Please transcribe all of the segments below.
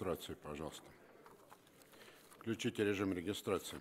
регистрации, пожалуйста. Включите режим регистрации.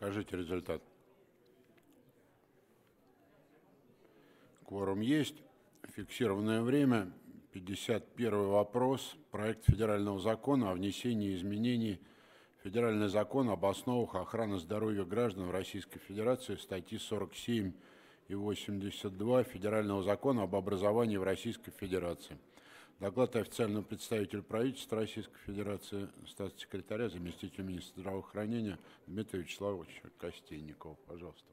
Покажите результат. Кворум есть. Фиксированное время. 51 вопрос. Проект федерального закона о внесении изменений в федеральный закон об основах охраны здоровья граждан Российской Федерации, статьи 47 и 82 Федерального закона об образовании в Российской Федерации. Доклад официального представителя правительства Российской Федерации, статс-секретаря, заместителя министра здравоохранения Дмитрия Вячеславовича Костейникова. Пожалуйста.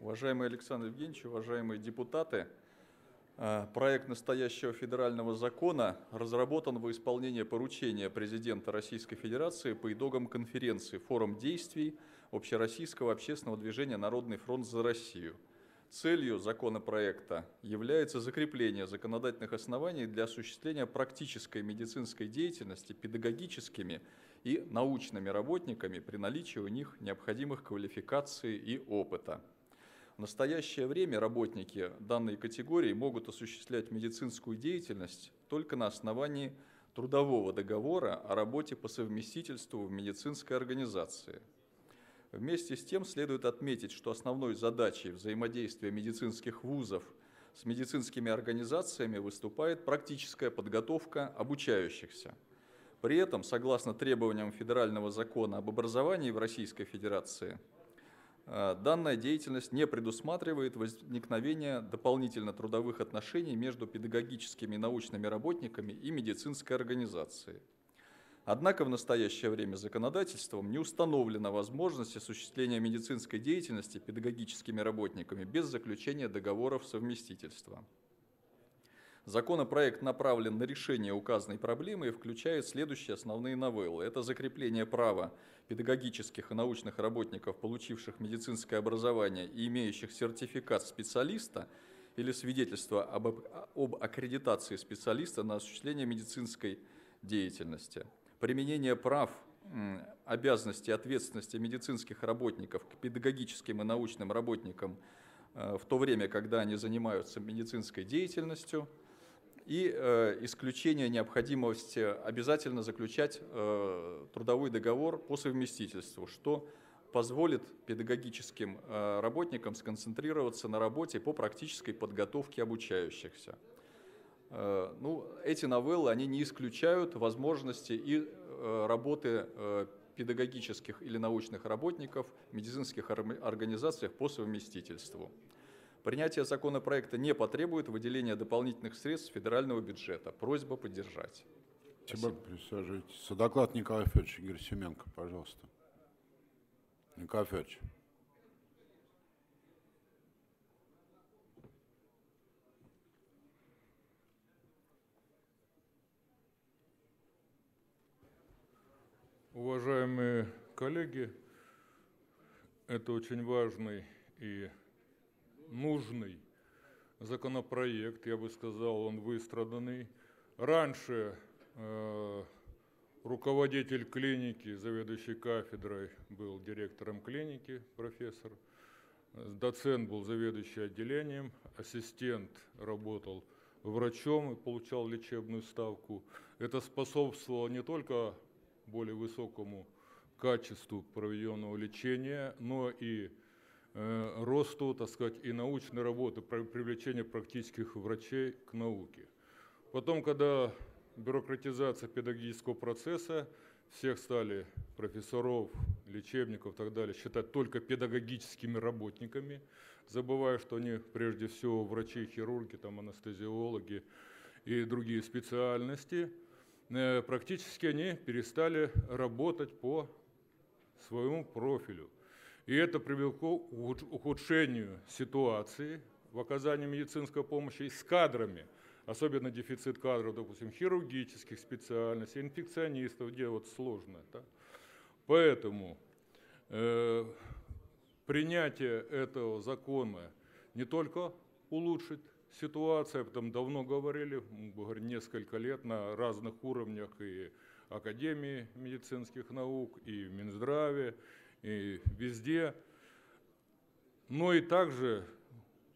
Уважаемый Александр Евгеньевич, уважаемые депутаты, проект настоящего федерального закона разработан во исполнение поручения президента Российской Федерации по итогам конференции «Форум действий Общероссийского общественного движения «Народный фронт за Россию». Целью законопроекта является закрепление законодательных оснований для осуществления практической медицинской деятельности педагогическими и научными работниками при наличии у них необходимых квалификаций и опыта. В настоящее время работники данной категории могут осуществлять медицинскую деятельность только на основании трудового договора о работе по совместительству в медицинской организации. Вместе с тем следует отметить, что основной задачей взаимодействия медицинских вузов с медицинскими организациями выступает практическая подготовка обучающихся. При этом, согласно требованиям Федерального закона об образовании в Российской Федерации, данная деятельность не предусматривает возникновение дополнительно трудовых отношений между педагогическими и научными работниками и медицинской организацией. Однако в настоящее время законодательством не установлена возможность осуществления медицинской деятельности педагогическими работниками без заключения договоров совместительства. Законопроект направлен на решение указанной проблемы и включает следующие основные новеллы. Это закрепление права педагогических и научных работников, получивших медицинское образование и имеющих сертификат специалиста или свидетельство об аккредитации специалиста на осуществление медицинской деятельности. Применение прав, обязанностей и ответственности медицинских работников к педагогическим и научным работникам в то время, когда они занимаются медицинской деятельностью, и исключение необходимости обязательно заключать трудовой договор по совместительству, что позволит педагогическим работникам сконцентрироваться на работе по практической подготовке обучающихся. Ну, эти новеллы, они не исключают возможности и работы педагогических или научных работников в медицинских организациях по совместительству. Принятие законопроекта не потребует выделения дополнительных средств федерального бюджета. Просьба поддержать. Спасибо. Присаживайтесь. Содоклад Николай Федорович Герасименко, пожалуйста. Николай Федорович. Уважаемые коллеги, это очень важный и нужный законопроект, я бы сказал, он выстраданный. Раньше руководитель клиники, заведующий кафедрой, был директором клиники, профессор, доцент был заведующий отделением, ассистент работал врачом и получал лечебную ставку. Это способствовало не только более высокому качеству проведенного лечения, но и росту, так сказать, и научной работы, привлечения практических врачей к науке. Потом, когда бюрократизация педагогического процесса, всех стали профессоров, лечебников и так далее считать только педагогическими работниками, забывая, что они прежде всего врачи, хирурги, там, анестезиологи и другие специальности, практически они перестали работать по своему профилю. И это привело к ухудшению ситуации в оказании медицинской помощи и с кадрами. особенно дефицит кадров, допустим, хирургических специальностей, инфекционистов, делать сложно. Да? Поэтому принятие этого закона не только улучшит ситуацию, об этом давно говорили, несколько лет на разных уровнях и Академии медицинских наук, и в Минздраве, и везде, но и также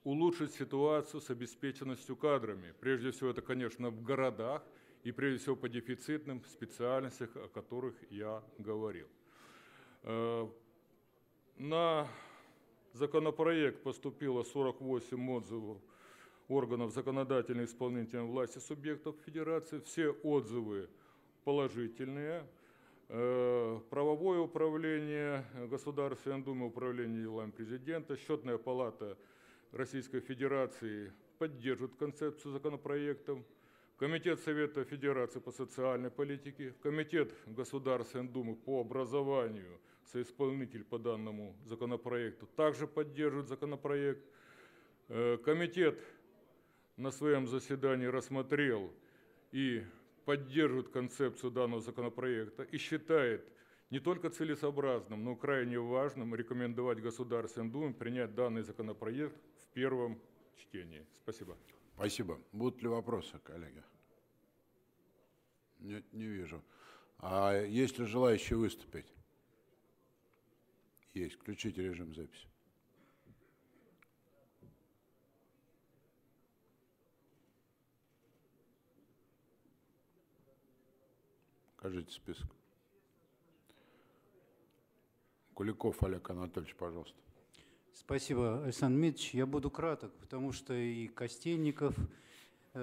улучшить ситуацию с обеспеченностью кадрами. Прежде всего, это, конечно, в городах и прежде всего по дефицитным специальностям, о которых я говорил. На законопроект поступило 48 отзывов органов законодательной и исполнительной власти субъектов Федерации. Все отзывы положительные. Правовое управление Государственной Думы, управление делами президента, Счетная палата Российской Федерации поддерживают концепцию законопроектов, Комитет Совета Федерации по социальной политике, Комитет Государственной Думы по образованию, соисполнитель по данному законопроекту, также поддерживает законопроект. Комитет на своем заседании рассмотрел и поддерживает концепцию данного законопроекта и считает не только целесообразным, но крайне важным рекомендовать Государственной Думе принять данный законопроект в первом чтении. Спасибо. Спасибо. Будут ли вопросы, коллеги? Нет, не вижу. А есть ли желающие выступить? Есть. Включите режим записи. Покажите список. Куликов Олег Анатольевич, пожалуйста. Спасибо, Александр Дмитриевич. Я буду краток, потому что и Костейников,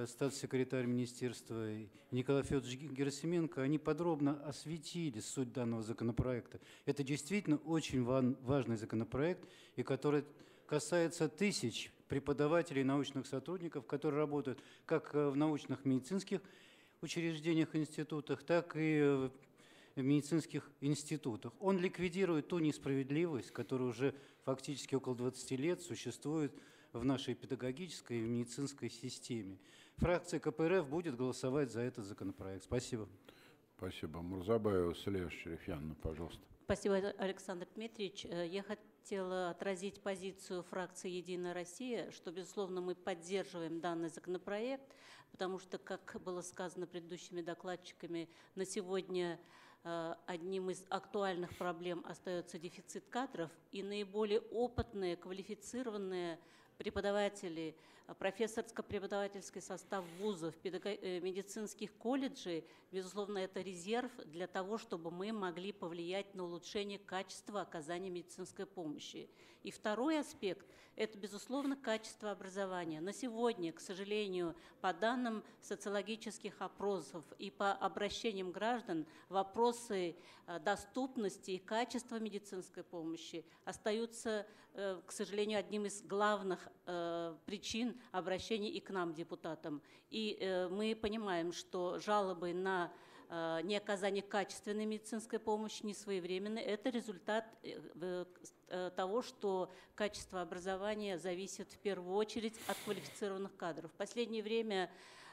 статс-секретарь министерства, и Николай Федорович Герасименко, они подробно осветили суть данного законопроекта. Это действительно очень важный законопроект, и который касается тысяч преподавателей и научных сотрудников, которые работают как в научных медицинских учреждениях, институтах, так и в медицинских институтах. Он ликвидирует ту несправедливость, которая уже фактически около 20 лет существует в нашей педагогической и медицинской системе. Фракция КПРФ будет голосовать за этот законопроект. Спасибо. Спасибо. Мурзабаева Селия Шерифьяновна, пожалуйста. Спасибо, Александр Дмитриевич. Я хотела отразить позицию фракции «Единая Россия», что, безусловно, мы поддерживаем данный законопроект, потому что, как было сказано предыдущими докладчиками, на сегодня одним из актуальных проблем остается дефицит кадров, и наиболее опытные, квалифицированные преподаватели, профессорско-преподавательский состав вузов, медицинских колледжей, безусловно, это резерв для того, чтобы мы могли повлиять на улучшение качества оказания медицинской помощи. И второй аспект – это, безусловно, качество образования. На сегодня, к сожалению, по данным социологических опросов и по обращениям граждан, вопросы доступности и качества медицинской помощи остаются, к сожалению, одним из главных причин обращений и к нам, депутатам. И мы понимаем, что жалобы на неоказание качественной медицинской помощи, несвоевременной, это результат того, что качество образования зависит в первую очередь от квалифицированных кадров. В последнее время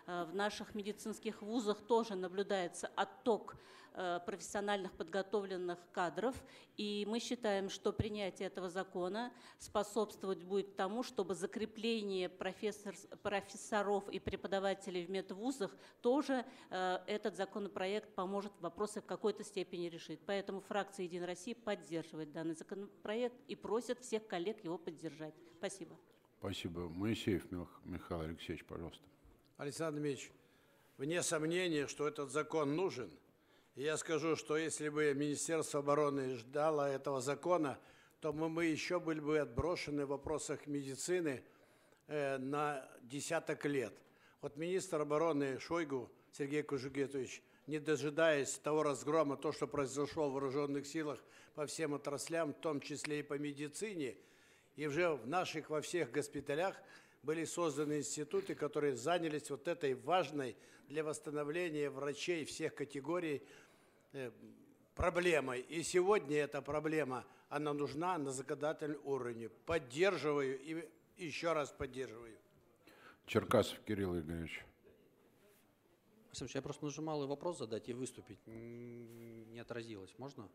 в наших медицинских вузах тоже наблюдается отток профессиональных подготовленных кадров, и мы считаем, что принятие этого закона способствовать будет тому, чтобы закрепление профессоров и преподавателей в медвузах тоже этот законопроект поможет вопросы в какой-то степени решить. Поэтому фракция «Единая Россия» поддерживает данный законопроект и просит всех коллег его поддержать. Спасибо. Спасибо. Моисеев Михаил Алексеевич, пожалуйста. Александр Дмитриевич, вне сомнения, что этот закон нужен. Я скажу, что если бы Министерство обороны ждало этого закона, то мы еще были бы отброшены в вопросах медицины на десяток лет. Вот министр обороны Шойгу Сергей Кожугетович, не дожидаясь того разгрома, то, что произошло в вооруженных силах по всем отраслям, в том числе и по медицине, и уже в наших во всех госпиталях, были созданы институты, которые занялись вот этой важной для восстановления врачей всех категорий проблемой. И сегодня эта проблема, она нужна на законодательном уровне. Поддерживаю и еще раз поддерживаю. Черкасов Кирилл Игоревич. Александр, я просто нажимал и вопрос задать, и выступить. Не отразилось. Можно?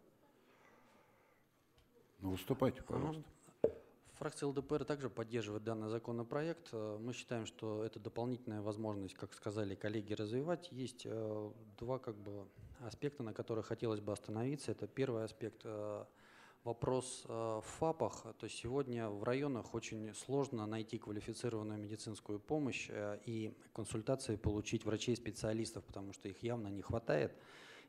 Ну, выступайте, пожалуйста. Фракция ЛДПР также поддерживает данный законопроект. Мы считаем, что это дополнительная возможность, как сказали коллеги, развивать. Есть два аспекта, на которые хотелось бы остановиться. Это первый аспект – вопрос в ФАПах. То есть сегодня в районах очень сложно найти квалифицированную медицинскую помощь и консультации получить врачей-специалистов, потому что их явно не хватает.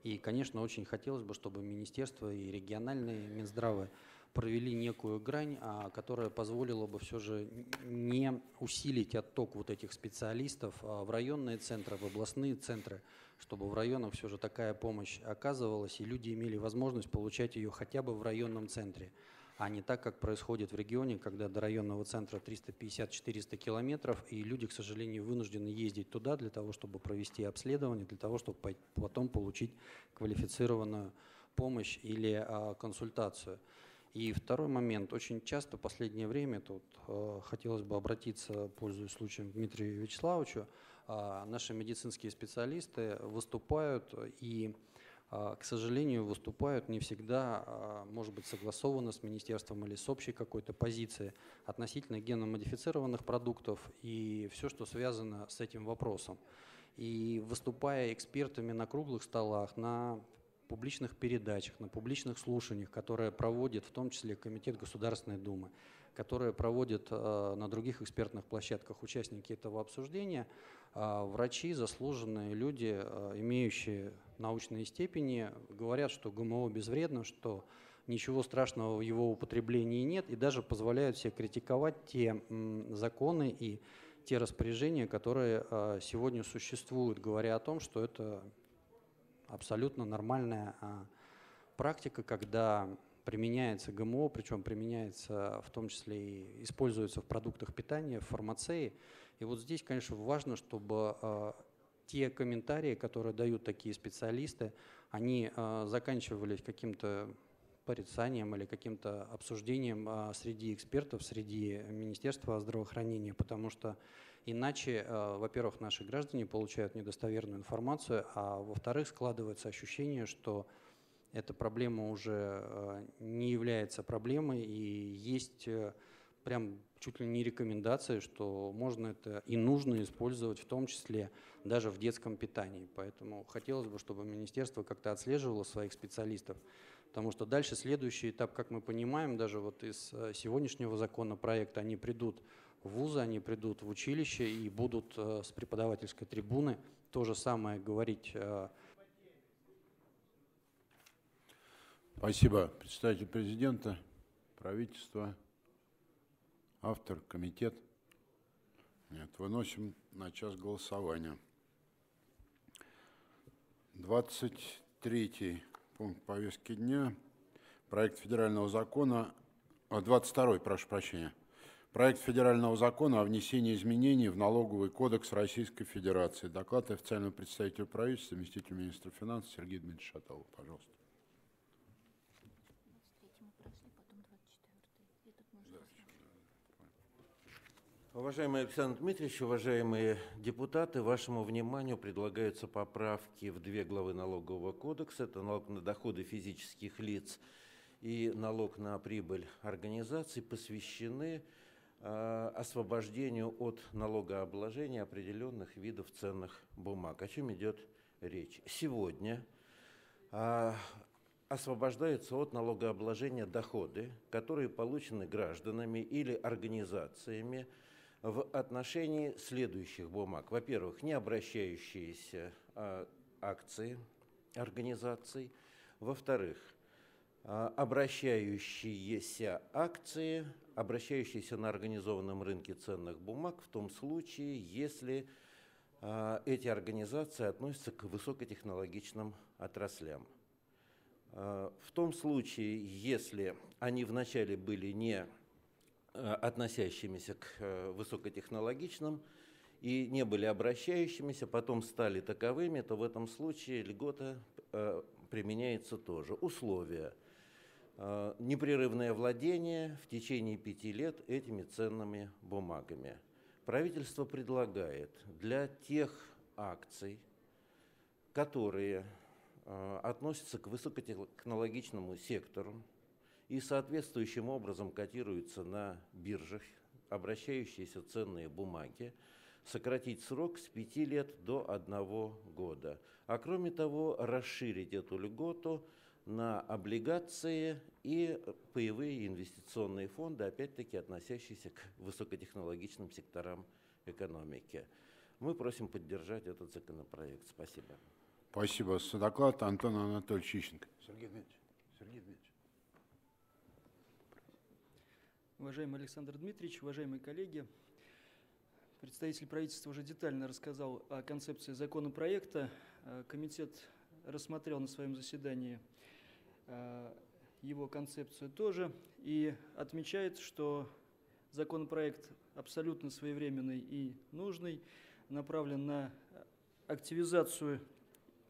И, конечно, очень хотелось бы, чтобы министерство и региональные Минздравы провели некую грань, которая позволила бы все же не усилить отток вот этих специалистов в районные центры, в областные центры, чтобы в районах все же такая помощь оказывалась, и люди имели возможность получать ее хотя бы в районном центре, а не так, как происходит в регионе, когда до районного центра 350-400 километров, и люди, к сожалению, вынуждены ездить туда для того, чтобы провести обследование, для того, чтобы потом получить квалифицированную помощь или консультацию. И второй момент. Очень часто в последнее время, тут хотелось бы обратиться, пользуясь случаем, к Дмитрию Вячеславовичу, наши медицинские специалисты выступают и, к сожалению, выступают не всегда, может быть, согласованно с министерством или с общей какой-то позицией относительно генно-модифицированных продуктов и все, что связано с этим вопросом. И выступая экспертами на круглых столах, на публичных передачах, на публичных слушаниях, которые проводит в том числе Комитет Государственной Думы, которые проводят на других экспертных площадках участники этого обсуждения, врачи, заслуженные люди, имеющие научные степени, говорят, что ГМО безвредно, что ничего страшного в его употреблении нет, и даже позволяют себе критиковать те законы и те распоряжения, которые сегодня существуют, говоря о том, что это абсолютно нормальная практика, когда применяется ГМО, причем применяется в том числе и используется в продуктах питания, в фармацевтике. И вот здесь, конечно, важно, чтобы те комментарии, которые дают такие специалисты, они заканчивались каким-то порицанием или каким-то обсуждением среди экспертов, среди Министерства здравоохранения, потому что иначе, во-первых, наши граждане получают недостоверную информацию, а во-вторых, складывается ощущение, что эта проблема уже не является проблемой, и есть прям чуть ли не рекомендации, что можно это и нужно использовать, в том числе даже в детском питании. Поэтому хотелось бы, чтобы министерство как-то отслеживало своих специалистов, потому что дальше следующий этап, как мы понимаем, даже вот из сегодняшнего законопроекта, они придут в вузы, они придут в училище и будут с преподавательской трибуны то же самое говорить. Спасибо. Представитель президента, правительства, автор, комитет. Нет, выносим на час голосования. 23-й пункт повестки дня. Проект федерального закона, 22-й, прошу прощения. Проект федерального закона о внесении изменений в налоговый кодекс Российской Федерации. Доклад официального представителя правительства, заместитель министра финансов Сергей Дмитриевич Шаталов, пожалуйста. Уважаемый Александр Дмитриевич, уважаемые депутаты, вашему вниманию предлагаются поправки в две главы налогового кодекса. Это налог на доходы физических лиц и налог на прибыль организаций, посвящены освобождению от налогообложения определенных видов ценных бумаг. О чем идет речь? Сегодня освобождаются от налогообложения доходы, которые получены гражданами или организациями в отношении следующих бумаг. Во-первых, не обращающиеся акции организаций. Во-вторых, обращающиеся акции, обращающиеся на организованном рынке ценных бумаг, в том случае, если эти организации относятся к высокотехнологичным отраслям. В том случае, если они вначале были не относящимися к высокотехнологичным и не были обращающимися, потом стали таковыми, то в этом случае льгота применяется тоже. Условия. Непрерывное владение в течение 5 лет этими ценными бумагами. Правительство предлагает для тех акций, которые относятся к высокотехнологичному сектору и соответствующим образом котируются на биржах, обращающиеся ценные бумаги, сократить срок с 5 лет до 1 года. А кроме того, расширить эту льготу на облигации и паевые инвестиционные фонды, опять-таки относящиеся к высокотехнологичным секторам экономики. Мы просим поддержать этот законопроект. Спасибо. Спасибо. За доклад Антон Анатольевич Чищенко. Сергей Дмитриевич. Уважаемый Александр Дмитриевич, уважаемые коллеги, представитель правительства уже детально рассказал о концепции законопроекта. Комитет рассмотрел на своем заседании его концепцию тоже и отмечает, что законопроект абсолютно своевременный и нужный, направлен на активизацию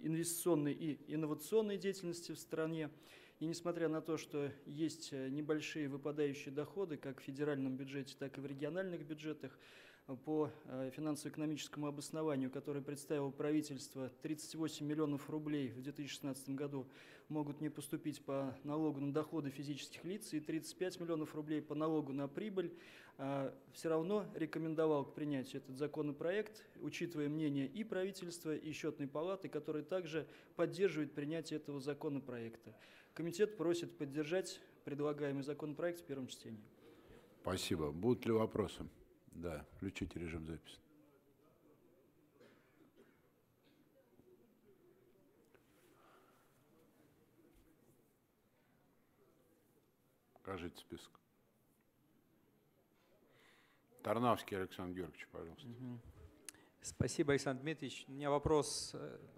инвестиционной и инновационной деятельности в стране. И несмотря на то, что есть небольшие выпадающие доходы как в федеральном бюджете, так и в региональных бюджетах, по финансово-экономическому обоснованию, которое представило правительство, 38 миллионов рублей в 2016 году могут не поступить по налогу на доходы физических лиц и 35 миллионов рублей по налогу на прибыль, все равно рекомендовал к принятию этот законопроект, учитывая мнение и правительства, и счетной палаты, которые также поддерживают принятие этого законопроекта. Комитет просит поддержать предлагаемый законопроект в первом чтении. Спасибо. Будут ли вопросы? Да, включите режим записи. Покажите список. Тарнавский Александр Георгиевич, пожалуйста. Спасибо, Александр Дмитриевич. У меня вопрос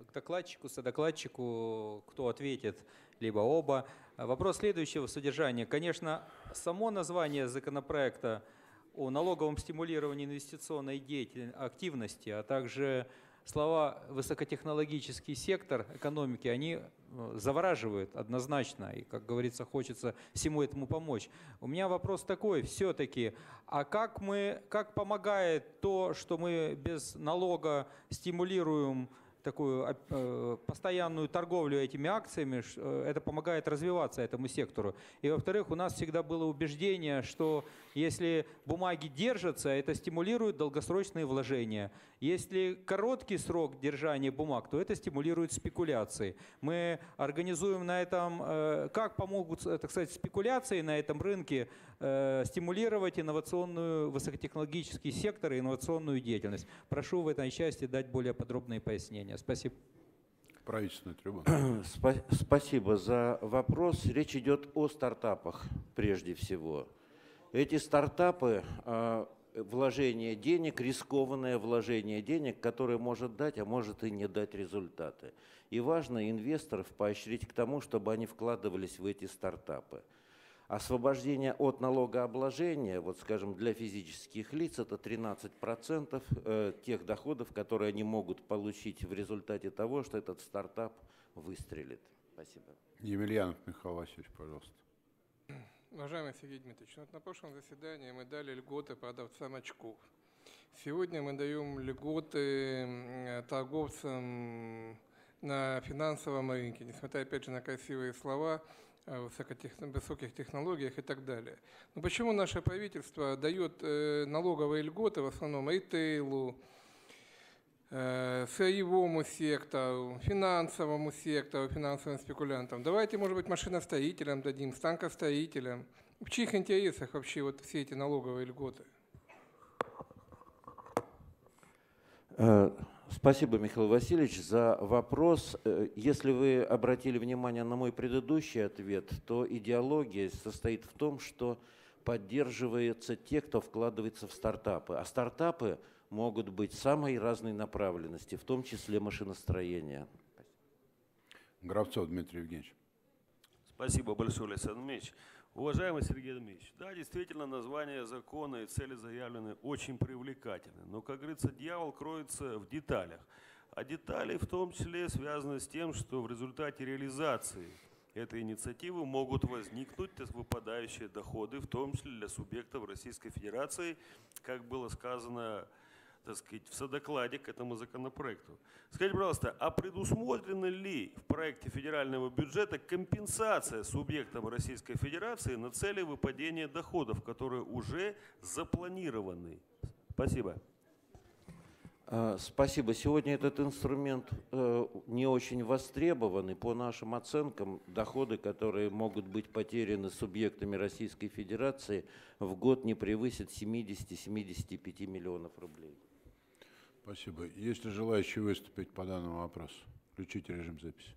к докладчику, содокладчику, кто ответит, либо оба. Вопрос следующего содержания. Конечно, само название законопроекта о налоговом стимулировании инвестиционной деятельности, активности, а также слова «высокотехнологический сектор экономики», они завораживают однозначно, и, как говорится, хочется всему этому помочь. У меня вопрос такой все-таки, а как помогает то, что мы без налога стимулируем такую постоянную торговлю этими акциями, это помогает развиваться этому сектору. И, во-вторых, у нас всегда было убеждение, что если бумаги держатся, это стимулирует долгосрочные вложения. Если короткий срок держания бумаг, то это стимулирует спекуляции. Мы организуем на этом, как помогут, так сказать, спекуляции на этом рынке стимулировать инновационную, высокотехнологический сектор и инновационную деятельность. Прошу в этой части дать более подробные пояснения. Спасибо. Правительственная трибуна. Спасибо за вопрос. Речь идет о стартапах прежде всего. Эти стартапы – вложение денег, рискованное вложение денег, которое может дать, а может и не дать результаты. И важно инвесторов поощрить к тому, чтобы они вкладывались в эти стартапы. Освобождение от налогообложения, вот скажем, для физических лиц это 13% тех доходов, которые они могут получить в результате того, что этот стартап выстрелит. Спасибо. Емельянов Михаил Васильевич, пожалуйста. Уважаемый Сергей Дмитриевич, вот на прошлом заседании мы дали льготы продавцам очков. Сегодня мы даем льготы торговцам на финансовом рынке, несмотря опять же на красивые слова, о высоких технологиях и так далее. Но почему наше правительство дает налоговые льготы в основном ритейлу, сырьевому сектору, финансовому сектору, финансовым спекулянтам? Давайте, может быть, машиностроителям дадим, станкостроителям. В чьих интересах вообще вот все эти налоговые льготы? Спасибо, Михаил Васильевич, за вопрос. Если вы обратили внимание на мой предыдущий ответ, то идеология состоит в том, что поддерживаются те, кто вкладывается в стартапы. А стартапы могут быть самой разной направленности, в том числе машиностроения. Гравцов Дмитрий Евгеньевич. Спасибо большое, Александр Дмитриевич. Уважаемый Сергей Дмитриевич, да, действительно, название закона и цели заявлены очень привлекательны, но, как говорится, дьявол кроется в деталях. А детали в том числе связаны с тем, что в результате реализации этой инициативы могут возникнуть выпадающие доходы, в том числе для субъектов Российской Федерации, как было сказано так сказать, в содокладе к этому законопроекту. Скажите, пожалуйста, а предусмотрена ли в проекте федерального бюджета компенсация субъектам Российской Федерации на цели выпадения доходов, которые уже запланированы? Спасибо. Спасибо. Сегодня этот инструмент не очень востребован, и по нашим оценкам доходы, которые могут быть потеряны субъектами Российской Федерации, в год не превысят 70-75 миллионов рублей. Спасибо. Есть ли желающие выступить по данному вопросу? Включите режим записи.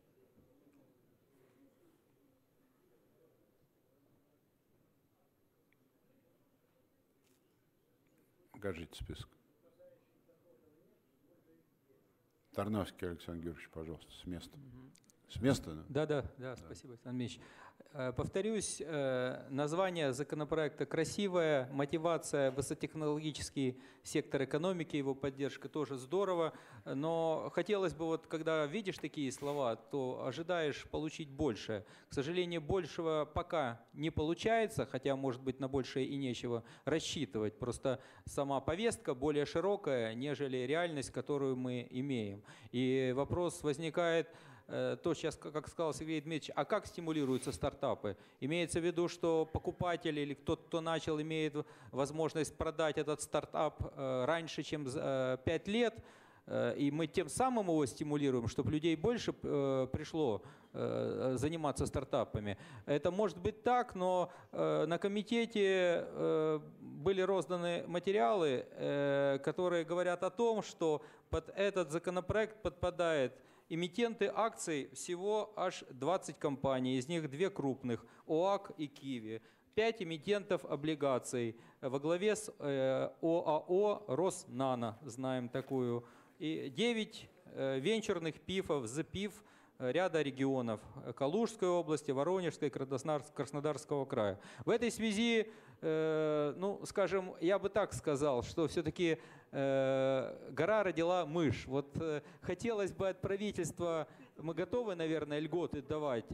Покажите список. Тарнавский Александр Георгиевич, пожалуйста, с места. С места? Да, да, да, спасибо, Александр Михайлович. Повторюсь, название законопроекта красивое, мотивация, высокотехнологический сектор экономики, его поддержка тоже здорово, но хотелось бы, вот, когда видишь такие слова, то ожидаешь получить больше. К сожалению, большего пока не получается, хотя, может быть, на большее и нечего рассчитывать, просто сама повестка более широкая, нежели реальность, которую мы имеем. И вопрос возникает… То сейчас, как сказал Сергей Дмитриевич, а как стимулируются стартапы? Имеется в виду, что покупатель или тот, кто начал, имеет возможность продать этот стартап раньше, чем 5 лет, и мы тем самым его стимулируем, чтобы людей больше пришло заниматься стартапами. Это может быть так, но на комитете были розданы материалы, которые говорят о том, что под этот законопроект подпадает эмитенты акций всего аж 20 компаний, из них 2 крупных – ОАК и Киви, 5 эмитентов облигаций во главе с ОАО «Роснано», знаем такую, и 9 венчурных ПИФов, ЗПИФ ряда регионов – Калужской области, Воронежской, Краснодарского края. В этой связи, ну, скажем, я бы так сказал, что все-таки гора родила мышь. Вот хотелось бы от правительства, мы готовы, наверное, льготы давать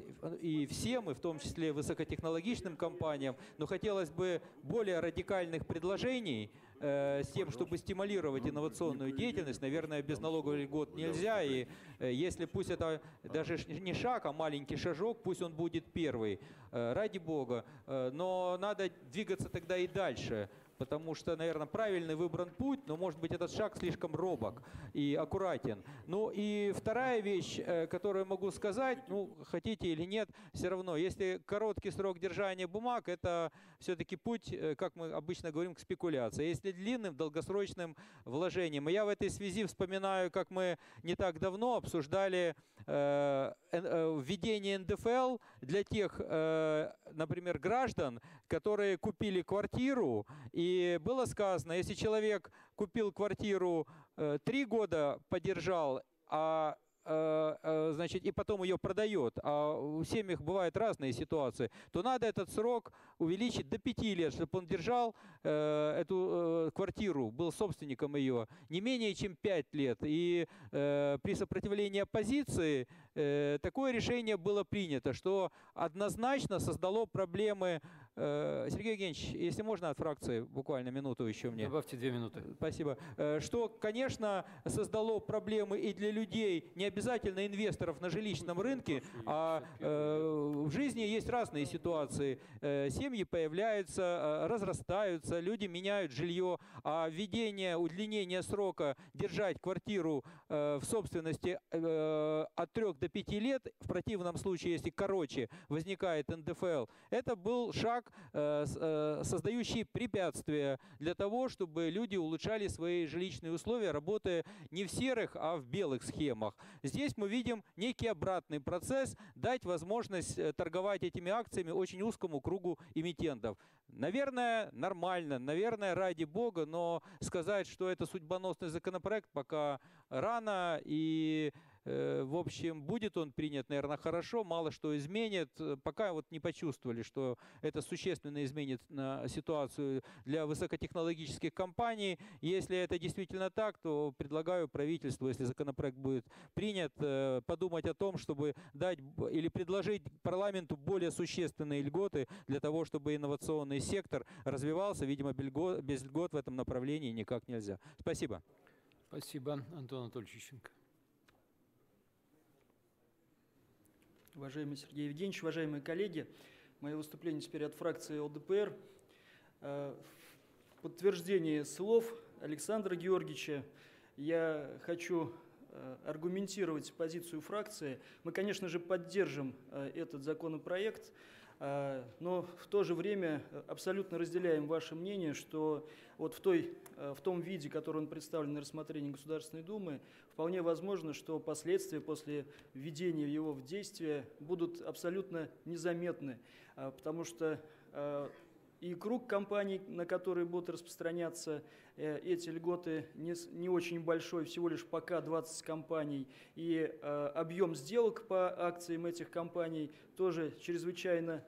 и всем, и в том числе высокотехнологичным компаниям, но хотелось бы более радикальных предложений с тем, чтобы стимулировать инновационную деятельность. Наверное, без налоговых льгот нельзя, и если пусть это даже не шаг, а маленький шажок, пусть он будет первый, ради бога, но надо двигаться тогда и дальше. Потому что, наверное, правильный выбран путь, но, может быть, этот шаг слишком робок и аккуратен. Ну и вторая вещь, которую могу сказать, ну, хотите или нет, все равно, если короткий срок держания бумаг, это все-таки путь, как мы обычно говорим, к спекуляции. Если длинным, долгосрочным вложением. И я в этой связи вспоминаю, как мы не так давно обсуждали введение НДФЛ для тех, например, граждан, которые купили квартиру, и было сказано, если человек купил квартиру 3 года, подержал, значит, и потом ее продает, а у семьях бывают разные ситуации, то надо этот срок увеличить до 5 лет, чтобы он держал эту квартиру, был собственником ее не менее чем 5 лет. И при сопротивлении оппозиции такое решение было принято, что однозначно создало проблемы. Сергей Евгеньевич, если можно от фракции, буквально минуту еще мне. Добавьте 2 минуты. Спасибо. Что, конечно, создало проблемы и для людей, не обязательно инвесторов на жилищном рынке, а в жизни есть разные ситуации. Семьи появляются, разрастаются, люди меняют жилье, а введение, удлинение срока держать квартиру в собственности от 3 до 5 лет, в противном случае, если короче, возникает НДФЛ, это был шаг, создающие препятствия для того, чтобы люди улучшали свои жилищные условия, работая не в серых, а в белых схемах. Здесь мы видим некий обратный процесс, дать возможность торговать этими акциями очень узкому кругу эмитентов. Наверное, нормально, наверное, ради бога, но сказать, что это судьбоносный законопроект, пока рано, и В общем, будет он принят, наверное, хорошо, мало что изменит. Пока вот не почувствовали, что это существенно изменит ситуацию для высокотехнологических компаний. Если это действительно так, то предлагаю правительству, если законопроект будет принят, подумать о том, чтобы дать или предложить парламенту более существенные льготы для того, чтобы инновационный сектор развивался. Видимо, без льгот в этом направлении никак нельзя. Спасибо. Спасибо, Антон Анатольевич Чищенко. Уважаемый Сергей Евгеньевич, уважаемые коллеги, мое выступление теперь от фракции ЛДПР. В подтверждение слов Александра Георгиевича я хочу аргументировать позицию фракции. Мы, конечно же, поддержим этот законопроект, но в то же время абсолютно разделяем ваше мнение, что вот в том виде, который он представлен на рассмотрении Государственной Думы, вполне возможно, что последствия после введения его в действие будут абсолютно незаметны, потому что и круг компаний, на которые будут распространяться эти льготы, не очень большой, всего лишь пока 20 компаний. И объем сделок по акциям этих компаний тоже чрезвычайно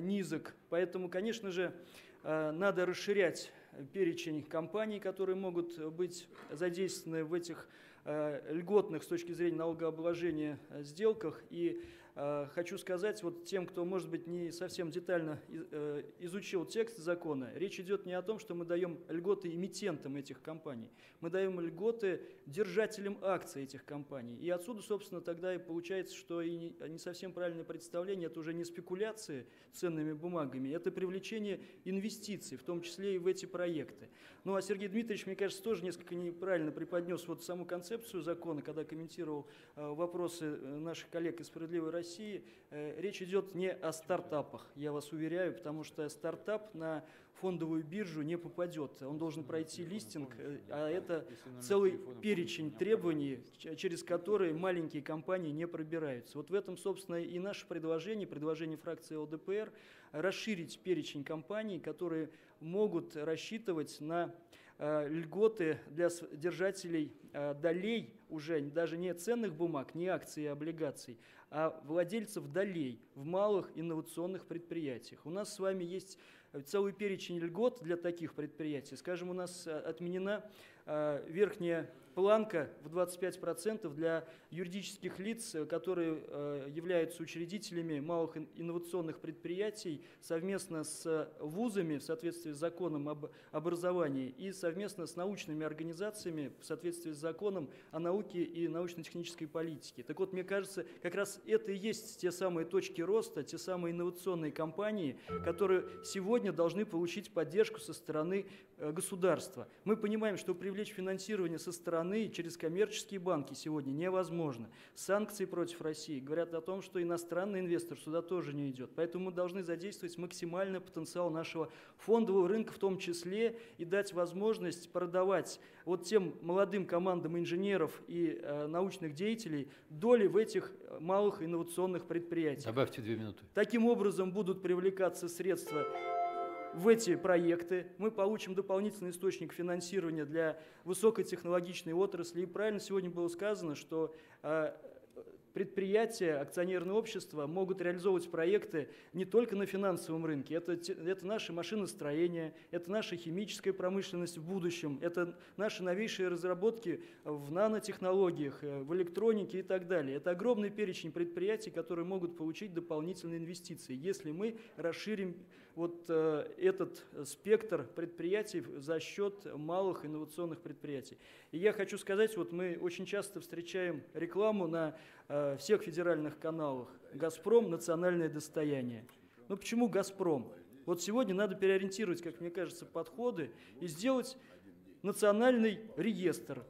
низок. Поэтому, конечно же, надо расширять перечень компаний, которые могут быть задействованы в этих льготных с точки зрения налогообложения сделках. И хочу сказать вот тем, кто, может быть, не совсем детально изучил текст закона, речь идет не о том, что мы даем льготы эмитентам этих компаний, мы даем льготы держателям акций этих компаний. И отсюда, собственно, тогда и получается, что и не совсем правильное представление, это уже не спекуляции ценными бумагами, это привлечение инвестиций, в том числе и в эти проекты. Ну а Сергей Дмитриевич, мне кажется, тоже несколько неправильно преподнес вот саму концепцию закона, когда комментировал вопросы наших коллег из «Справедливой России». Речь идет не о стартапах, я вас уверяю, потому что стартап на фондовую биржу не попадет. Он должен пройти листинг, а это целый перечень требований, через которые маленькие компании не пробираются. Вот в этом, собственно, и наше предложение фракции ЛДПР расширить перечень компаний, которые могут рассчитывать на льготы для держателей долей, уже даже не ценных бумаг, не акций и облигаций, а владельцев долей в малых инновационных предприятиях. У нас с вами есть целый перечень льгот для таких предприятий. Скажем, у нас отменена верхняя планка в 25% для юридических лиц, которые являются учредителями малых инновационных предприятий совместно с вузами в соответствии с законом об образовании и совместно с научными организациями в соответствии с законом о науке и научно-технической политике. Так вот, мне кажется, как раз это и есть те самые точки роста, те самые инновационные компании, которые сегодня должны получить поддержку со стороны государства. Мы понимаем, что привлечь финансирование со стороны через коммерческие банки сегодня невозможно. Санкции против России говорят о том, что иностранный инвестор сюда тоже не идет. Поэтому мы должны задействовать максимальный потенциал нашего фондового рынка в том числе и дать возможность продавать вот тем молодым командам инженеров и научных деятелей доли в этих малых инновационных предприятиях. Добавьте 2 минуты. Таким образом будут привлекаться средства в эти проекты, мы получим дополнительный источник финансирования для высокотехнологичной отрасли. И правильно сегодня было сказано, что предприятия, акционерные общества могут реализовывать проекты не только на финансовом рынке. Это наше машиностроение, это наша химическая промышленность в будущем, это наши новейшие разработки в нанотехнологиях, в электронике и так далее. Это огромный перечень предприятий, которые могут получить дополнительные инвестиции, если мы расширим вот этот спектр предприятий за счет малых инновационных предприятий. И я хочу сказать, вот мы очень часто встречаем рекламу на всех федеральных каналах. «Газпром – национальное достояние». Но почему «Газпром»? Вот сегодня надо переориентировать, как мне кажется, подходы и сделать национальный реестр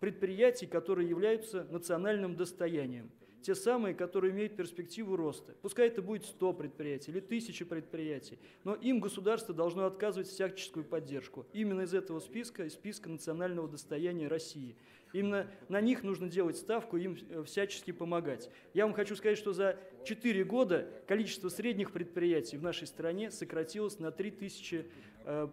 предприятий, которые являются национальным достоянием. Те самые, которые имеют перспективу роста. Пускай это будет 100 предприятий или 1000 предприятий, но им государство должно отказывать всяческую поддержку. Именно из этого списка, из списка национального достояния России. Именно на них нужно делать ставку, им всячески помогать. Я вам хочу сказать, что за 4 года количество средних предприятий в нашей стране сократилось на 3000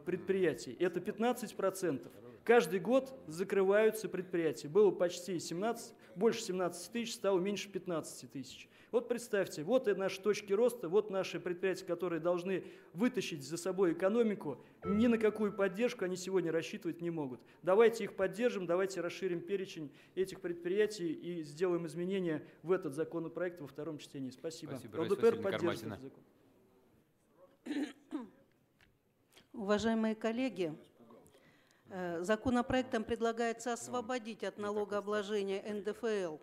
предприятий. Это 15%. Каждый год закрываются предприятия. Было почти 17, больше 17 тысяч, стало меньше 15 тысяч. Вот представьте, вот и наши точки роста, вот наши предприятия, которые должны вытащить за собой экономику, ни на какую поддержку они сегодня рассчитывать не могут. Давайте их поддержим, давайте расширим перечень этих предприятий и сделаем изменения в этот законопроект во втором чтении. Спасибо. Спасибо. ЛДПР поддержит этот закон. Уважаемые коллеги, законопроектом предлагается освободить от налогообложения НДФЛ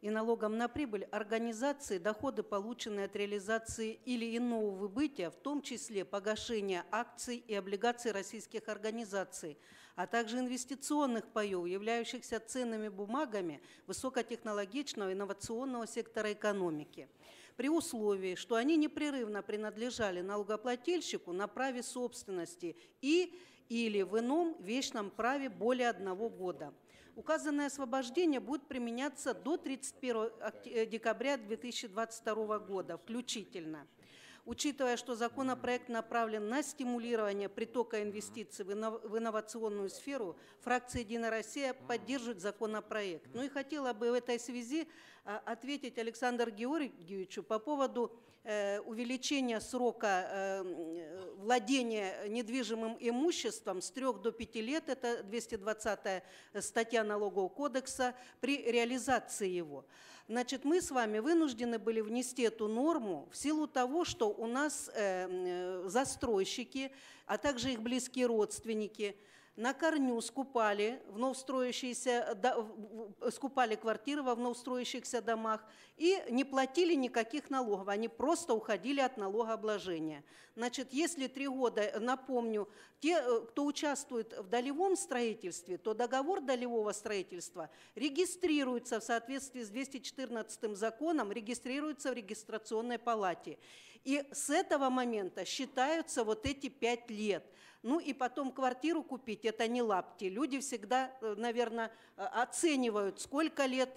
и налогом на прибыль организации доходы, полученные от реализации или иного выбытия, в том числе погашения акций и облигаций российских организаций, а также инвестиционных паёв, являющихся ценными бумагами высокотехнологичного инновационного сектора экономики, при условии, что они непрерывно принадлежали налогоплательщику на праве собственности и или в ином вечном праве более 1 года. Указанное освобождение будет применяться до 31 декабря 2022 года включительно. Учитывая, что законопроект направлен на стимулирование притока инвестиций в инновационную сферу, фракция «Единая Россия» поддерживает законопроект. Ну и хотела бы в этой связи ответить Александру Георгиевичу по поводу увеличения срока владения недвижимым имуществом с 3 до 5 лет, это 220 статья Налогового кодекса, при реализации его. Значит, мы с вами вынуждены были внести эту норму в силу того, что у нас застройщики, а также их близкие родственники, на корню скупали квартиры во вновь строящихся домах и не платили никаких налогов, они просто уходили от налогообложения. Значит, если 3 года, напомню, те, кто участвует в долевом строительстве, то договор долевого строительства регистрируется в соответствии с 214 законом, регистрируется в регистрационной палате. И с этого момента считаются вот эти 5 лет. Ну и потом квартиру купить – это не лапти. Люди всегда, наверное, оценивают, сколько лет,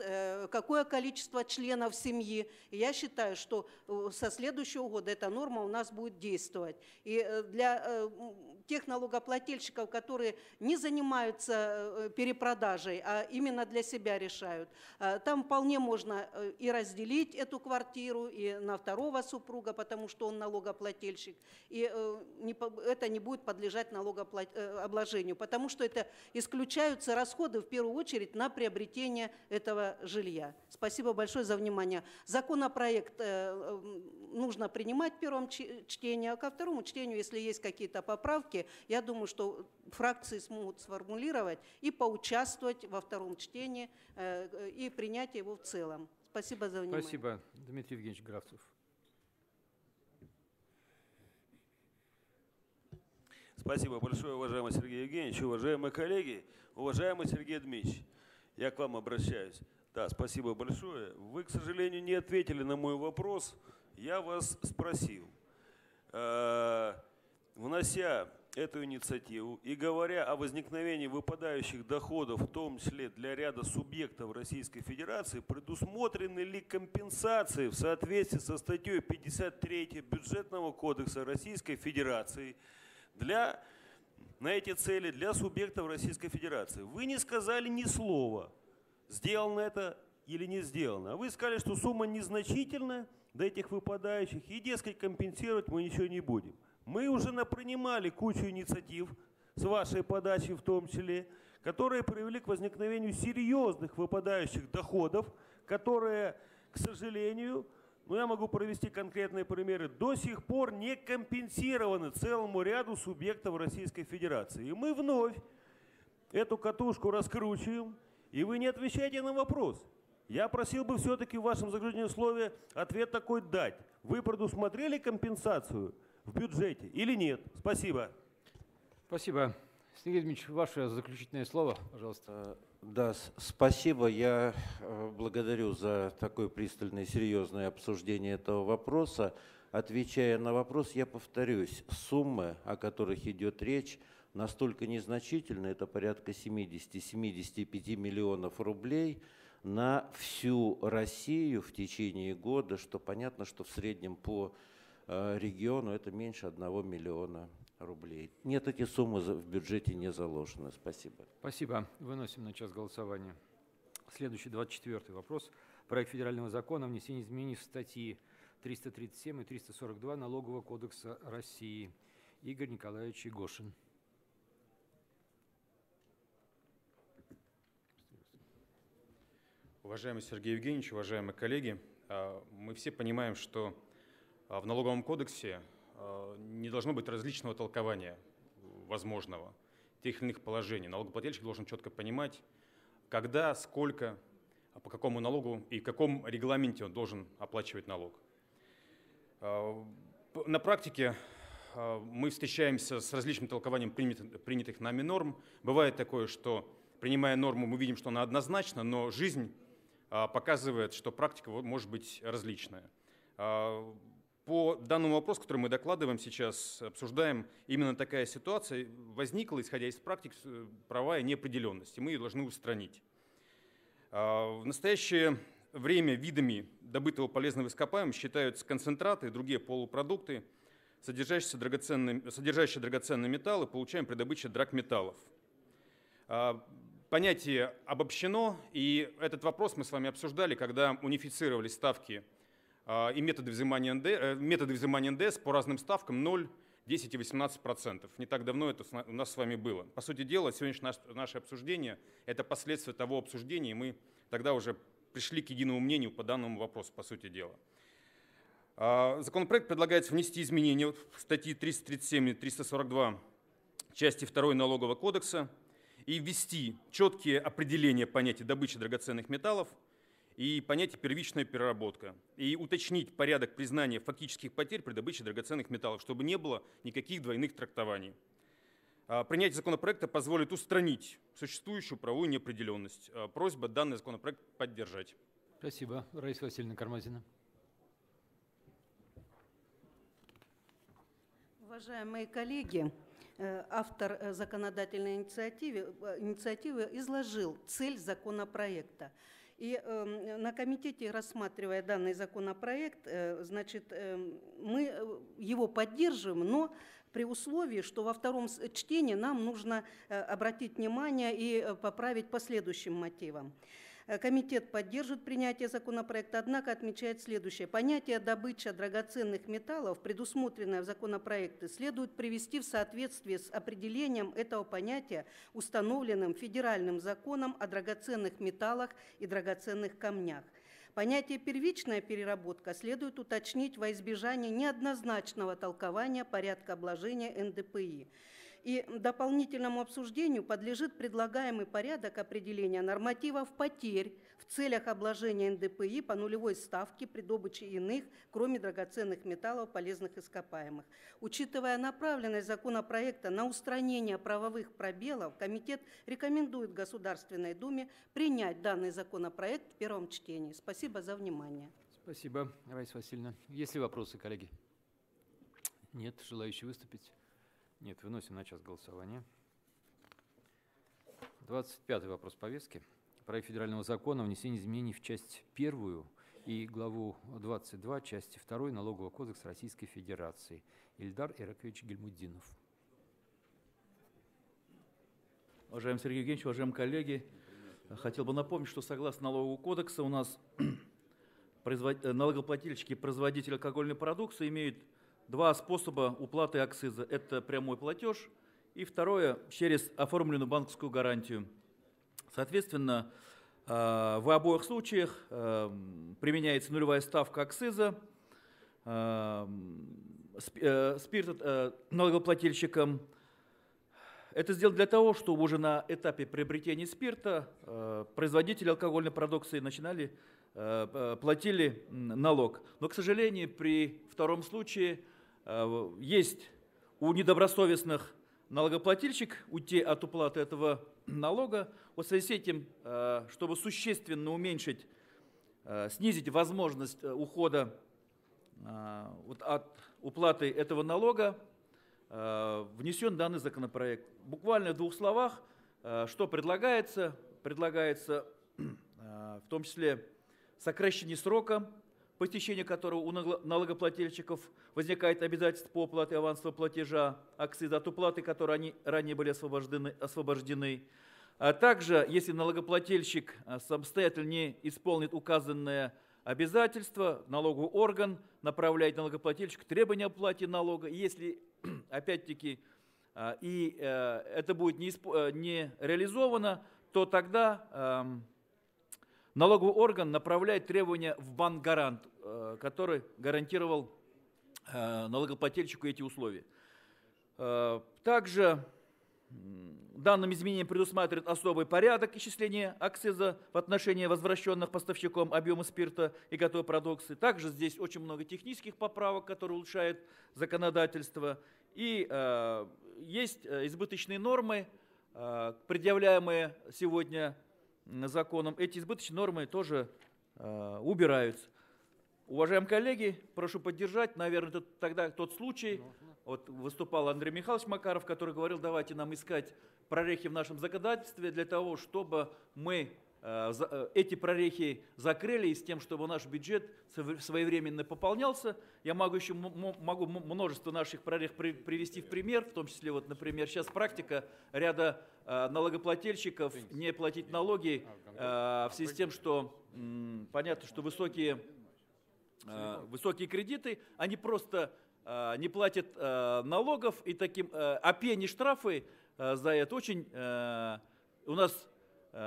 какое количество членов семьи. И я считаю, что со следующего года эта норма у нас будет действовать. И для тех налогоплательщиков, которые не занимаются перепродажей, а именно для себя решают, там вполне можно и разделить эту квартиру и на второго супруга, потому что он налогоплательщик. И это не будет подлежать налогообложению, потому что это исключаются расходы, в первую очередь, на приобретение этого жилья. Спасибо большое за внимание. Законопроект нужно принимать в первом чтении, а ко второму чтению, если есть какие-то поправки, я думаю, что фракции смогут сформулировать и поучаствовать во втором чтении и принять его в целом. Спасибо за внимание. Спасибо, Дмитрий Евгеньевич Гравцов. Спасибо большое, уважаемый Сергей Евгеньевич, уважаемые коллеги, уважаемый Сергей Дмитриевич, я к вам обращаюсь. Да, спасибо большое. Вы, к сожалению, не ответили на мой вопрос. Я вас спросил, внося эту инициативу и говоря о возникновении выпадающих доходов, в том числе для ряда субъектов Российской Федерации, предусмотрены ли компенсации в соответствии со статьей 53 Бюджетного кодекса Российской Федерации на эти цели для субъектов Российской Федерации? Вы не сказали ни слова, сделано это или не сделано. А вы сказали, что сумма незначительна до этих выпадающих, и, дескать, компенсировать мы ничего не будем. Мы уже напринимали кучу инициатив, с вашей подачи в том числе, которые привели к возникновению серьезных выпадающих доходов, которые, к сожалению, но я могу провести конкретные примеры, до сих пор не компенсированы целому ряду субъектов Российской Федерации. И мы вновь эту катушку раскручиваем, и вы не отвечаете на вопрос. Я просил бы все-таки в вашем заключительном слове ответ такой дать. Вы предусмотрели компенсацию в бюджете или нет? Спасибо. Спасибо. Сергей Дмитриевич, ваше заключительное слово, пожалуйста. Да, спасибо. Я благодарю за такое пристальное и серьезное обсуждение этого вопроса. Отвечая на вопрос, я повторюсь, суммы, о которых идет речь, настолько незначительны, это порядка 70-75 миллионов рублей на всю Россию в течение года, что понятно, что в среднем по региону это меньше 1 миллиона рублей. Нет, эти суммы в бюджете не заложены. Спасибо. Спасибо. Выносим на час голосования. Следующий 24-й вопрос. Проект федерального закона о внесении изменений в статьи 337 и 342 Налогового кодекса России. Игорь Николаевич Игошин. Уважаемый Сергей Евгеньевич, уважаемые коллеги, мы все понимаем, что в Налоговом кодексе не должно быть различного толкования возможного тех или иных положений. Налогоплательщик должен четко понимать, когда, сколько, по какому налогу и в каком регламенте он должен оплачивать налог. На практике мы встречаемся с различным толкованием принятых нами норм. Бывает такое, что, принимая норму, мы видим, что она однозначна, но жизнь показывает, что практика может быть различная. По данному вопросу, который мы докладываем сейчас, обсуждаем, именно такая ситуация возникла, исходя из практик, правовая неопределенность, и мы ее должны устранить. В настоящее время видами добытого полезного ископаемого считаются концентраты и другие полупродукты, содержащие драгоценные металлы, получаем при добыче драгметаллов. Понятие обобщено, и этот вопрос мы с вами обсуждали, когда унифицировали ставки и методы взимания НДС по разным ставкам 0, 10 и 18%. Не так давно это у нас с вами было. По сути дела, сегодняшнее наше обсуждение – это последствия того обсуждения, и мы тогда уже пришли к единому мнению по данному вопросу, по сути дела. Законопроект предлагается внести изменения в статьи 337 и 342 части 2 Налогового кодекса и ввести четкие определения понятий добычи драгоценных металлов и понятия первичная переработка, и уточнить порядок признания фактических потерь при добыче драгоценных металлов, чтобы не было никаких двойных трактований. Принятие законопроекта позволит устранить существующую правовую неопределенность. Просьба данный законопроект поддержать. Спасибо. Раиса Васильевна Кармазина. Уважаемые коллеги, автор законодательной инициативы изложил цель законопроекта. И на комитете, рассматривая данный законопроект, значит, мы его поддерживаем, но при условии, что во втором чтении нам нужно обратить внимание и поправить по следующим мотивам. Комитет поддерживает принятие законопроекта, однако отмечает следующее. Понятие «добыча драгоценных металлов», предусмотренное в законопроекте, следует привести в соответствие с определением этого понятия, установленным Федеральным законом о драгоценных металлах и драгоценных камнях. Понятие «первичная переработка» следует уточнить во избежание неоднозначного толкования порядка обложения НДПИ. И дополнительному обсуждению подлежит предлагаемый порядок определения нормативов потерь в целях обложения НДПИ по нулевой ставке при добыче иных, кроме драгоценных металлов, полезных ископаемых. Учитывая направленность законопроекта на устранение правовых пробелов, комитет рекомендует Государственной Думе принять данный законопроект в первом чтении. Спасибо за внимание. Спасибо, Раиса Васильевна. Есть ли вопросы, коллеги? Нет, желающие выступить? Нет, выносим на час голосования. 25-й вопрос повестки. Проект федерального закона о внесении изменений в часть 1 и главу 22 части 2 Налогового кодекса Российской Федерации. Ильдар Ирекович Гильмутдинов. Уважаемый Сергей Евгеньевич, уважаемые коллеги, хотел бы напомнить, что согласно Налогового кодекса у нас налогоплательщики и производители алкогольной продукции имеют два способа уплаты акциза – это прямой платеж, и второе – через оформленную банковскую гарантию. Соответственно, в обоих случаях применяется нулевая ставка акциза. Спирт налогоплательщикам. Это сделано для того, чтобы уже на этапе приобретения спирта производители алкогольной продукции платили налог. Но, к сожалению, при втором случае есть у недобросовестных налогоплательщиков уйти от уплаты этого налога. Вот в связи с этим, чтобы существенно снизить возможность ухода от уплаты этого налога, внесен данный законопроект. Буквально в двух словах, что предлагается. Предлагается в том числе сокращение срока по истечении которого у налогоплательщиков возникает обязательство по уплате авансового платежа, акциза от уплаты, которые они ранее были освобождены. А также, если налогоплательщик самостоятельно не исполнит указанное обязательство, налоговый орган направляет налогоплательщику требования о плате налога. Если, опять-таки, и это будет не реализовано, то тогда налоговый орган направляет требования в банк-гарант, который гарантировал налогоплательщику эти условия. Также данным изменением предусматривает особый порядок исчисления акциза в отношении возвращенных поставщиком объема спирта и готовой продукции. Также здесь очень много технических поправок, которые улучшают законодательство. И есть избыточные нормы, предъявляемые сегодня законом. Эти избыточные нормы тоже убираются. Уважаемые коллеги, прошу поддержать. Наверное, тогда тот случай, вот выступал Андрей Михайлович Макаров, который говорил, давайте нам искать прорехи в нашем законодательстве для того, чтобы мы эти прорехи закрыли, и с тем, чтобы наш бюджет своевременно пополнялся. Я могу множество наших прорех привести в пример, в том числе, вот, например, сейчас практика ряда налогоплательщиков не платить налоги в связи с тем, что понятно, что высокие кредиты, они просто не платят налогов, и таким пени штрафы за это очень у нас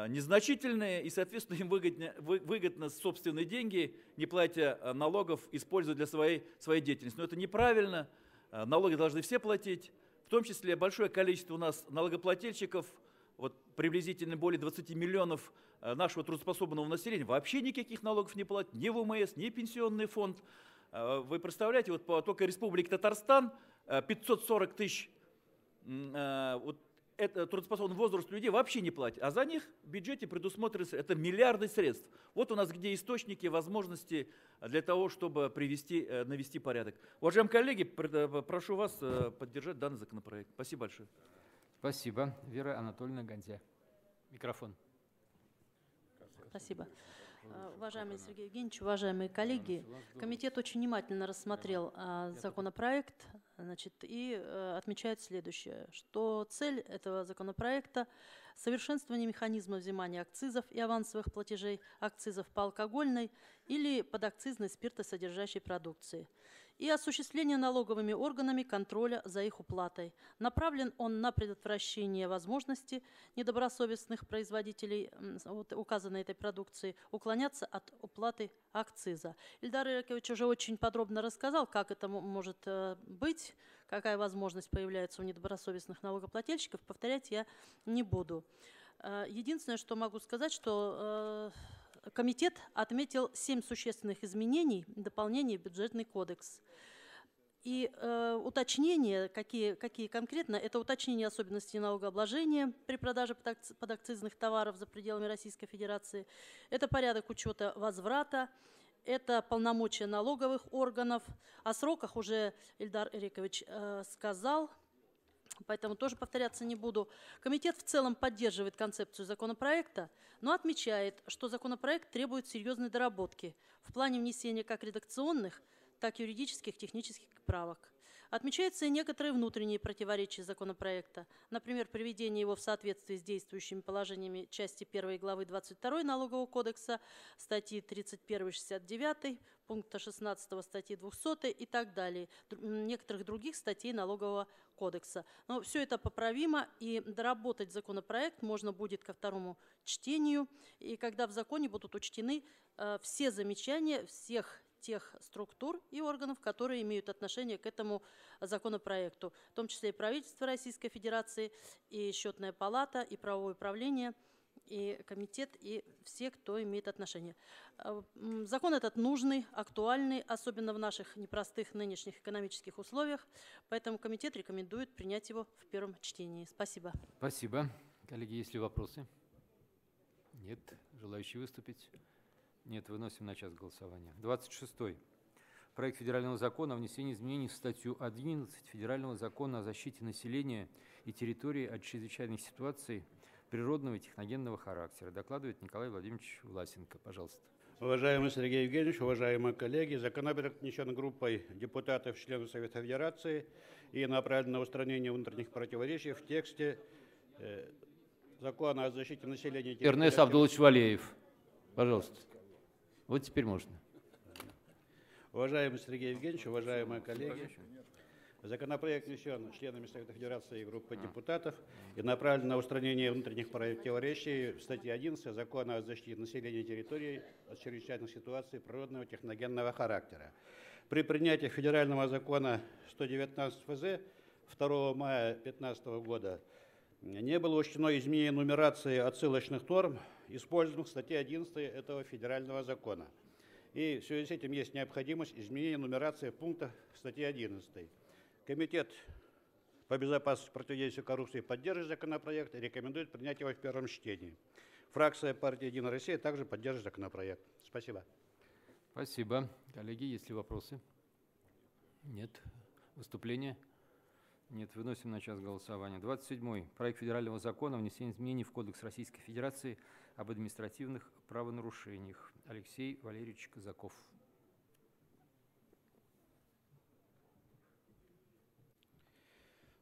незначительные, и, соответственно, им выгодно собственные деньги, не платя налогов, использовать для своей деятельности. Но это неправильно, налоги должны все платить, в том числе большое количество у нас налогоплательщиков, вот приблизительно более 20 миллионов нашего трудоспособного населения вообще никаких налогов не платят, ни в ОМС, ни пенсионный фонд. Вы представляете, вот только Республика Татарстан 540 тысяч вот, трудоспособный возраст людей вообще не платит, а за них в бюджете предусмотрено это миллиарды средств. Вот у нас где источники, возможности для того, чтобы навести порядок. Уважаемые коллеги, прошу вас поддержать данный законопроект. Спасибо большое. Спасибо. Вера Анатольевна Ганзя. Микрофон. Спасибо. Уважаемый Сергей Евгеньевич, уважаемые коллеги, комитет очень внимательно рассмотрел законопроект, значит, и отмечает следующее, что цель этого законопроекта – совершенствование механизма взимания акцизов и авансовых платежей акцизов по алкогольной или подакцизной спиртосодержащей продукции и осуществление налоговыми органами контроля за их уплатой. Направлен он на предотвращение возможности недобросовестных производителей указанной этой продукции уклоняться от уплаты акциза. Ильдар Ирекович уже очень подробно рассказал, как это может быть, какая возможность появляется у недобросовестных налогоплательщиков. Повторять я не буду. Единственное, что могу сказать, что комитет отметил 7 существенных изменений, дополнений в бюджетный кодекс. И уточнения, какие конкретно, это уточнение особенностей налогообложения при продаже подакцизных товаров за пределами Российской Федерации, это порядок учета возврата, это полномочия налоговых органов. О сроках уже Ильдар Ирекович сказал, поэтому тоже повторяться не буду. Комитет в целом поддерживает концепцию законопроекта, но отмечает, что законопроект требует серьезной доработки в плане внесения как редакционных, так и юридических, технических правок. Отмечаются и некоторые внутренние противоречия законопроекта, например, приведение его в соответствии с действующими положениями части 1 главы 22 Налогового кодекса, статьи 31-69, пункта 16 статьи 200 и так далее, некоторых других статей Налогового кодекса. Но все это поправимо, и доработать законопроект можно будет ко второму чтению, и когда в законе будут учтены все замечания всех тех структур и органов, которые имеют отношение к этому законопроекту, в том числе и правительство Российской Федерации, и Счетная палата, и правовое управление, и комитет, и все, кто имеет отношение. Закон этот нужный, актуальный, особенно в наших непростых нынешних экономических условиях, поэтому комитет рекомендует принять его в первом чтении. Спасибо. Спасибо. Коллеги, есть ли вопросы? Нет. Желающие выступить? Нет, выносим на час голосования. 26-й. Проект федерального закона о внесении изменений в статью 11 Федерального закона о защите населения и территории от чрезвычайных ситуаций природного и техногенного характера. Докладывает Николай Владимирович Власенко. Пожалуйста. Уважаемый Сергей Евгеньевич, уважаемые коллеги, законопроект внесен группой депутатов, членов Совета Федерации и направлен на устранение внутренних противоречий в тексте закона о защите населения. Эрнест Абдулович Валеев, пожалуйста. Вот теперь можно. Уважаемый Сергей Евгеньевич, уважаемые коллеги, законопроект внесен членами Совета Федерации и группы депутатов и направлен на устранение внутренних противоречий в статье 11 закона о защите населения и территорий от чрезвычайных ситуаций природного техногенного характера. При принятии федерального закона 119 ФЗ 2 мая 2015 года не было учтено изменение нумерации отсылочных норм, используемых в статье 11 этого федерального закона. И в связи с этим есть необходимость изменения нумерации пунктов статьи 11. Комитет по безопасности и противодействию коррупции поддерживает законопроект и рекомендует принять его в первом чтении. Фракция партии «Единая Россия» также поддерживает законопроект. Спасибо. Спасибо. Коллеги, есть ли вопросы? Нет. Выступления? Нет. Выносим на час голосования. 27-й. Проект федерального закона о внесении изменений в Кодекс Российской Федерации об административных правонарушениях. Алексей Валерьевич Казаков.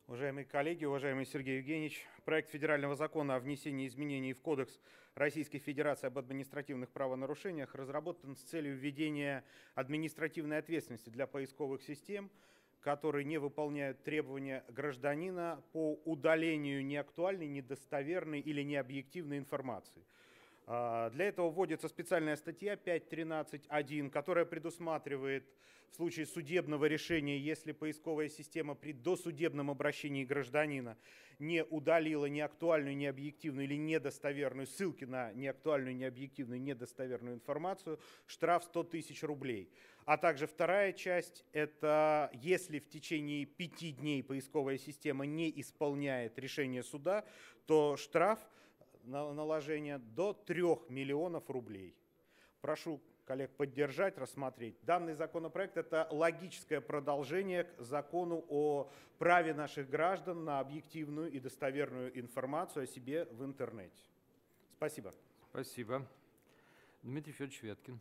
Уважаемые коллеги, уважаемый Сергей Евгеньевич, проект федерального закона о внесении изменений в Кодекс Российской Федерации об административных правонарушениях разработан с целью введения административной ответственности для поисковых систем, которые не выполняют требования гражданина по удалению неактуальной, недостоверной или необъективной информации. Для этого вводится специальная статья 5.13.1, которая предусматривает в случае судебного решения, если поисковая система при досудебном обращении гражданина не удалила неактуальную, необъективную или недостоверную, ссылки на неактуальную, необъективную, недостоверную информацию, штраф 100 тысяч рублей. А также вторая часть – это если в течение 5 дней поисковая система не исполняет решение суда, то штраф наложения до 3 миллионов рублей. Прошу коллег поддержать, рассмотреть. Данный законопроект – это логическое продолжение к закону о праве наших граждан на объективную и достоверную информацию о себе в интернете. Спасибо. Спасибо. Дмитрий Федорович Вяткин.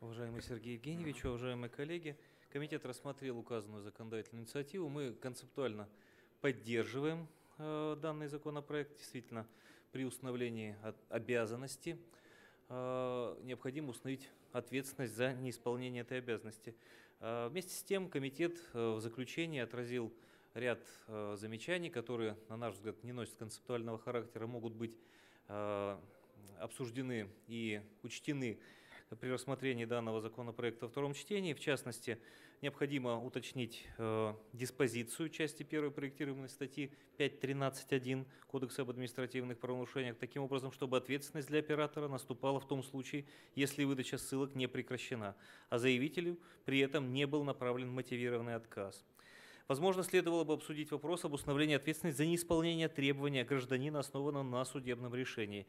Уважаемый Сергей Евгеньевич, уважаемые коллеги, комитет рассмотрел указанную законодательную инициативу. Мы концептуально поддерживаем данный законопроект. Действительно, при установлении обязанности необходимо установить ответственность за неисполнение этой обязанности. Вместе с тем комитет в заключении отразил ряд замечаний, которые, на наш взгляд, не носят концептуального характера, могут быть обсуждены и учтены при рассмотрении данного законопроекта во втором чтении. В частности, необходимо уточнить диспозицию части 1 проектируемой статьи 5.13.1 Кодекса об административных правонарушениях таким образом, чтобы ответственность для оператора наступала в том случае, если выдача ссылок не прекращена, а заявителю при этом не был направлен мотивированный отказ. Возможно, следовало бы обсудить вопрос об установлении ответственности за неисполнение требования гражданина, основанного на судебном решении.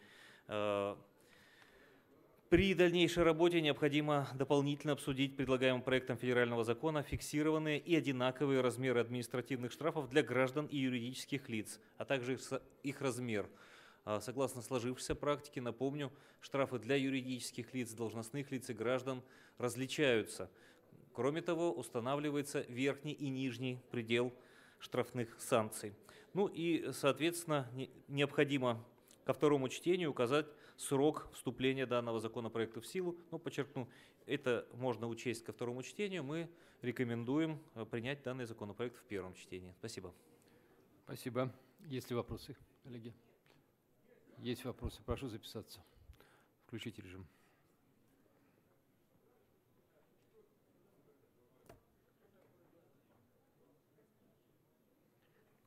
При дальнейшей работе необходимо дополнительно обсудить предлагаемым проектом федерального закона фиксированные и одинаковые размеры административных штрафов для граждан и юридических лиц, а также их размер. Согласно сложившейся практике, напомню, штрафы для юридических лиц, должностных лиц и граждан различаются. Кроме того, устанавливается верхний и нижний предел штрафных санкций. Ну и, соответственно, необходимо ко второму чтению указать срок вступления данного законопроекта в силу. Но, подчеркну, это можно учесть ко второму чтению. Мы рекомендуем принять данный законопроект в первом чтении. Спасибо. Спасибо. Есть ли вопросы, коллеги? Есть вопросы. Прошу записаться. Включите режим.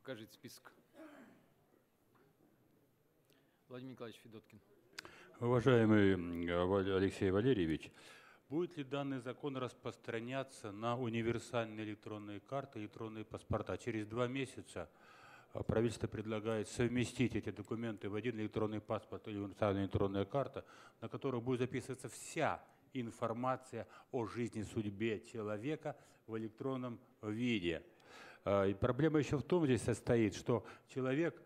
Покажите список. Владимир Николаевич Федоткин. Уважаемый Алексей Валерьевич, будет ли данный закон распространяться на универсальные электронные карты, электронные паспорта? Через 2 месяца правительство предлагает совместить эти документы в один электронный паспорт или универсальная электронная карта, на которую будет записываться вся информация о жизни, судьбе человека в электронном виде. И проблема еще в том здесь состоит, что человек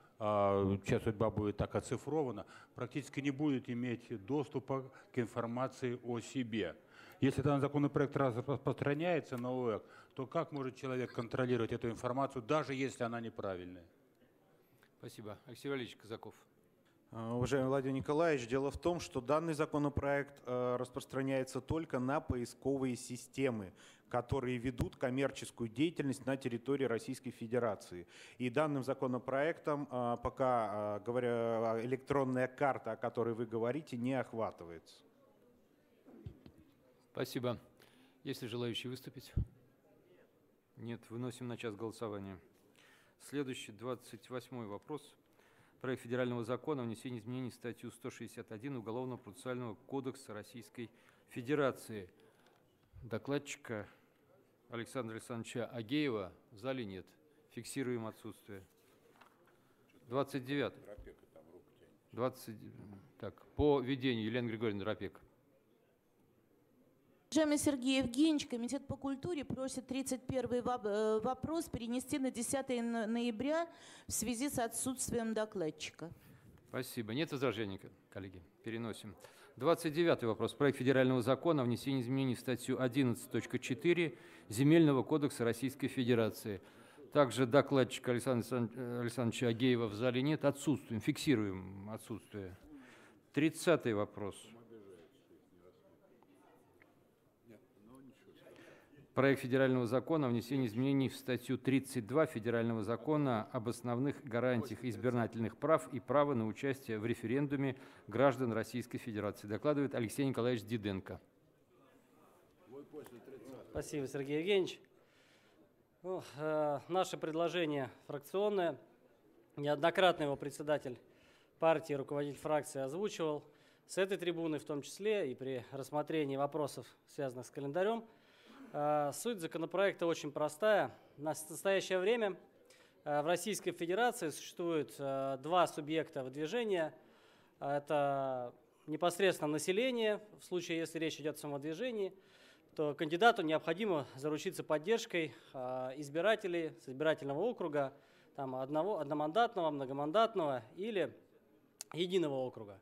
чья судьба будет так оцифрована, практически не будет иметь доступа к информации о себе. Если данный законопроект распространяется на ОЭК, то как может человек контролировать эту информацию, даже если она неправильная? Спасибо. Алексей Валерьевич Казаков. Уважаемый Владимир Николаевич, дело в том, что данный законопроект распространяется только на поисковые системы, которые ведут коммерческую деятельность на территории Российской Федерации. И данным законопроектом пока, говоря, электронная карта, о которой вы говорите, не охватывается. Спасибо. Есть ли желающие выступить? Нет. Выносим на час голосования. Следующий, 28-й вопрос. Проект федерального закона о внесении изменений в статью 161 Уголовно-процессуального кодекса Российской Федерации. Докладчика Александра Александровича Агеева в зале нет. Фиксируем отсутствие. 29. 20... Так, по ведению Елена Григорьевна Дропек. Уважаемый Сергей Евгеньевич, Комитет по культуре просит 31-й вопрос перенести на 10 ноября в связи с отсутствием докладчика. Спасибо. Нет возражений, коллеги. Переносим. 29-й вопрос. Проект федерального закона о внесении изменений в статью 11.4 Земельного кодекса Российской Федерации. Также докладчик Александра Александровича Агеева в зале нет. Отсутствуем. Фиксируем отсутствие. 30-й вопрос. Проект федерального закона о внесении изменений в статью 32 Федерального закона об основных гарантиях избирательных прав и права на участие в референдуме граждан Российской Федерации. Докладывает Алексей Николаевич Диденко. Спасибо, Сергей Евгеньевич. Ну, наше предложение фракционное. Неоднократно его председатель партии, руководитель фракции озвучивал. С этой трибуны в том числе и при рассмотрении вопросов, связанных с календарем. Суть законопроекта очень простая. В настоящее время в Российской Федерации существует два субъекта выдвижения. Это непосредственно население. В случае, если речь идет о самовыдвижении, то кандидату необходимо заручиться поддержкой избирателей с избирательного округа, там, одномандатного, многомандатного или единого округа.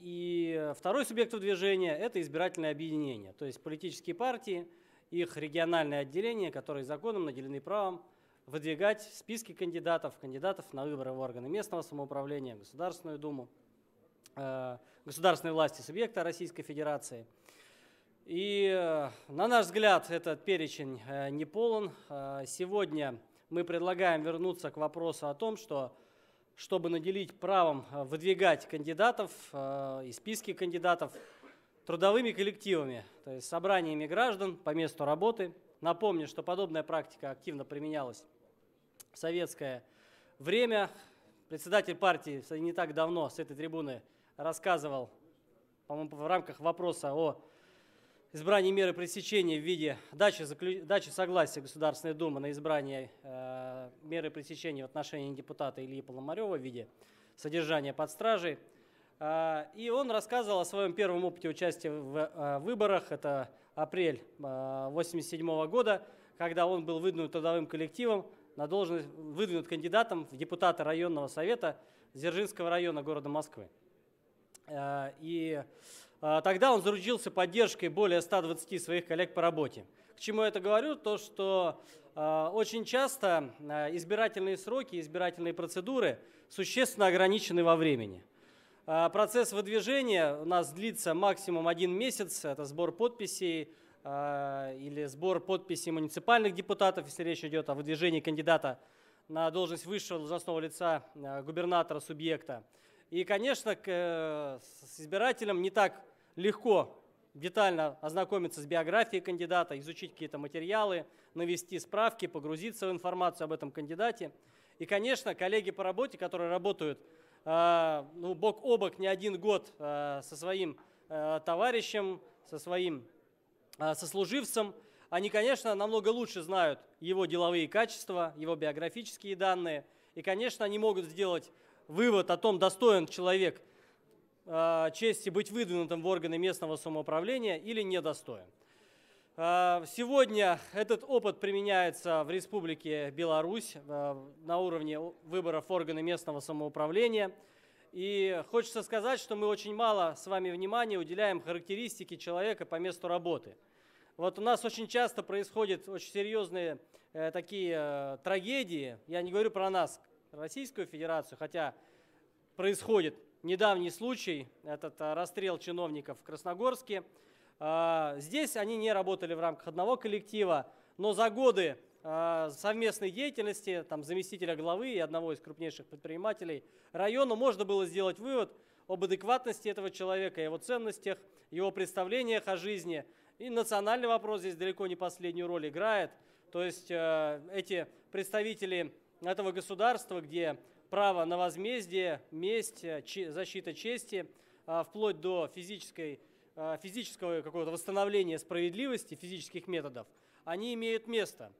И второй субъект выдвижения – это избирательное объединение, то есть политические партии, их региональные отделения, которые законом наделены правом выдвигать списки кандидатов на выборы в органы местного самоуправления, Государственную Думу, государственной власти субъекта Российской Федерации. И, на наш взгляд, этот перечень не полон. Сегодня мы предлагаем вернуться к вопросу о том, что чтобы наделить правом выдвигать кандидатов и списки кандидатов трудовыми коллективами, то есть собраниями граждан по месту работы. Напомню, что подобная практика активно применялась в советское время. Председатель партии не так давно с этой трибуны рассказывал, по-моему, в рамках вопроса о избрании меры пресечения в виде дачи согласия Государственной Думы на избрание меры пресечения в отношении депутата Ильи Поломарева в виде содержания под стражей. И он рассказывал о своем первом опыте участия в выборах. Это апрель 1987 года, когда он был выдвинут трудовым коллективом, на должность, выдвинут кандидатом в депутата районного совета Дзержинского района города Москвы. И тогда он заручился поддержкой более 120 своих коллег по работе. К чему я это говорю? То, что очень часто избирательные сроки, избирательные процедуры существенно ограничены во времени. Процесс выдвижения у нас длится максимум 1 месяц. Это сбор подписей или сбор подписей муниципальных депутатов, если речь идет о выдвижении кандидата на должность высшего должностного лица губернатора субъекта. И, конечно, с избирателем не так легко детально ознакомиться с биографией кандидата, изучить какие-то материалы, навести справки, погрузиться в информацию об этом кандидате. И, конечно, коллеги по работе, которые работают бок о бок не 1 год со своим товарищем, со своим сослуживцем, они, конечно, намного лучше знают его деловые качества, его биографические данные. И, конечно, они могут сделать вывод о том, достоин человек чести быть выдвинутым в органы местного самоуправления или недостоин. Сегодня этот опыт применяется в Республике Беларусь на уровне выборов органов местного самоуправления. И хочется сказать, что мы очень мало с вами внимания уделяем характеристике человека по месту работы. Вот у нас очень часто происходят очень серьезные такие трагедии. Я не говорю про нас, Российскую Федерацию, хотя происходит недавний случай, этот расстрел чиновников в Красногорске. Здесь они не работали в рамках одного коллектива, но за годы совместной деятельности там, заместителя главы и одного из крупнейших предпринимателей района можно было сделать вывод об адекватности этого человека, его ценностях, его представлениях о жизни. И национальный вопрос здесь далеко не последнюю роль играет. То есть эти представители этого государства, где право на возмездие, месть, защита чести, вплоть до физического какого-то восстановления справедливости, физических методов, они имеют место.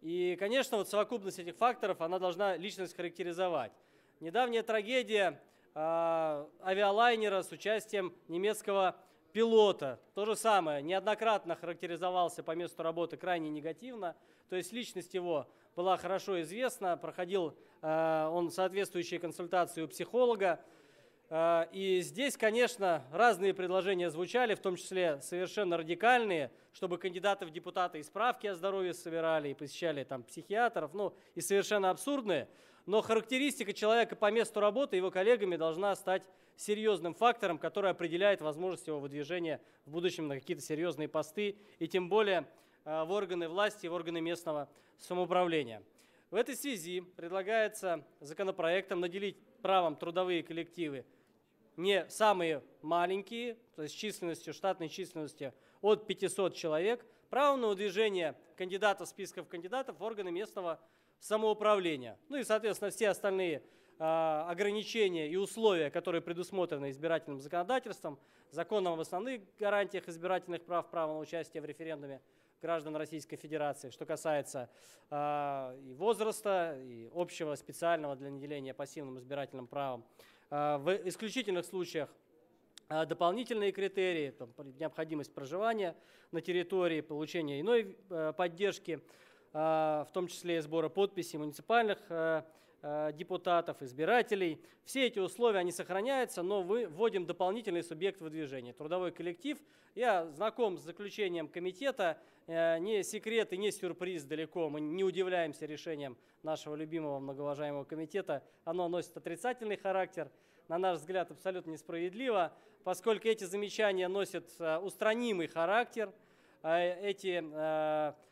И, конечно, вот совокупность этих факторов, она должна личность характеризовать. Недавняя трагедия авиалайнера с участием немецкого пилота. То же самое, неоднократно характеризовался по месту работы крайне негативно. То есть личность его была хорошо известна, проходил он соответствующие консультации у психолога. И здесь, конечно, разные предложения звучали, в том числе совершенно радикальные, чтобы кандидаты в депутаты и справки о здоровье собирали, и посещали там психиатров, ну и совершенно абсурдные. Но характеристика человека по месту работы его коллегами должна стать серьезным фактором, который определяет возможность его выдвижения в будущем на какие-то серьезные посты, и тем более в органы власти, в органы местного самоуправления. В этой связи предлагается законопроектом наделить правом трудовые коллективы не самые маленькие, то есть численностью, штатной численностью от 500 человек, право на выдвижение кандидатов, списков кандидатов в органы местного самоуправления. Ну и, соответственно, все остальные ограничения и условия, которые предусмотрены избирательным законодательством, законом об основных гарантиях избирательных прав, право на участие в референдуме граждан Российской Федерации, что касается и возраста, и общего специального для наделения пассивным избирательным правом. В исключительных случаях дополнительные критерии, там, необходимость проживания на территории, получение иной поддержки, в том числе и сбора подписей муниципальных депутатов, избирателей. Все эти условия, они сохраняются, но мы вводим дополнительный субъект выдвижения – трудовой коллектив. Я знаком с заключением комитета, не секрет и не сюрприз далеко, мы не удивляемся решениям нашего любимого многоуважаемого комитета, оно носит отрицательный характер, на наш взгляд абсолютно несправедливо, поскольку эти замечания носят устранимый характер, те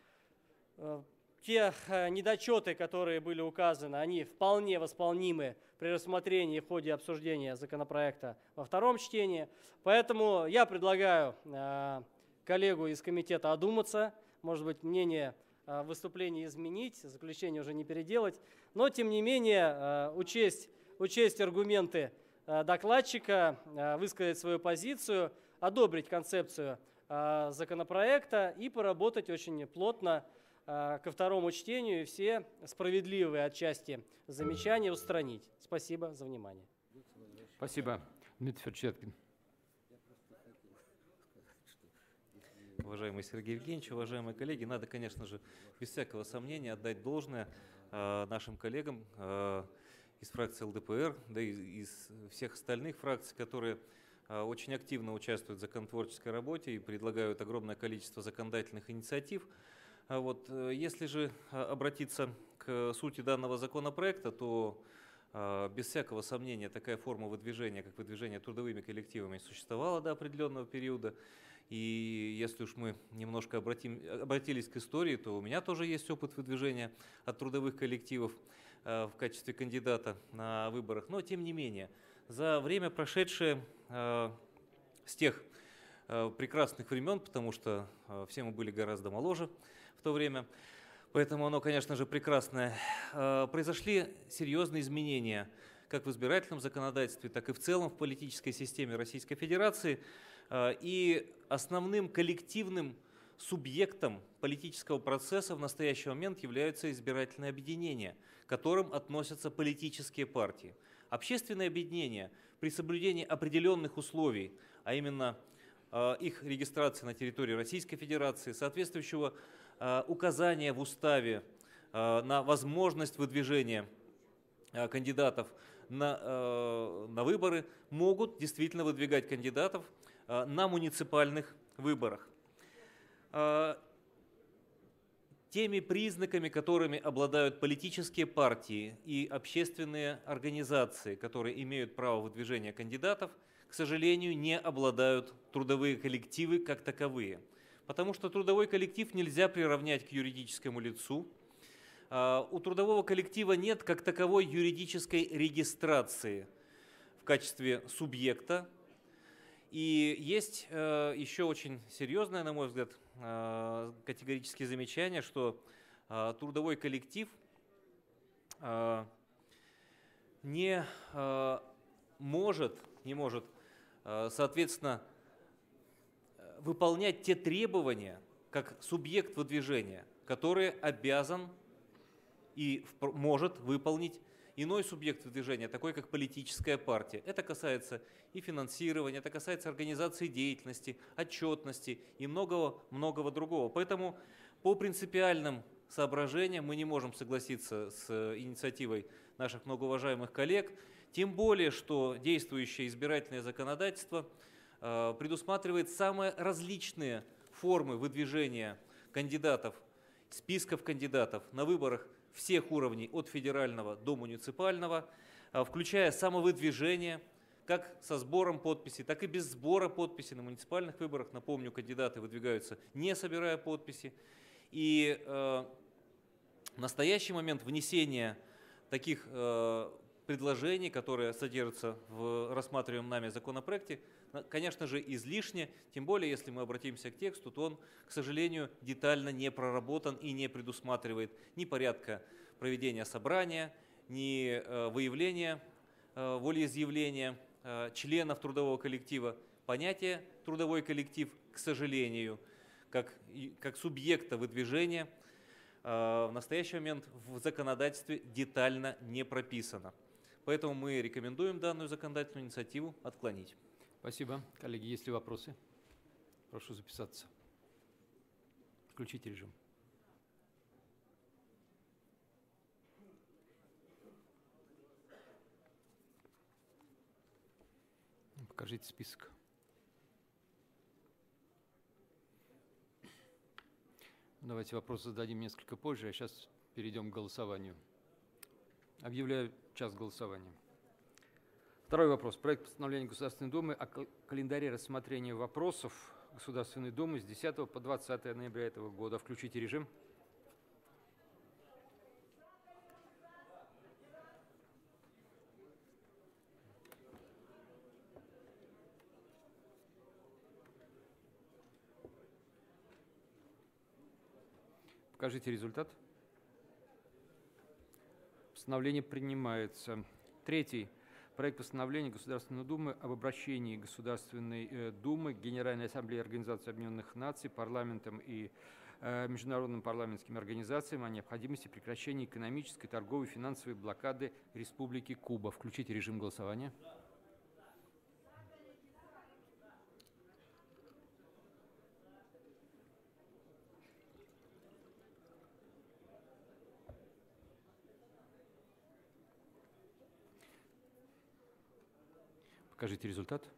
недочеты, которые были указаны, они вполне восполнимы при рассмотрении в ходе обсуждения законопроекта во втором чтении. Поэтому я предлагаю коллегу из комитета одуматься, может быть, мнение выступления изменить, заключение уже не переделать, но, тем не менее, учесть аргументы докладчика, высказать свою позицию, одобрить концепцию законопроекта и поработать очень плотно ко второму чтению и все справедливые отчасти замечания устранить. Спасибо за внимание. Спасибо. Дмитрий Федорович Вяткин. Уважаемый Сергей Евгеньевич, уважаемые коллеги, надо, конечно же, без всякого сомнения отдать должное нашим коллегам из фракции ЛДПР, да и из всех остальных фракций, которые очень активно участвуют в законотворческой работе и предлагают огромное количество законодательных инициатив. Вот. Если же обратиться к сути данного законопроекта, то без всякого сомнения такая форма выдвижения, как выдвижение трудовыми коллективами, существовала до определенного периода. И если уж мы немножко обратились к истории, то у меня тоже есть опыт выдвижения от трудовых коллективов в качестве кандидата на выборах. Но тем не менее, за время, прошедшее с тех прекрасных времен, потому что все мы были гораздо моложе, в то время, поэтому оно, конечно же, прекрасное. Произошли серьезные изменения как в избирательном законодательстве, так и в целом в политической системе Российской Федерации. И основным коллективным субъектом политического процесса в настоящий момент являются избирательные объединения, к которым относятся политические партии. Общественные объединения при соблюдении определенных условий, а именно их регистрации на территории Российской Федерации, соответствующего указания в уставе на возможность выдвижения кандидатов на выборы, могут действительно выдвигать кандидатов на муниципальных выборах. Теми признаками, которыми обладают политические партии и общественные организации, которые имеют право выдвижения кандидатов, к сожалению, не обладают трудовые коллективы как таковые. Потому что трудовой коллектив нельзя приравнять к юридическому лицу. У трудового коллектива нет как таковой юридической регистрации в качестве субъекта. И есть еще очень серьезное, на мой взгляд, категорическое замечание, что трудовой коллектив не может, соответственно, выполнять те требования, как субъект выдвижения, которые обязан и может выполнить иной субъект выдвижения, такой как политическая партия. Это касается и финансирования, это касается организации деятельности, отчетности и многого-многого другого. Поэтому по принципиальным соображениям мы не можем согласиться с инициативой наших многоуважаемых коллег, тем более, что действующее избирательное законодательство предусматривает самые различные формы выдвижения кандидатов, списков кандидатов на выборах всех уровней от федерального до муниципального, включая самовыдвижение, как со сбором подписей, так и без сбора подписей на муниципальных выборах. Напомню, кандидаты выдвигаются, не собирая подписи. И в настоящий момент внесение таких предложений, которые содержатся в рассматриваемом нами законопроекте, конечно же, излишне, тем более, если мы обратимся к тексту, то он, к сожалению, детально не проработан и не предусматривает ни порядка проведения собрания, ни выявления волеизъявления членов трудового коллектива. Понятие «трудовой коллектив», к сожалению, как субъекта выдвижения, в настоящий момент в законодательстве детально не прописано. Поэтому мы рекомендуем данную законодательную инициативу отклонить. Спасибо. Коллеги, есть ли вопросы? Прошу записаться. Включите режим. Покажите список. Давайте вопросы зададим несколько позже, а сейчас перейдем к голосованию. Объявляю час голосования. Второй вопрос. Проект постановления Государственной Думы о календаре рассмотрения вопросов Государственной Думы с 10 по 20 ноября этого года. Включите режим. Покажите результат. Постановление принимается. Третий. Проект постановления Государственной Думы об обращении Государственной Думы к Генеральной Ассамблее Организации Объединенных Наций, парламентам и международным парламентским организациям о необходимости прекращения экономической, торговой и финансовой блокады Республики Куба. Включите режим голосования. Покажите результат.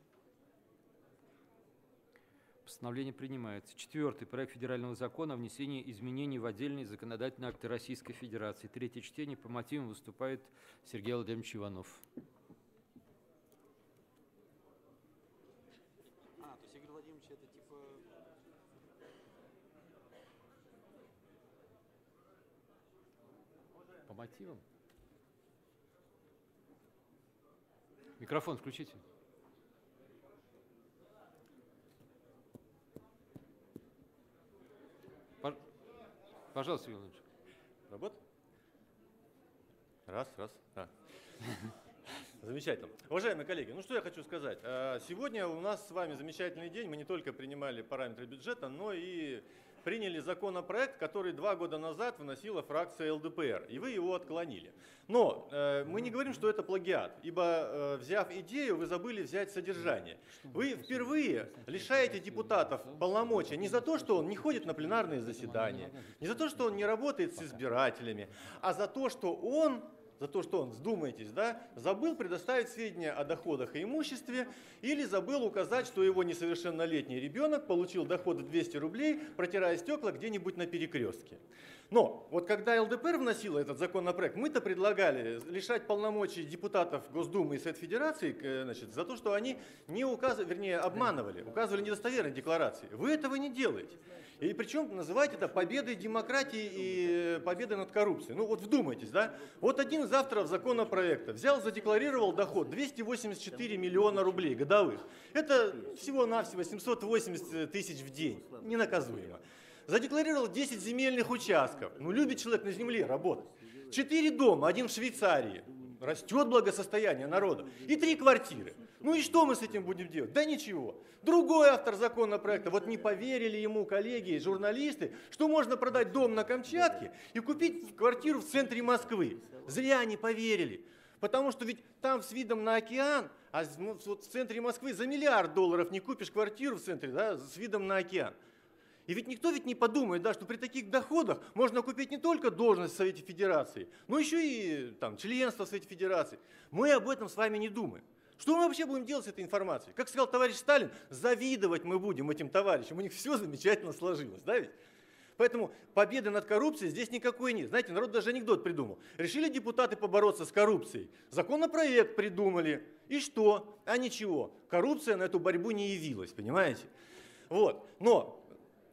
Постановление принимается. Четвертый. Проект федерального закона о внесении изменений в отдельные законодательные акты Российской Федерации. Третье чтение. По мотивам выступает Сергей Владимирович Иванов. То есть Игорь Владимирович, это типа... По мотивам? Микрофон включите. Пожалуйста, Юрий Ильич. Работа? Раз. Замечательно. Уважаемые коллеги, ну что я хочу сказать. Сегодня у нас с вами замечательный день. Мы не только принимали параметры бюджета, но и приняли законопроект, который 2 года назад вносила фракция ЛДПР, и вы его отклонили. Но мы не говорим, что это плагиат, ибо, взяв идею, вы забыли взять содержание. Вы впервые лишаете депутатов полномочий не за то, что он не ходит на пленарные заседания, не за то, что он не работает с избирателями, а за то, что он... вдумайтесь, да, забыл предоставить сведения о доходах и имуществе или забыл указать, что его несовершеннолетний ребенок получил доходы 200 рублей, протирая стекла где-нибудь на перекрестке. Но вот когда ЛДПР вносила этот законопроект, мы-то предлагали лишать полномочий депутатов Госдумы и Совет Федерации, значит, за то, что они не указывали, вернее, обманывали, указывали недостоверные декларации. Вы этого не делаете. И причем называете это победой демократии и победой над коррупцией. Ну вот вдумайтесь, да? Вот один из авторов законопроекта взял, задекларировал доход 284 миллиона рублей годовых. Это всего-навсего 780 тысяч в день. Ненаказуемо. Задекларировал 10 земельных участков. Ну, любит человек на земле работать. 4 дома, один в Швейцарии. Растет благосостояние народа. И 3 квартиры. Ну и что мы с этим будем делать? Да ничего. Другой автор законопроекта, вот не поверили ему коллеги и журналисты, что можно продать дом на Камчатке и купить квартиру в центре Москвы. Зря не поверили. Потому что ведь там с видом на океан, а вот в центре Москвы за $1 миллиард не купишь квартиру в центре, да, с видом на океан. И ведь никто ведь не подумает, да, что при таких доходах можно купить не только должность в Совете Федерации, но еще и там, членство в Совете Федерации. Мы об этом с вами не думаем. Что мы вообще будем делать с этой информацией? Как сказал товарищ Сталин, завидовать мы будем этим товарищам. У них все замечательно сложилось, да ведь? Поэтому победы над коррупцией здесь никакой нет. Знаете, народ даже анекдот придумал. Решили депутаты побороться с коррупцией. Законопроект придумали. И что? А ничего. Коррупция на эту борьбу не явилась, понимаете? Вот. Но...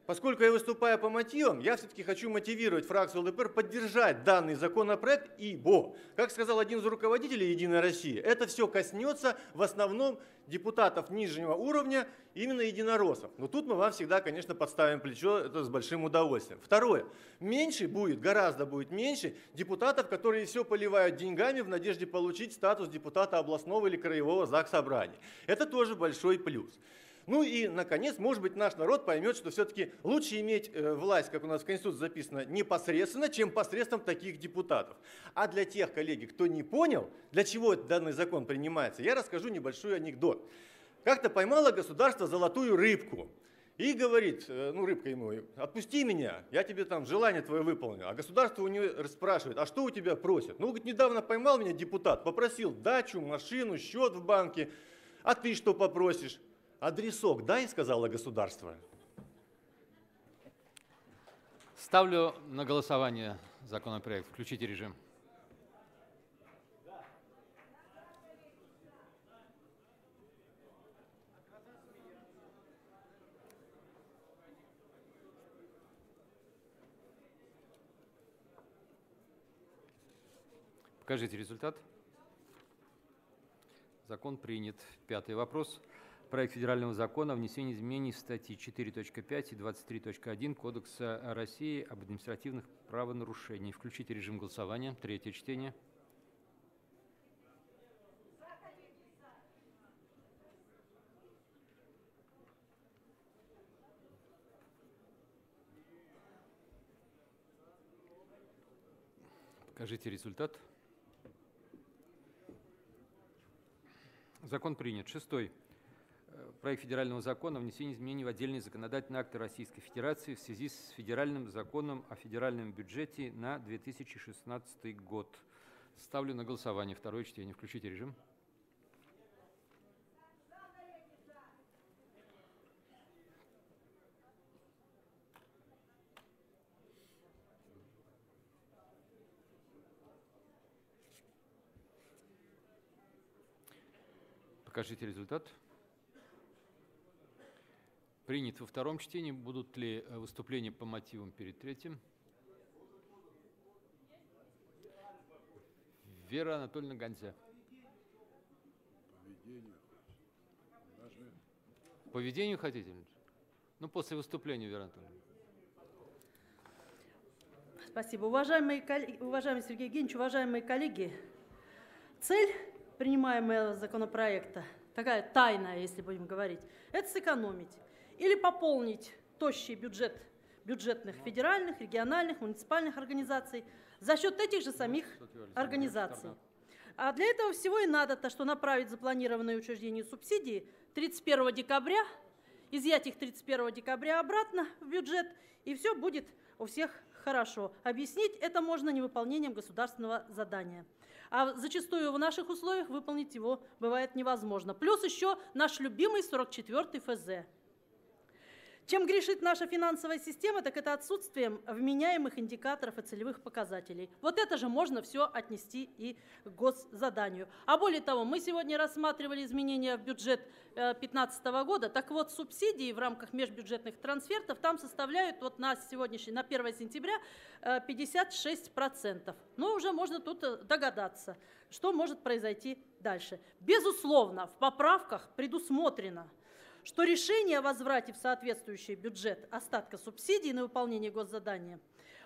Поскольку я выступаю по мотивам, я все-таки хочу мотивировать фракцию ЛДПР поддержать данный законопроект, ибо, как сказал один из руководителей «Единой России», это все коснется в основном депутатов нижнего уровня, именно единороссов. Но тут мы вам всегда, конечно, подставим плечо, это с большим удовольствием. Второе. Меньше будет, гораздо будет меньше депутатов, которые все поливают деньгами в надежде получить статус депутата областного или краевого заксобрания. Это тоже большой плюс. Ну и, наконец, может быть, наш народ поймет, что все-таки лучше иметь власть, как у нас в Конституции записано, непосредственно, чем посредством таких депутатов. А для тех, коллеги, кто не понял, для чего этот данный закон принимается, я расскажу небольшой анекдот. Как-то поймало государство золотую рыбку и говорит, ну рыбка ему, отпусти меня, я тебе там желание твое выполню. А государство у него спрашивает, а что у тебя просят? Ну, говорит, недавно поймал меня депутат, попросил дачу, машину, счет в банке, а ты что попросишь? Адресок дай, сказала государство. Ставлю на голосование законопроект. Включите режим. Покажите результат. Закон принят. 5-й вопрос. Проект федерального закона о внесении изменений в статьи 4.5 и 23.1 Кодекса России об административных правонарушениях. Включите режим голосования. 3-е чтение. Покажите результат. Закон принят. 6-й. Проект федерального закона о внесении изменений в отдельные законодательные акты Российской Федерации в связи с федеральным законом о федеральном бюджете на 2016 год. Ставлю на голосование. 2-е чтение. Включите режим. Покажите результат. Принят. Во 2-м чтении. Будут ли выступления по мотивам перед 3-м? Вера Анатольевна Ганзя. Поведению хотите? Ну, после выступления, Вера Анатольевна. Спасибо. Уважаемый Сергей Евгеньевич, уважаемые коллеги, цель принимаемого законопроекта, такая тайная, если будем говорить, это сэкономить или пополнить тощий бюджет бюджетных федеральных, региональных, муниципальных организаций, за счет этих же самих организаций. А для этого всего и надо то, что направить запланированные учреждения субсидии 31 декабря, изъять их 31 декабря обратно в бюджет, и все будет у всех хорошо. Объяснить это можно невыполнением государственного задания. А зачастую в наших условиях выполнить его бывает невозможно. Плюс еще наш любимый 44-й ФЗ. Чем грешит наша финансовая система, так это отсутствием вменяемых индикаторов и целевых показателей. Вот это же можно все отнести и к госзаданию. А более того, мы сегодня рассматривали изменения в бюджет 2015 года. Так вот, субсидии в рамках межбюджетных трансфертов там составляют вот на сегодняшний, на 1 сентября 56%. Но уже можно тут догадаться, что может произойти дальше. Безусловно, в поправках предусмотрено, что решение о возврате в соответствующий бюджет остатка субсидий на выполнение госзадания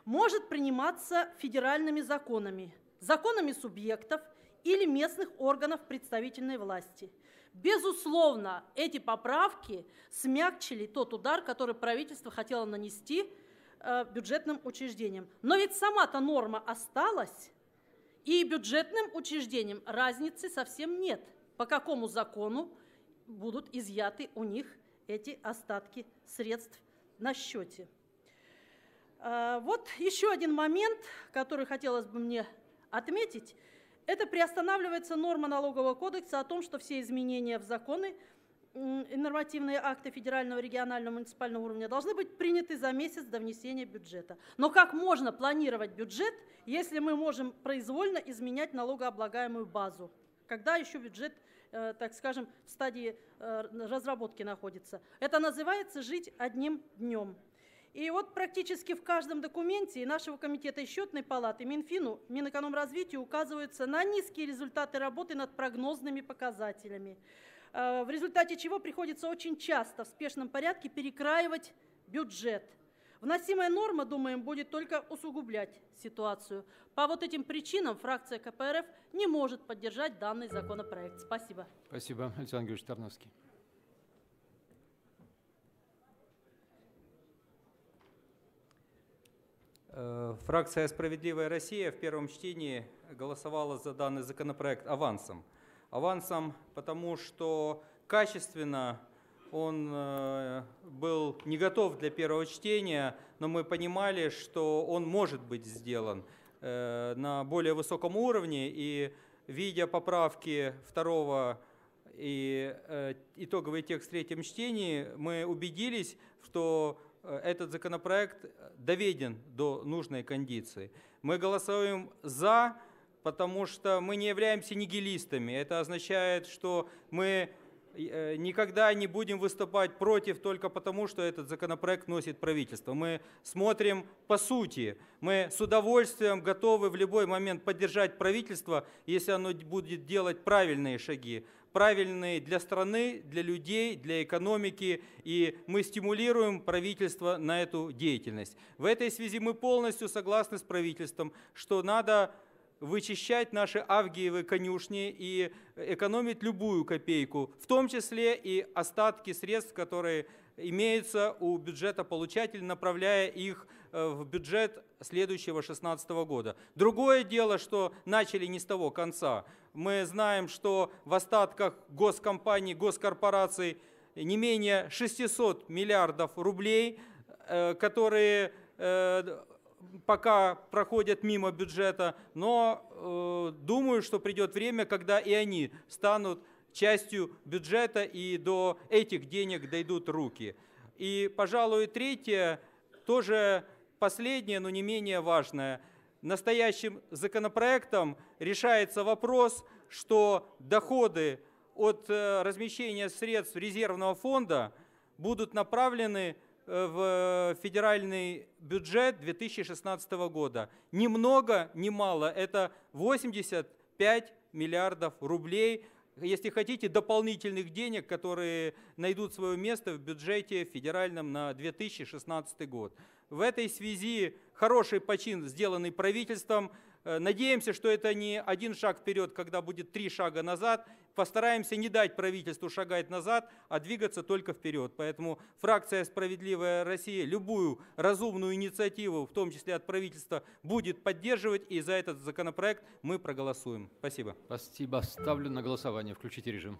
может приниматься федеральными законами, законами субъектов или местных органов представительной власти. Безусловно, эти поправки смягчили тот удар, который правительство хотело нанести бюджетным учреждениям. Но ведь сама-то норма осталась, и бюджетным учреждениям разницы совсем нет, по какому закону будут изъяты у них эти остатки средств на счете. Вот еще один момент, который хотелось бы мне отметить. Это приостанавливается норма налогового кодекса о том, что все изменения в законы и нормативные акты федерального, регионального, муниципального уровня должны быть приняты за месяц до внесения бюджета. Но как можно планировать бюджет, если мы можем произвольно изменять налогооблагаемую базу, когда еще бюджет, так скажем, в стадии разработки находится. Это называется «жить одним днем». И вот практически в каждом документе и нашего комитета и счетной палаты, Минфину, Минэкономразвитию указываются на низкие результаты работы над прогнозными показателями, в результате чего приходится очень часто в спешном порядке перекраивать бюджет. Вносимая норма, думаем, будет только усугублять ситуацию. По вот этим причинам фракция КПРФ не может поддержать данный законопроект. Спасибо. Спасибо, Александр Георгиевич Тарнавский. Фракция «Справедливая Россия» в первом чтении голосовала за данный законопроект авансом. Авансом, потому что качественно он был не готов для первого чтения, но мы понимали, что он может быть сделан на более высоком уровне. И видя поправки второго и итоговый текст в третьем чтении, мы убедились, что этот законопроект доведен до нужной кондиции. Мы голосуем «за», потому что мы не являемся нигилистами. Это означает, что мы никогда не будем выступать против только потому, что этот законопроект носит правительство. Мы смотрим по сути. Мы с удовольствием готовы в любой момент поддержать правительство, если оно будет делать правильные шаги. Правильные для страны, для людей, для экономики. И мы стимулируем правительство на эту деятельность. В этой связи мы полностью согласны с правительством, что надо вычищать наши авгиевы конюшни и экономить любую копейку, в том числе и остатки средств, которые имеются у бюджета получателя, направляя их в бюджет следующего 2016 года. Другое дело, что начали не с того конца. Мы знаем, что в остатках госкомпаний, госкорпораций не менее 600 миллиардов рублей, которые пока проходят мимо бюджета, но думаю, что придет время, когда и они станут частью бюджета, и до этих денег дойдут руки. И, пожалуй, третье, тоже последнее, но не менее важное. Настоящим законопроектом решается вопрос, что доходы от размещения средств резервного фонда будут направлены в федеральный бюджет 2016 года. Ни много, ни мало. Это 85 миллиардов рублей, если хотите, дополнительных денег, которые найдут свое место в бюджете федеральном на 2016 год. В этой связи хороший почин, сделанный правительством, Надеемся, что это не один шаг вперед, когда будет три шага назад. Постараемся не дать правительству шагать назад, а двигаться только вперед. Поэтому фракция «Справедливая Россия» любую разумную инициативу, в том числе от правительства, будет поддерживать. И за этот законопроект мы проголосуем. Спасибо. Спасибо. Ставлю на голосование. Включите режим.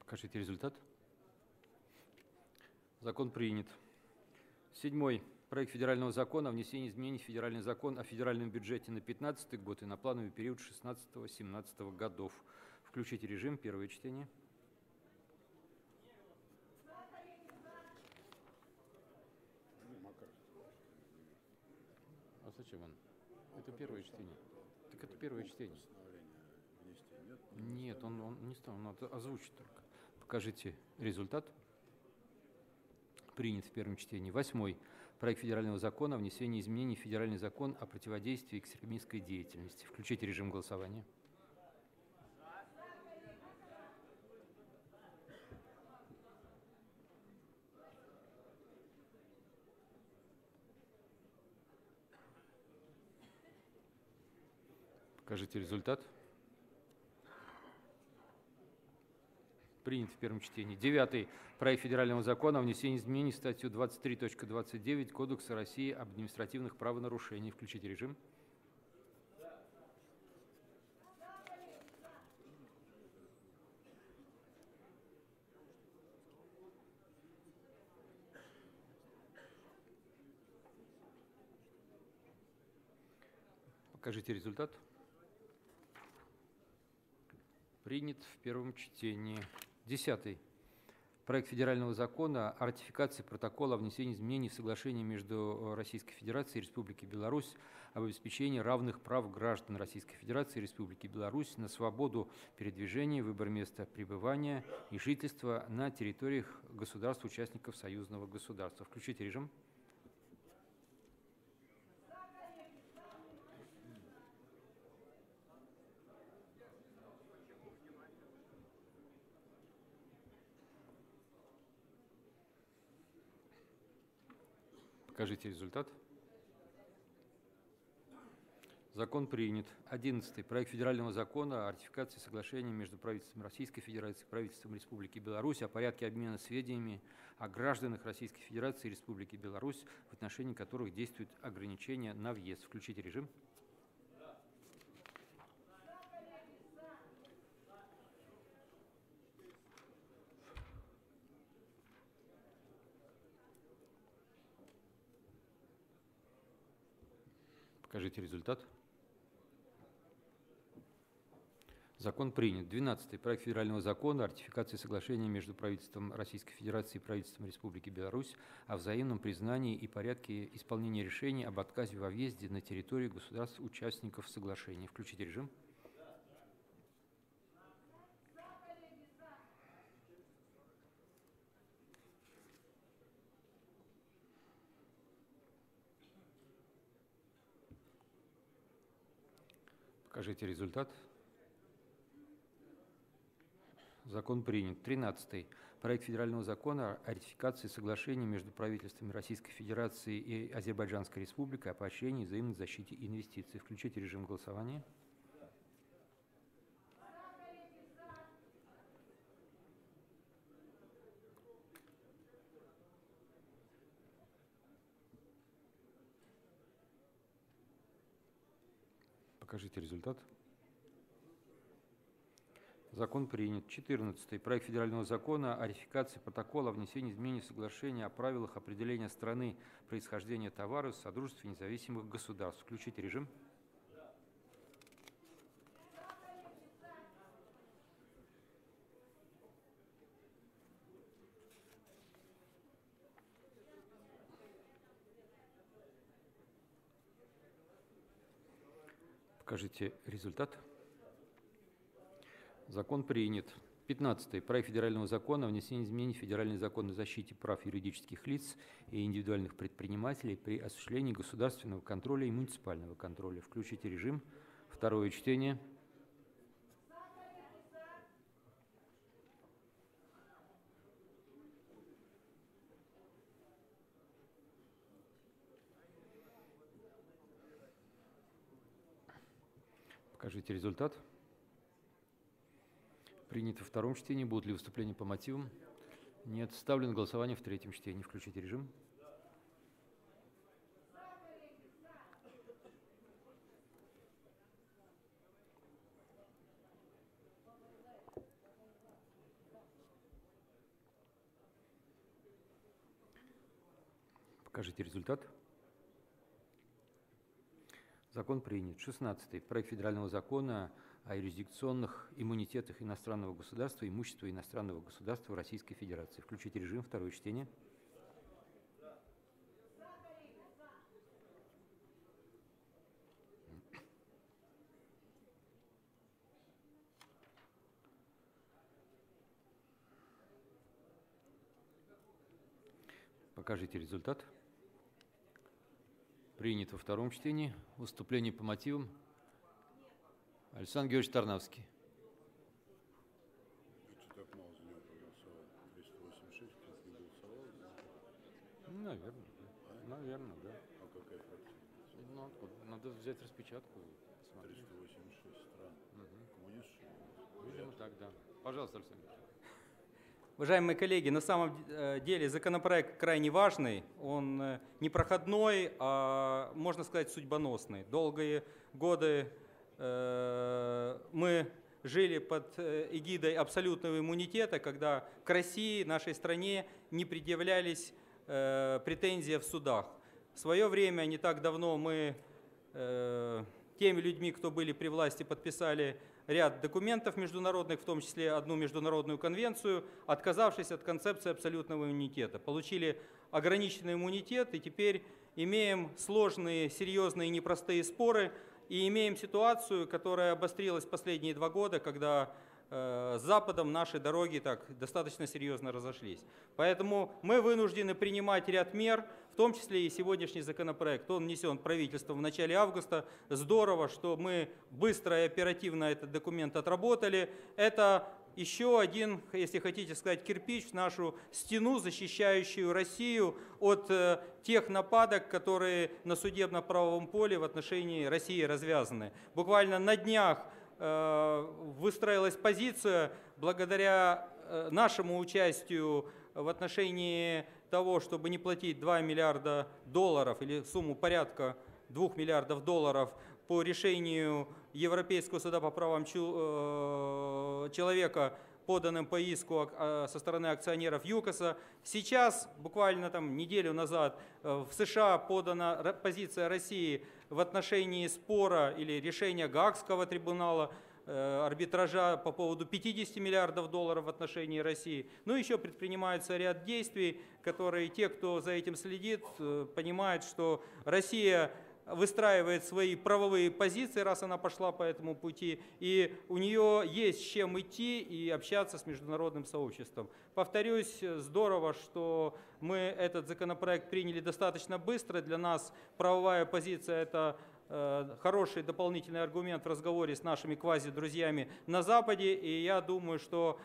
Покажите результат. Закон принят. 7. Проект федерального закона о внесении изменений в федеральный закон о федеральном бюджете на 2015 год и на плановый период 2016-2017 годов. Включите режим. Первое чтение. А зачем он? Это первое чтение. Так это первое чтение. Нет, он не стал, надо озвучить только. Покажите результат. Принят в первом чтении. 8. Проект федерального закона о внесении изменений в федеральный закон о противодействии экстремистской деятельности. Включите режим голосования. Покажите результат. Принят в первом чтении. 9. Проект федерального закона о внесении изменений в статью 23.29 Кодекса России об административных правонарушениях. Включите режим. Покажите результат. Принят в первом чтении. 10. Проект федерального закона о ратификации протокола о внесении изменений в соглашение между Российской Федерацией и Республикой Беларусь об обеспечении равных прав граждан Российской Федерации и Республики Беларусь на свободу передвижения, выбор места пребывания и жительства на территориях государств-участников союзного государства. Включите режим. Покажите результат. Закон принят. 11. Проект федерального закона о ратификации соглашения между правительством Российской Федерации и правительством Республики Беларусь о порядке обмена сведениями о гражданах Российской Федерации и Республики Беларусь, в отношении которых действуют ограничения на въезд. Включите режим. Покажите результат. Закон принят. 12. Проект федерального закона о ратификации соглашения между правительством Российской Федерации и правительством Республики Беларусь о взаимном признании и порядке исполнения решений об отказе во въезде на территорию государств-участников соглашения. Включите режим. Покажите результат. Закон принят. 13. Проект федерального закона о ратификации соглашений между правительствами Российской Федерации и Азербайджанской Республики о поощрении и взаимной защите инвестиций. Включите режим голосования. Покажите результат. Закон принят. 14. Проект федерального закона о ратификации протокола о внесении изменений в соглашение о правилах определения страны происхождения товаров в Содружестве независимых государств. Включите режим. Покажите результат. Закон принят. 15. Проект федерального закона о внесении изменений в Федеральный закон о защите прав юридических лиц и индивидуальных предпринимателей при осуществлении государственного контроля и муниципального контроля. Включите режим. Второе чтение. Покажите результат. Принято в втором чтении. Будут ли выступления по мотивам? Нет. Ставлю на голосование в третьем чтении. Включите режим. Покажите результат. Закон принят. 16. Проект федерального закона о юрисдикционных иммунитетах иностранного государства и имущества иностранного государства Российской Федерации. Включите режим. Второе чтение. Покажите результат. Принято во втором чтении. Выступление по мотивам. Александр Георгиевич Тарнавский. Наверное, да. Наверное, да. А какая фракция? Ну, откуда? Надо взять распечатку и посмотреть. 386 стран. Угу. Видимо, так, да. Пожалуйста, Александр Георгиевич. Уважаемые коллеги, на самом деле законопроект крайне важный, он не проходной, а, можно сказать, судьбоносный. Долгие годы мы жили под эгидой абсолютного иммунитета, когда к России, нашей стране, не предъявлялись претензии в судах. В свое время, не так давно, мы теми людьми, кто были при власти, подписали ряд документов международных, в том числе одну международную конвенцию, отказавшись от концепции абсолютного иммунитета. Получили ограниченный иммунитет и теперь имеем сложные, серьезные и непростые споры. И имеем ситуацию, которая обострилась последние 2 года, когда с Западом наши дороги так достаточно серьезно разошлись. Поэтому мы вынуждены принимать ряд мер, в том числе и сегодняшний законопроект. Он внесен правительством в начале августа. Здорово, что мы быстро и оперативно этот документ отработали. Это еще один, если хотите сказать, кирпич в нашу стену, защищающую Россию от тех нападок, которые на судебно-правовом поле в отношении России развязаны. Буквально на днях выстроилась позиция благодаря нашему участию в отношении того, чтобы не платить $2 миллиарда или сумму порядка $2 миллиардов по решению Европейского суда по правам человека, поданным по иску со стороны акционеров ЮКОСа. Сейчас, буквально там неделю назад, в США подана позиция России в отношении спора или решения Гаагского трибунала, арбитража по поводу $50 миллиардов в отношении России. Ну, еще предпринимается ряд действий, которые те, кто за этим следит, понимают, что Россия выстраивает свои правовые позиции, раз она пошла по этому пути, и у нее есть с чем идти и общаться с международным сообществом. Повторюсь, здорово, что мы этот законопроект приняли достаточно быстро. Для нас правовая позиция – это хороший дополнительный аргумент в разговоре с нашими квази-друзьями на Западе, и я думаю, что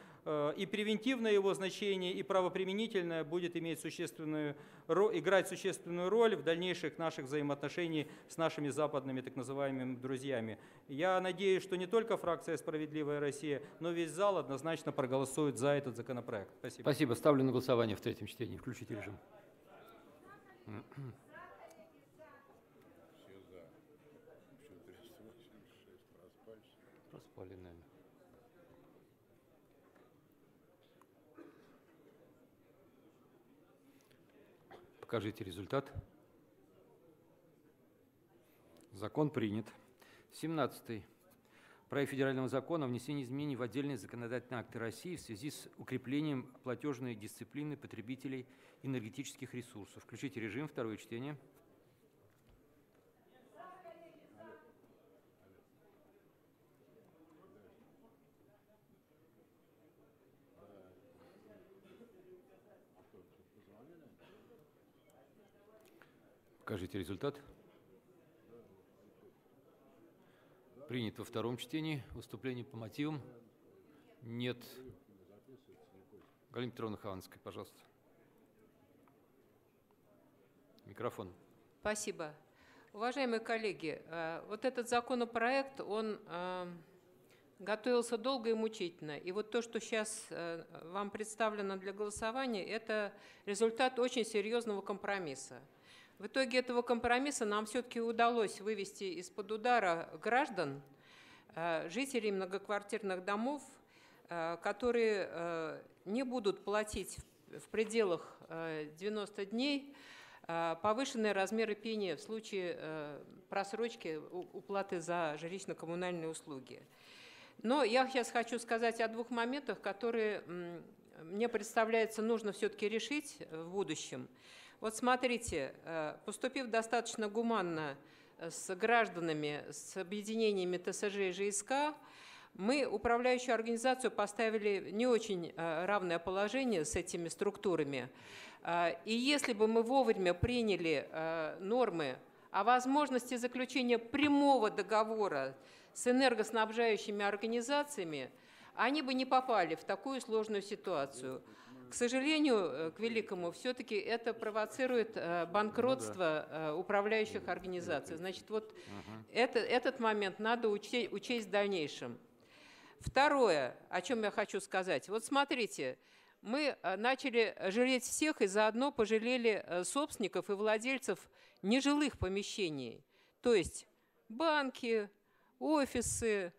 и превентивное его значение, и правоприменительное будет иметь играть существенную роль в дальнейших наших взаимоотношениях с нашими западными так называемыми друзьями. Я надеюсь, что не только фракция «Справедливая Россия», но весь зал однозначно проголосует за этот законопроект. Спасибо. Спасибо. Ставлю на голосование в третьем чтении. Включите режим. Покажите результат. Закон принят. 17. Проект федерального закона о внесении изменений в отдельные законодательные акты России в связи с укреплением платежной дисциплины потребителей энергетических ресурсов. Включите режим. Второе чтение. Покажите результат. Принято во втором чтении. Выступление по мотивам. Нет. Галина Петровна Хованская, пожалуйста. Микрофон. Спасибо. Уважаемые коллеги, вот этот законопроект, он готовился долго и мучительно. И вот то, что сейчас вам представлено для голосования, это результат очень серьезного компромисса. В итоге этого компромисса нам все-таки удалось вывести из-под удара граждан, жителей многоквартирных домов, которые не будут платить в пределах 90 дней повышенные размеры пени в случае просрочки уплаты за жилищно-коммунальные услуги. Но я сейчас хочу сказать о двух моментах, которые, мне представляется, нужно все-таки решить в будущем. Вот смотрите, поступив достаточно гуманно с гражданами, с объединениями ТСЖ и ЖСК, мы управляющую организацию поставили не очень равное положение с этими структурами. И если бы мы вовремя приняли нормы о возможности заключения прямого договора с энергоснабжающими организациями, они бы не попали в такую сложную ситуацию. К сожалению, к великому, все-таки это провоцирует банкротство управляющих организаций. Значит, вот этот момент надо учесть в дальнейшем. Второе, о чем я хочу сказать. Вот смотрите, мы начали жалеть всех и заодно пожалели собственников и владельцев нежилых помещений. То есть банки, офисы,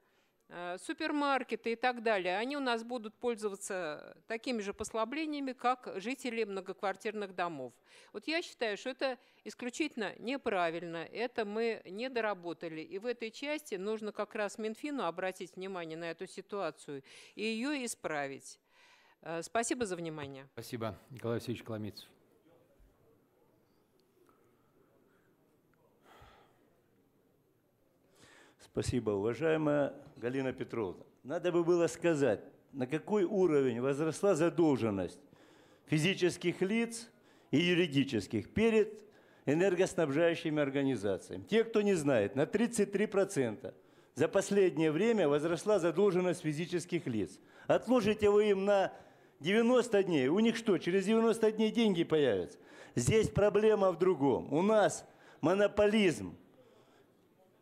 супермаркеты и так далее. Они у нас будут пользоваться такими же послаблениями, как жители многоквартирных домов. Вот я считаю, что это исключительно неправильно, это мы не доработали. И в этой части нужно как раз Минфину обратить внимание на эту ситуацию и ее исправить. Спасибо за внимание. Спасибо. Николай Васильевич Коломейцев. Спасибо, уважаемая Галина Петровна. Надо бы было сказать, на какой уровень возросла задолженность физических лиц и юридических перед энергоснабжающими организациями. Те, кто не знает, на 33% за последнее время возросла задолженность физических лиц. Отложите вы им на 90 дней, у них что, через 90 дней деньги появятся? Здесь проблема в другом. У нас монополизм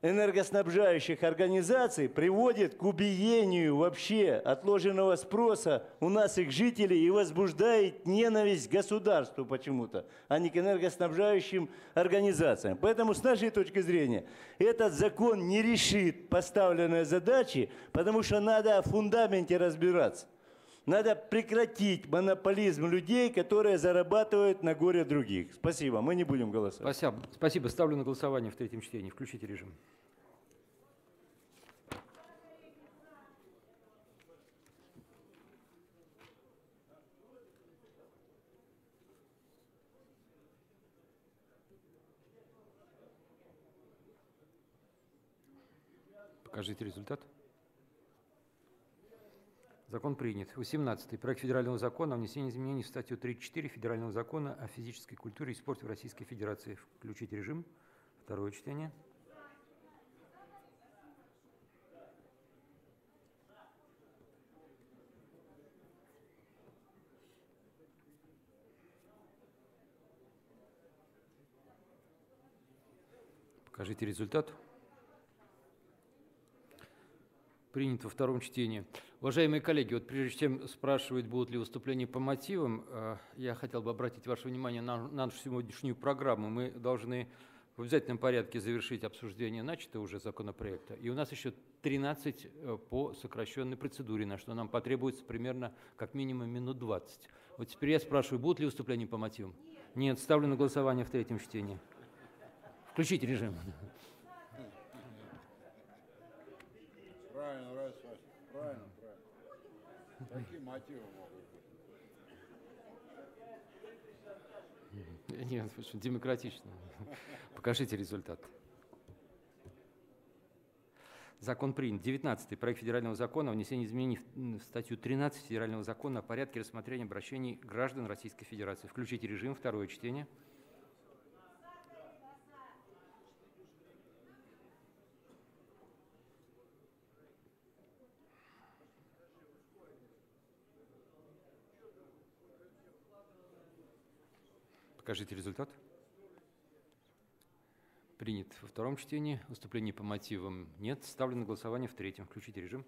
энергоснабжающих организаций приводит к убиению вообще отложенного спроса у нас их жителей и возбуждает ненависть к государству почему-то, а не к энергоснабжающим организациям. Поэтому с нашей точки зрения этот закон не решит поставленные задачи, потому что надо о фундаменте разбираться. Надо прекратить монополизм людей, которые зарабатывают на горе других. Спасибо. Мы не будем голосовать. Спасибо. Ставлю на голосование в третьем чтении. Включите режим. Покажите результат. Закон принят. 18-й. Проект федерального закона о внесении изменений в статью 34 Федерального закона о физической культуре и спорте в Российской Федерации. Включить режим. Второе чтение. Покажите результат. Принят во втором чтении. Уважаемые коллеги, вот прежде чем спрашивать, будут ли выступления по мотивам, я хотел бы обратить ваше внимание на нашу сегодняшнюю программу. Мы должны в обязательном порядке завершить обсуждение начатого уже законопроекта. И у нас еще 13 по сокращенной процедуре, на что нам потребуется примерно как минимум минут 20. Вот теперь я спрашиваю, будут ли выступления по мотивам? Нет, ставлю на голосование в третьем чтении. Включите режим. Правильно, Раиса Васильевна, правильно, правильно. Такие мотивы могут быть. Нет, демократично. Покажите результат. Закон принят. 19-й. Проект федерального закона о внесении изменений в статью 13 Федерального закона о порядке рассмотрения обращений граждан Российской Федерации. Включите режим. Второе чтение. Покажите результат. Принят во втором чтении. Выступлений по мотивам нет. Ставлю на голосование в третьем. Включите режим.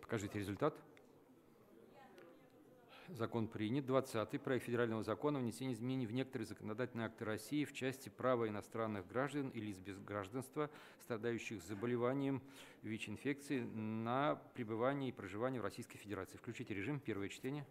Покажите результат. Закон принят. 20-й. Проект федерального закона о внесении изменений в некоторые законодательные акты России в части права иностранных граждан и лиц без гражданства, страдающих заболеванием ВИЧ-инфекции, на пребывание и проживание в Российской Федерации. Включите режим. Первое чтение.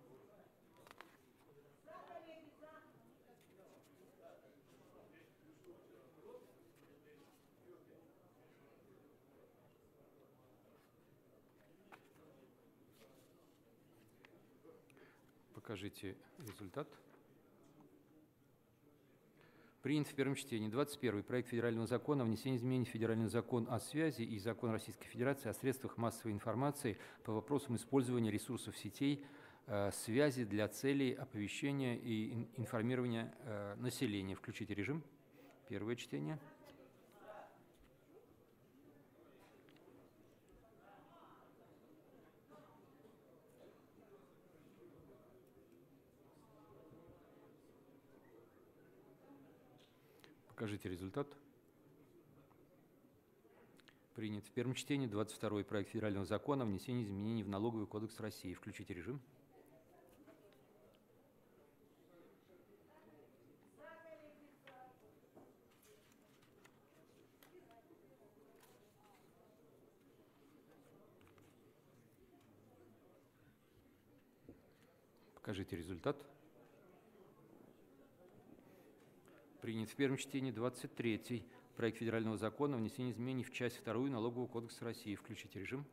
Покажите результат. Принят в первом чтении. 21-й. Проект федерального закона о внесении изменений в федеральный закон о связи и закон Российской Федерации о средствах массовой информации по вопросам использования ресурсов сетей связи для целей оповещения и информирования населения. Включите режим. Первое чтение. Покажите результат. Принят в первом чтении. 22-й. Проект федерального закона о внесении изменений в Налоговый кодекс России. Включите режим. Покажите результат. Принят в первом чтении. 23-й. Проект федерального закона о внесении изменений в часть 2 Налогового кодекса России. Включите режим.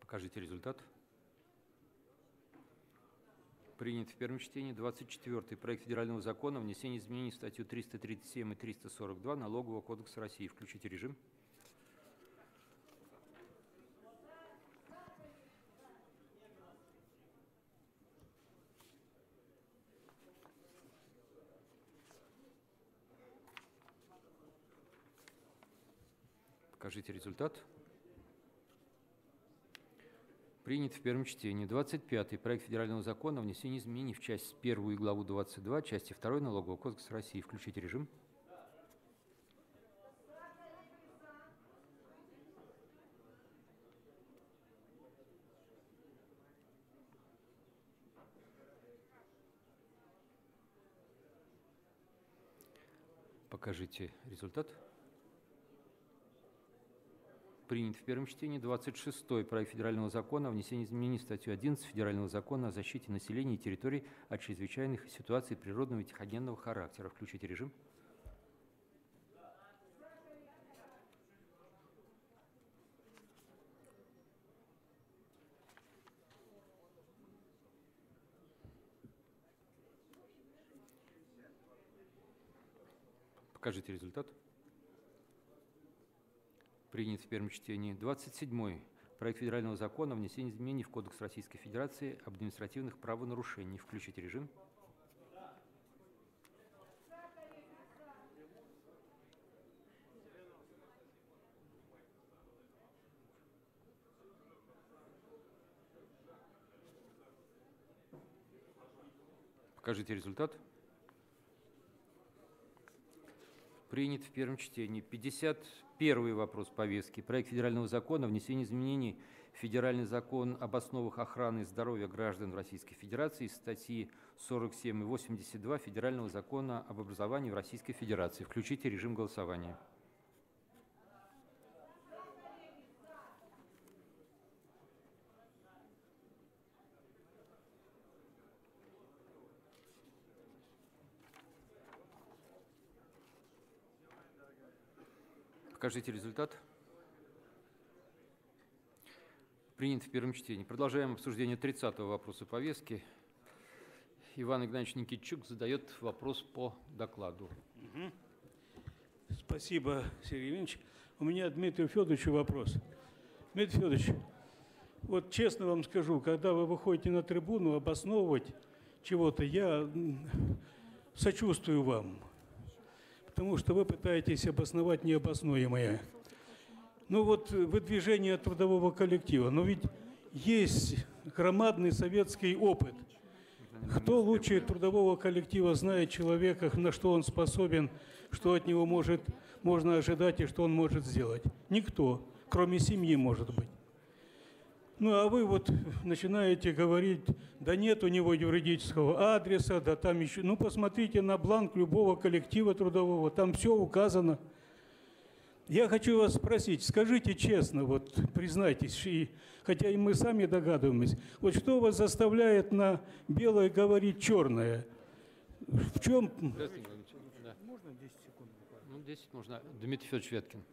Покажите результат. Принят в первом чтении. 24-й. Проект федерального закона о внесении изменений в статью 337 и 342 Налогового кодекса России. Включите режим. Покажите результат. Принят в первом чтении. 25-й. Проект федерального закона о внесении изменений в часть 1 и главу 22, части 2 Налогового кодекса России. Включите режим. Покажите результат. Принят в первом чтении. 26-й. Проект федерального закона о внесении изменений в статью 11 Федерального закона о защите населения и территорий от чрезвычайных ситуаций природного и техногенного характера. Включите режим. Покажите результат. Принят в первом чтении. 27-й. Проект федерального закона о внесении изменений в Кодекс Российской Федерации об административных правонарушениях. Включите режим. Покажите результат. Принят в первом чтении. 51-й вопрос повестки. Проект федерального закона о внесении изменений в федеральный закон об основах охраны здоровья граждан Российской Федерации из статьи 47 и 82 Федерального закона об образовании в Российской Федерации. Включите режим голосования. Покажите результат. Принят в первом чтении. Продолжаем обсуждение 30-го вопроса повестки. Иван Игнатьевич Никитчук задает вопрос по докладу. Спасибо, Сергей Евгеньевич. У меня Дмитрию Федоровичу вопрос. Дмитрий Федорович, вот честно вам скажу, когда вы выходите на трибуну обосновывать чего-то, я сочувствую вам, потому что вы пытаетесь обосновать необоснуемое. Ну вот выдвижение трудового коллектива, но ведь есть громадный советский опыт. Кто лучше трудового коллектива знает человека, на что он способен, что от него можно ожидать и что он может сделать? Никто, кроме семьи, может быть. Ну а вы вот начинаете говорить, да нет у него юридического адреса, да там еще… Ну посмотрите на бланк любого коллектива трудового, там все указано. Я хочу вас спросить, скажите честно, вот признайтесь, и, хотя и мы сами догадываемся, вот что вас заставляет на белое говорить черное? В чем… Можно 10 секунд? Ну, 10 можно. Дмитрий Федорович Вяткин.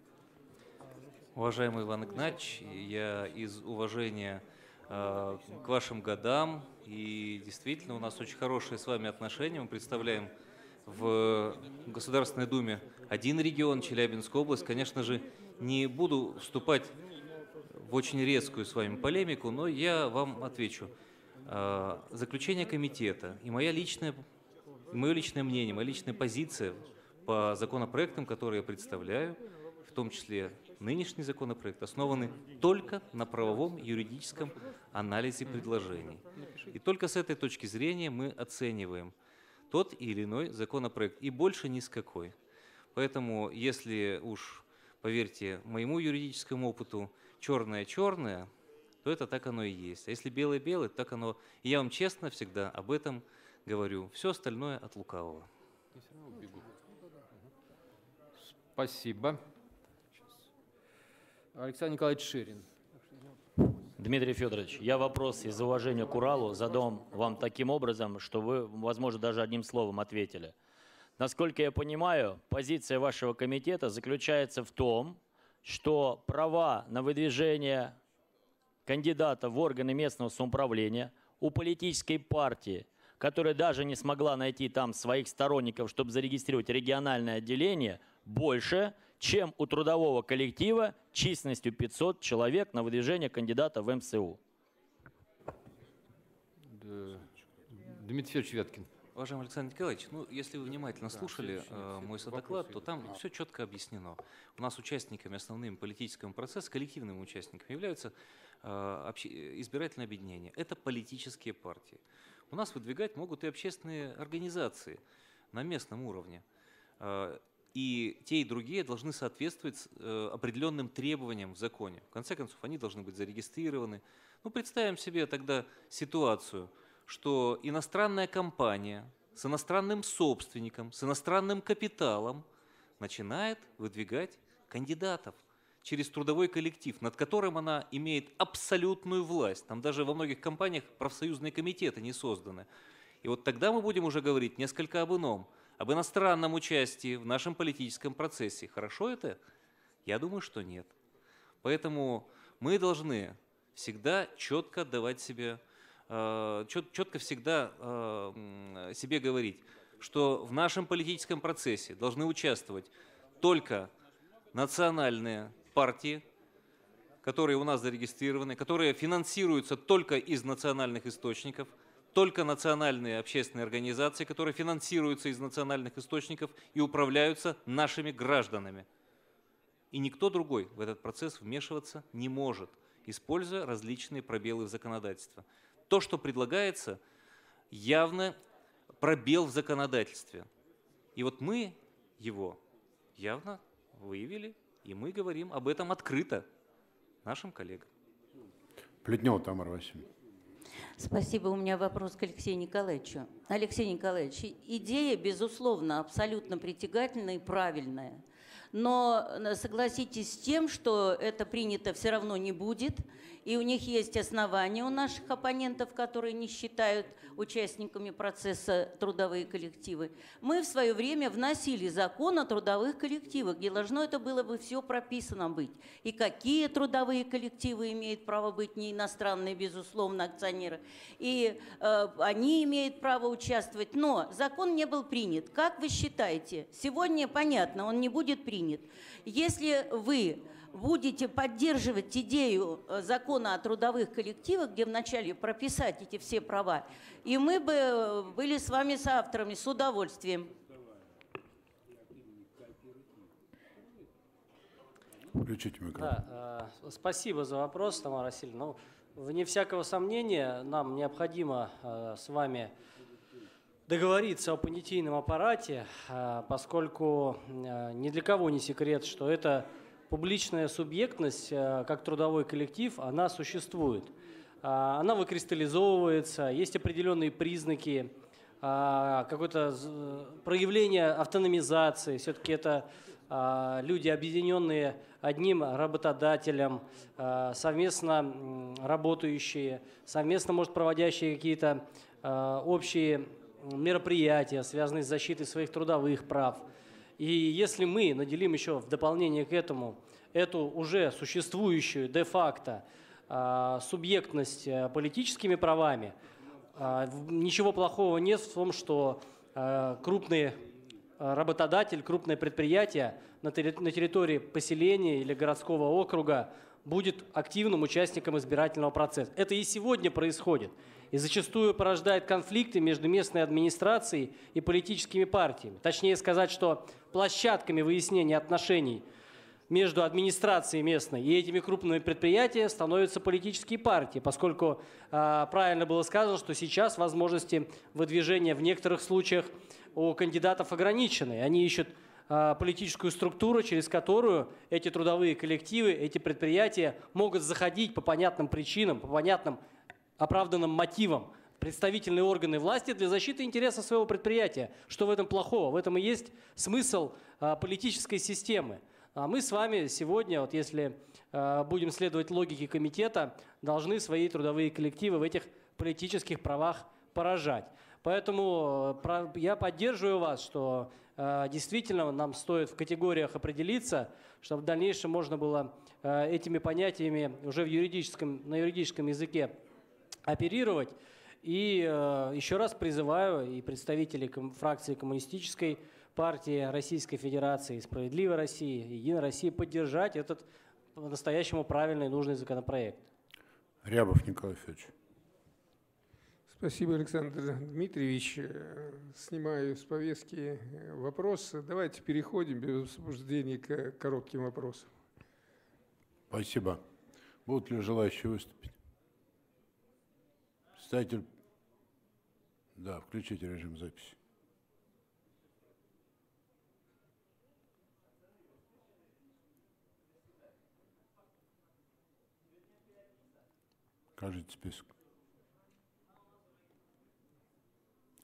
Уважаемый Иван Игнатьевич, я из уважения к вашим годам, и действительно у нас очень хорошие с вами отношения, мы представляем в Государственной Думе один регион, Челябинская область. Конечно же, не буду вступать в очень резкую с вами полемику, но я вам отвечу. Заключение комитета и мое личное мнение, моя личная позиция по законопроектам, которые я представляю, в том числе нынешний законопроект, основаны только на правовом юридическом анализе предложений. И только с этой точки зрения мы оцениваем тот или иной законопроект, и больше ни с какой. Поэтому, если уж, поверьте, моему юридическому опыту черное-черное, то это так оно и есть. А если белое-белое, так оно… И я вам честно всегда об этом говорю. Все остальное от лукавого. Спасибо. Александр Николаевич Ширин. Дмитрий Федорович, я вопрос из уважения к Уралу задам вам таким образом, что вы, возможно, даже одним словом ответили. Насколько я понимаю, позиция вашего комитета заключается в том, что права на выдвижение кандидата в органы местного самоуправления у политической партии, которая даже не смогла найти там своих сторонников, чтобы зарегистрировать региональное отделение, больше, чем у трудового коллектива численностью 500 человек на выдвижение кандидата в МСУ. Дмитрий Федорович Вяткин. Уважаемый Александр Николаевич, ну, если вы внимательно слушали мой содоклад, то там все четко объяснено. У нас участниками основным политического процесса, коллективными участниками являются избирательные объединения. Это политические партии. У нас выдвигать могут и общественные организации на местном уровне. И те, и другие должны соответствовать определенным требованиям в законе. В конце концов, они должны быть зарегистрированы. Ну, представим себе тогда ситуацию, что иностранная компания с иностранным собственником, с иностранным капиталом начинает выдвигать кандидатов через трудовой коллектив, над которым она имеет абсолютную власть. Там даже во многих компаниях профсоюзные комитеты не созданы. И вот тогда мы будем уже говорить несколько об ином. Об иностранном участии в нашем политическом процессе. Хорошо это? Я думаю, что нет. Поэтому мы должны всегда четко давать себе, четко всегда себе говорить, что в нашем политическом процессе должны участвовать только национальные партии, которые у нас зарегистрированы, которые финансируются только из национальных источников, только национальные общественные организации, которые финансируются из национальных источников и управляются нашими гражданами. И никто другой в этот процесс вмешиваться не может, используя различные пробелы в законодательстве. То, что предлагается, явно пробел в законодательстве. И вот мы его явно выявили, и мы говорим об этом открыто нашим коллегам. Плетнева Тамара Васильевна. Спасибо. У меня вопрос к Алексею Николаевичу. Алексей Николаевич, идея, безусловно, абсолютно притягательная и правильная. Но согласитесь с тем, что это принято все равно не будет, и у них есть основания у наших оппонентов, которые не считают участниками процесса трудовые коллективы. Мы в свое время вносили закон о трудовых коллективах, где должно это было бы все прописано быть. И какие трудовые коллективы имеют право быть, не иностранные, безусловно, акционеры, и они имеют право участвовать. Но закон не был принят. Как вы считаете, сегодня понятно, он не будет принят. Если вы будете поддерживать идею закона о трудовых коллективах, где вначале прописать эти все права, и мы бы были с вами соавторами с удовольствием. Включите микрофон. Да, спасибо за вопрос, Тамара Васильевна. Ну, вне всякого сомнения, нам необходимо с вами договориться о понятийном аппарате, поскольку ни для кого не секрет, что эта публичная субъектность, как трудовой коллектив, она существует. Она выкристаллизовывается, есть определенные признаки, какое-то проявление автономизации. Все-таки это люди, объединенные одним работодателем, совместно работающие, совместно, может, проводящие какие-то общие мероприятия, связанные с защитой своих трудовых прав. И если мы наделим еще в дополнение к этому эту уже существующую де-факто субъектность политическими правами, ничего плохого нет в том, что крупный работодатель, крупное предприятие на территории поселения или городского округа будет активным участником избирательного процесса. Это и сегодня происходит. И зачастую порождает конфликты между местной администрацией и политическими партиями. Точнее сказать, что площадками выяснения отношений между администрацией местной и этими крупными предприятиями становятся политические партии, поскольку правильно было сказано, что сейчас возможности выдвижения в некоторых случаях у кандидатов ограничены. Они ищут политическую структуру, через которую эти трудовые коллективы, эти предприятия могут заходить по понятным причинам, по понятным оправданным мотивам представительные органы власти для защиты интересов своего предприятия. Что в этом плохого? В этом и есть смысл политической системы. А мы с вами сегодня, вот если будем следовать логике комитета, должны свои трудовые коллективы в этих политических правах поражать. Поэтому я поддерживаю вас, что действительно нам стоит в категориях определиться, чтобы в дальнейшем можно было этими понятиями уже в юридическом, на юридическом языке оперировать. И еще раз призываю и представителей фракции Коммунистической партии Российской Федерации, Справедливой России, Единой России поддержать этот по-настоящему правильный и нужный законопроект. Рябов Николай Федорович. Спасибо, Александр Дмитриевич. Снимаю с повестки вопрос. Давайте переходим без обсуждений к коротким вопросам. Спасибо. Будут ли желающие выступить? Представитель. Да, включите режим записи. Кажется, список.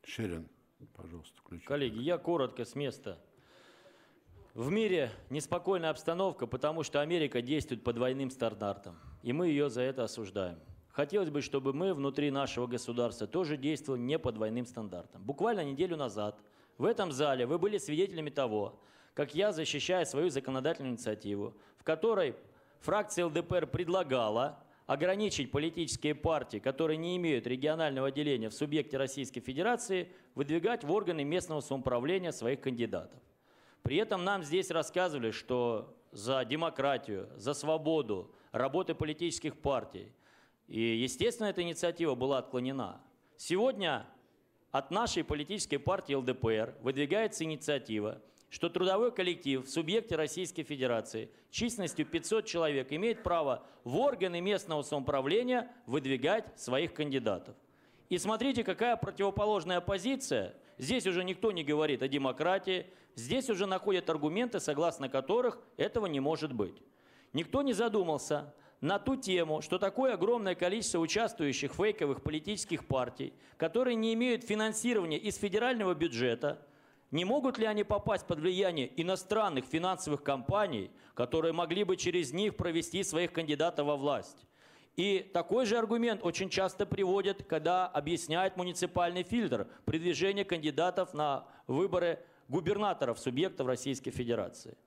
Ширин, пожалуйста, включите. Коллеги, я коротко с места. В мире неспокойная обстановка, потому что Америка действует по двойным стандартам, и мы ее за это осуждаем. Хотелось бы, чтобы мы внутри нашего государства тоже действовали не по двойным стандартам. Буквально неделю назад в этом зале вы были свидетелями того, как я защищаю свою законодательную инициативу, в которой фракция ЛДПР предлагала ограничить политические партии, которые не имеют регионального отделения в субъекте Российской Федерации, выдвигать в органы местного самоуправления своих кандидатов. При этом нам здесь рассказывали, что за демократию, за свободу работы политических партий. И, естественно, эта инициатива была отклонена. Сегодня от нашей политической партии ЛДПР выдвигается инициатива, что трудовой коллектив в субъекте Российской Федерации численностью 500 человек имеет право в органы местного самоуправления выдвигать своих кандидатов. И смотрите, какая противоположная оппозиция. Здесь уже никто не говорит о демократии, здесь уже находят аргументы, согласно которых этого не может быть. Никто не задумался на ту тему, что такое огромное количество участвующих фейковых политических партий, которые не имеют финансирования из федерального бюджета. Не могут ли они попасть под влияние иностранных финансовых компаний, которые могли бы через них провести своих кандидатов во власть? И такой же аргумент очень часто приводят, когда объясняет муниципальный фильтр при движении кандидатов на выборы губернаторов субъектов Российской Федерации.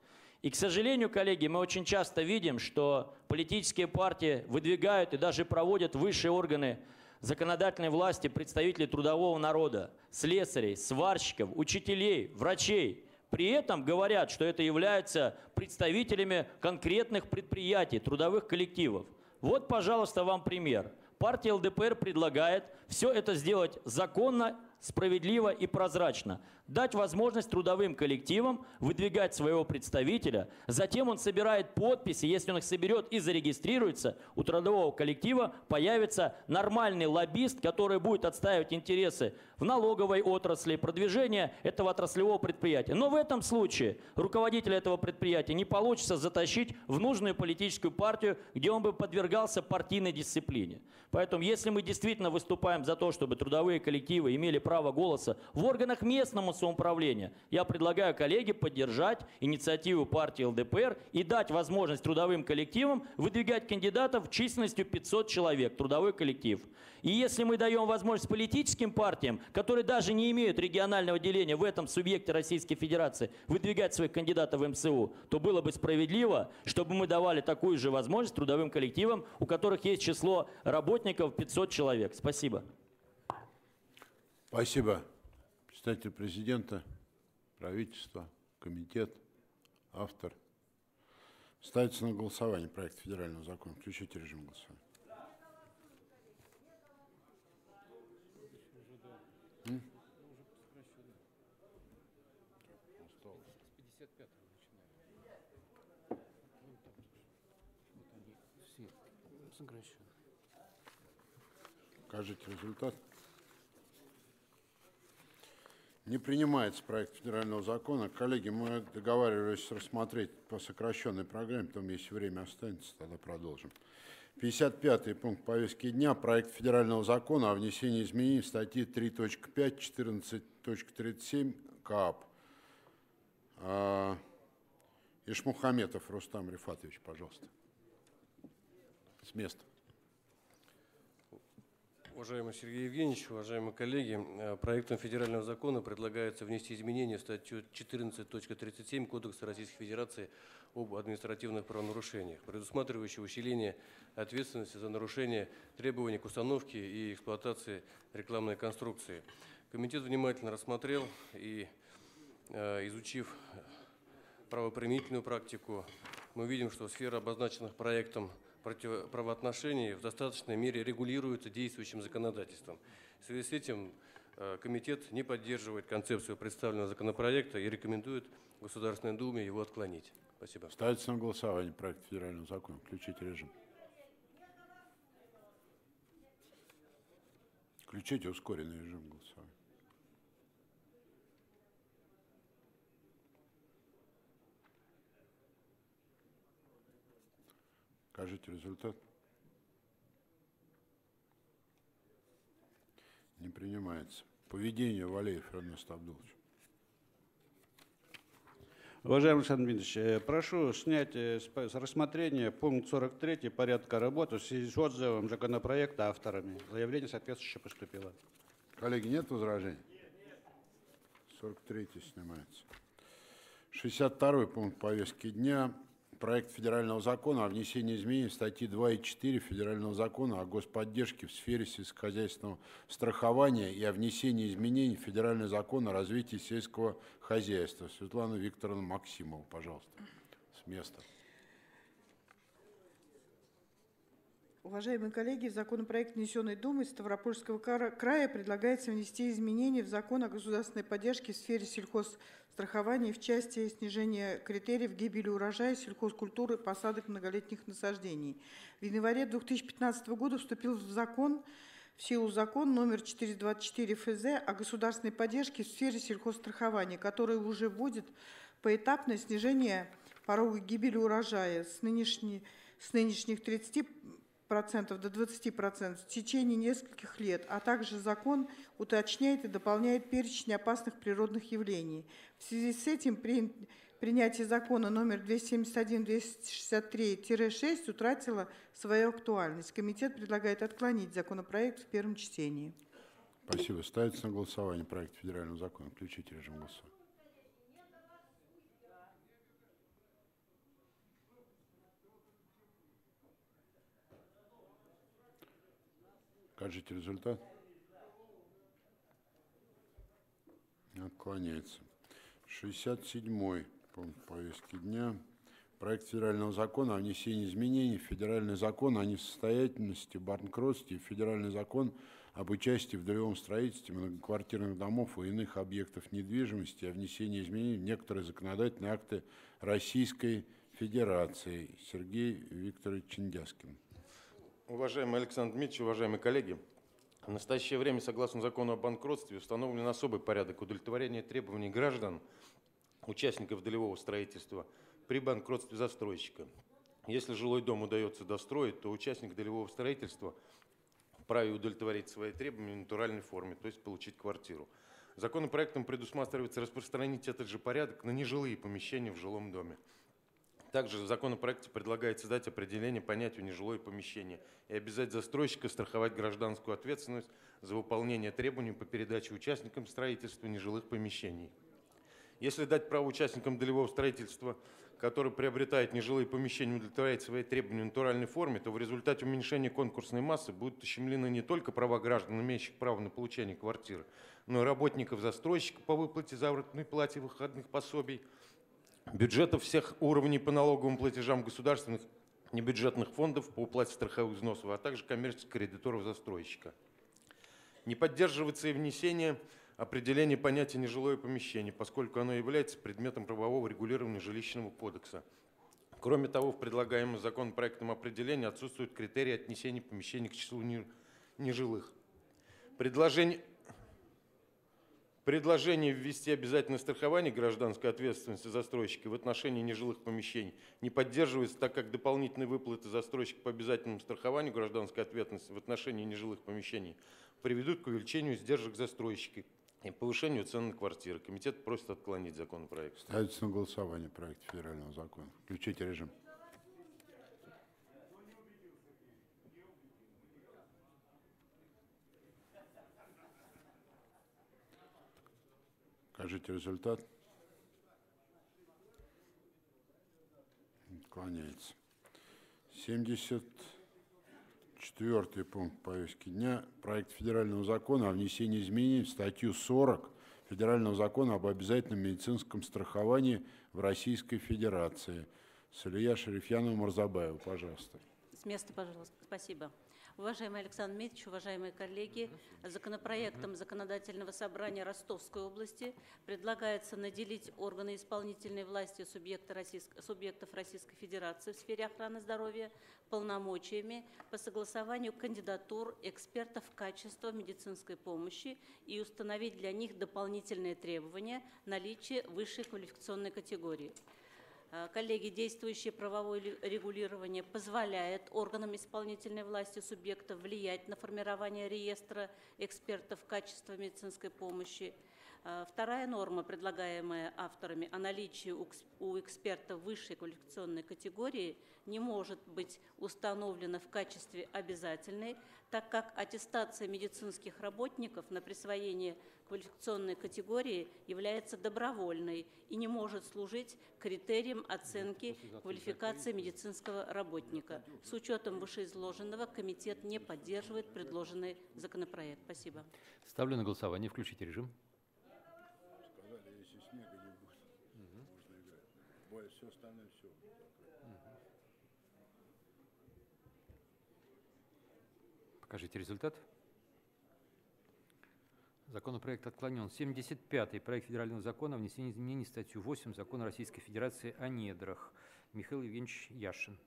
И, к сожалению, коллеги, мы очень часто видим, что политические партии выдвигают и даже проводят высшие органы законодательной власти представителей трудового народа, слесарей, сварщиков, учителей, врачей. При этом говорят, что это являются представителями конкретных предприятий, трудовых коллективов. Вот, пожалуйста, вам пример. Партия ЛДПР предлагает все это сделать законно, справедливо и прозрачно. Дать возможность трудовым коллективам выдвигать своего представителя. Затем он собирает подписи. Если он их соберет и зарегистрируется, у трудового коллектива появится нормальный лоббист, который будет отстаивать интересы в налоговой отрасли, продвижение этого отраслевого предприятия. Но в этом случае руководителя этого предприятия не получится затащить в нужную политическую партию, где он бы подвергался партийной дисциплине. Поэтому если мы действительно выступаем за то, чтобы трудовые коллективы имели право голоса в органах местного самоуправления, я предлагаю, коллеги, поддержать инициативу партии ЛДПР и дать возможность трудовым коллективам выдвигать кандидатов численностью 500 человек, трудовой коллектив. И если мы даем возможность политическим партиям, которые даже не имеют регионального деления в этом субъекте Российской Федерации, выдвигать своих кандидатов в МСУ, то было бы справедливо, чтобы мы давали такую же возможность трудовым коллективам, у которых есть число работников 500 человек. Спасибо. Спасибо. Представитель президента, правительство, комитет, автор. Ставится на голосование проект федерального закона. Включите режим голосования. Покажите результат. Не принимается проект федерального закона. Коллеги, мы договаривались рассмотреть по сокращенной программе, там если время останется, тогда продолжим. 55-й пункт повестки дня. Проект федерального закона о внесении изменений в статьи 3.5, 14.37 КАП. Ишмухаметов Рустам Рифатович, пожалуйста. С места. Уважаемый Сергей Евгеньевич, уважаемые коллеги, проектом федерального закона предлагается внести изменения в статью 14.37 Кодекса Российской Федерации об административных правонарушениях, предусматривающие усиление ответственности за нарушение требований к установке и эксплуатации рекламной конструкции. Комитет внимательно рассмотрел и, изучив правоприменительную практику, мы видим, что сфера обозначенных проектом правоотношений в достаточной мере регулируется действующим законодательством. В связи с этим комитет не поддерживает концепцию представленного законопроекта и рекомендует Государственной Думе его отклонить. Спасибо. Ставится на голосование проект федерального закона. Включите режим. Включите ускоренный режим голосования. Покажите результат. Не принимается. Поведение Валеев Эрнест Абдулович. Уважаемый Александр Дмитриевич, прошу снять с рассмотрения пункт 43 порядка работы в связи с отзывом законопроекта авторами. Заявление соответствующее поступило. Коллеги, нет возражений? Нет. 43-й снимается. 62-й пункт повестки дня. Проект федерального закона о внесении изменений в статьи 2 и 4 федерального закона о господдержке в сфере сельскохозяйственного страхования и о внесении изменений в федеральный закон о развитии сельского хозяйства. Светлана Викторовна Максимова, пожалуйста, с места. Уважаемые коллеги, в законопроект, внесенный Думой Ставропольского края, предлагается внести изменения в закон о государственной поддержке в сфере сельхозстрахования в части снижения критериев гибели урожая, сельхозкультуры, посадок многолетних насаждений. В январе 2015 года вступил в силу закон номер 424 ФЗ о государственной поддержке в сфере сельхозстрахования, который уже вводит поэтапное снижение порога гибели урожая с нынешних 30% до 20% в течение нескольких лет, а также закон уточняет и дополняет перечень опасных природных явлений. В связи с этим при принятии закона номер 271-263-6 утратило свою актуальность. Комитет предлагает отклонить законопроект в первом чтении. Спасибо. Ставится на голосование проект федерального закона. Включите режим голосования. Скажите результат. Отклоняется. 67-й пункт повестки дня. Проект федерального закона о внесении изменений в федеральный закон о несостоятельности, банкротстве и федеральный закон об участии в долевом строительстве многоквартирных домов и иных объектов недвижимости, о внесении изменений в некоторые законодательные акты Российской Федерации. Сергей Викторович Чиндяскин. Уважаемый Александр Дмитриевич, уважаемые коллеги, в настоящее время, согласно закону о банкротстве, установлен особый порядок удовлетворения требований граждан, участников долевого строительства, при банкротстве застройщика. Если жилой дом удается достроить, то участник долевого строительства вправе удовлетворить свои требования в натуральной форме, то есть получить квартиру. Законопроектом предусматривается распространить этот же порядок на нежилые помещения в жилом доме. Также в законопроекте предлагается дать определение понятию «нежилое помещение» и обязать застройщика страховать гражданскую ответственность за выполнение требований по передаче участникам строительства нежилых помещений. Если дать право участникам долевого строительства, который приобретает нежилые помещения, удовлетворять свои требования в натуральной форме, то в результате уменьшения конкурсной массы будут ущемлены не только права граждан, имеющих право на получение квартиры, но и работников застройщика по выплате заработной платы, выходных пособий, бюджетов всех уровней по налоговым платежам государственных небюджетных фондов по уплате страховых взносов, а также коммерческих кредиторов застройщика. Не поддерживается и внесение определения понятия «нежилое помещение», поскольку оно является предметом правового регулирования жилищного кодекса. Кроме того, в предлагаемом законопроектом определении отсутствуют критерии отнесения помещений к числу нежилых. Предложение ввести обязательное страхование гражданской ответственности застройщика в отношении нежилых помещений не поддерживается, так как дополнительные выплаты застройщика по обязательному страхованию гражданской ответственности в отношении нежилых помещений приведут к увеличению издержек застройщика и повышению цен на квартиры. Комитет просит отклонить законопроект. Ставится на голосование проект федерального закона. Включите режим. Скажите результат. Отклоняется. 74-й пункт повестки дня. Проект федерального закона о внесении изменений в статью 40 Федерального закона об обязательном медицинском страховании в Российской Федерации. Салия Шарифьянова Мурзабаева, пожалуйста. С места, пожалуйста. Спасибо. Уважаемый Александр Дмитриевич, уважаемые коллеги, законопроектом Законодательного собрания Ростовской области предлагается наделить органы исполнительной власти субъектов Российской Федерации в сфере охраны здоровья полномочиями по согласованию кандидатур экспертов качества медицинской помощи и установить для них дополнительные требования наличия высшей квалификационной категории. Коллеги, действующее правовое регулирование позволяет органам исполнительной власти субъекта влиять на формирование реестра экспертов качества медицинской помощи. Вторая норма, предлагаемая авторами, о наличии у эксперта высшей квалификационной категории, не может быть установлена в качестве обязательной, так как аттестация медицинских работников на присвоение квалификационной категории является добровольной и не может служить критерием оценки квалификации медицинского работника. С учетом вышеизложенного комитет не поддерживает предложенный законопроект. Спасибо. Ставлю на голосование. Включите режим. Все остальное все. Покажите результат. Законопроект отклонен. 75-й проект федерального закона о внесении изменений в статью 8 Закона Российской Федерации о недрах. Михаил Евгеньевич Яшин.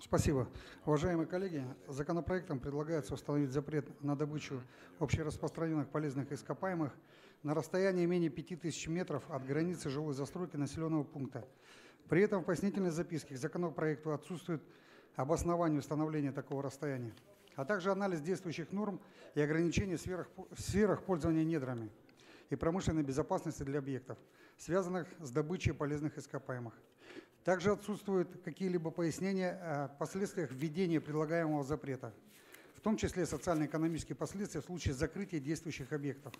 Спасибо. Уважаемые коллеги, законопроектом предлагается установить запрет на добычу общераспространенных полезных ископаемых на расстоянии менее 5000 метров от границы жилой застройки населенного пункта. При этом в пояснительной записке к законопроекту отсутствует обоснование установления такого расстояния, а также анализ действующих норм и ограничений в сферах пользования недрами и промышленной безопасности для объектов, связанных с добычей полезных ископаемых. Также отсутствуют какие-либо пояснения о последствиях введения предлагаемого запрета, в том числе социально-экономические последствия в случае закрытия действующих объектов.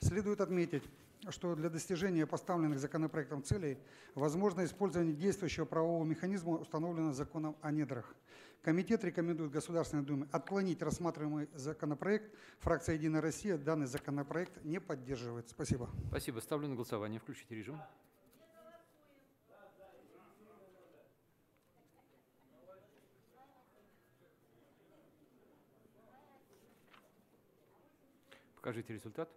Следует отметить, что для достижения поставленных законопроектом целей возможно использование действующего правового механизма, установленного законом о недрах. Комитет рекомендует Государственной Думе отклонить рассматриваемый законопроект. Фракция «Единая Россия» данный законопроект не поддерживает. Спасибо. Спасибо. Ставлю на голосование. Включите режим. Покажите результат.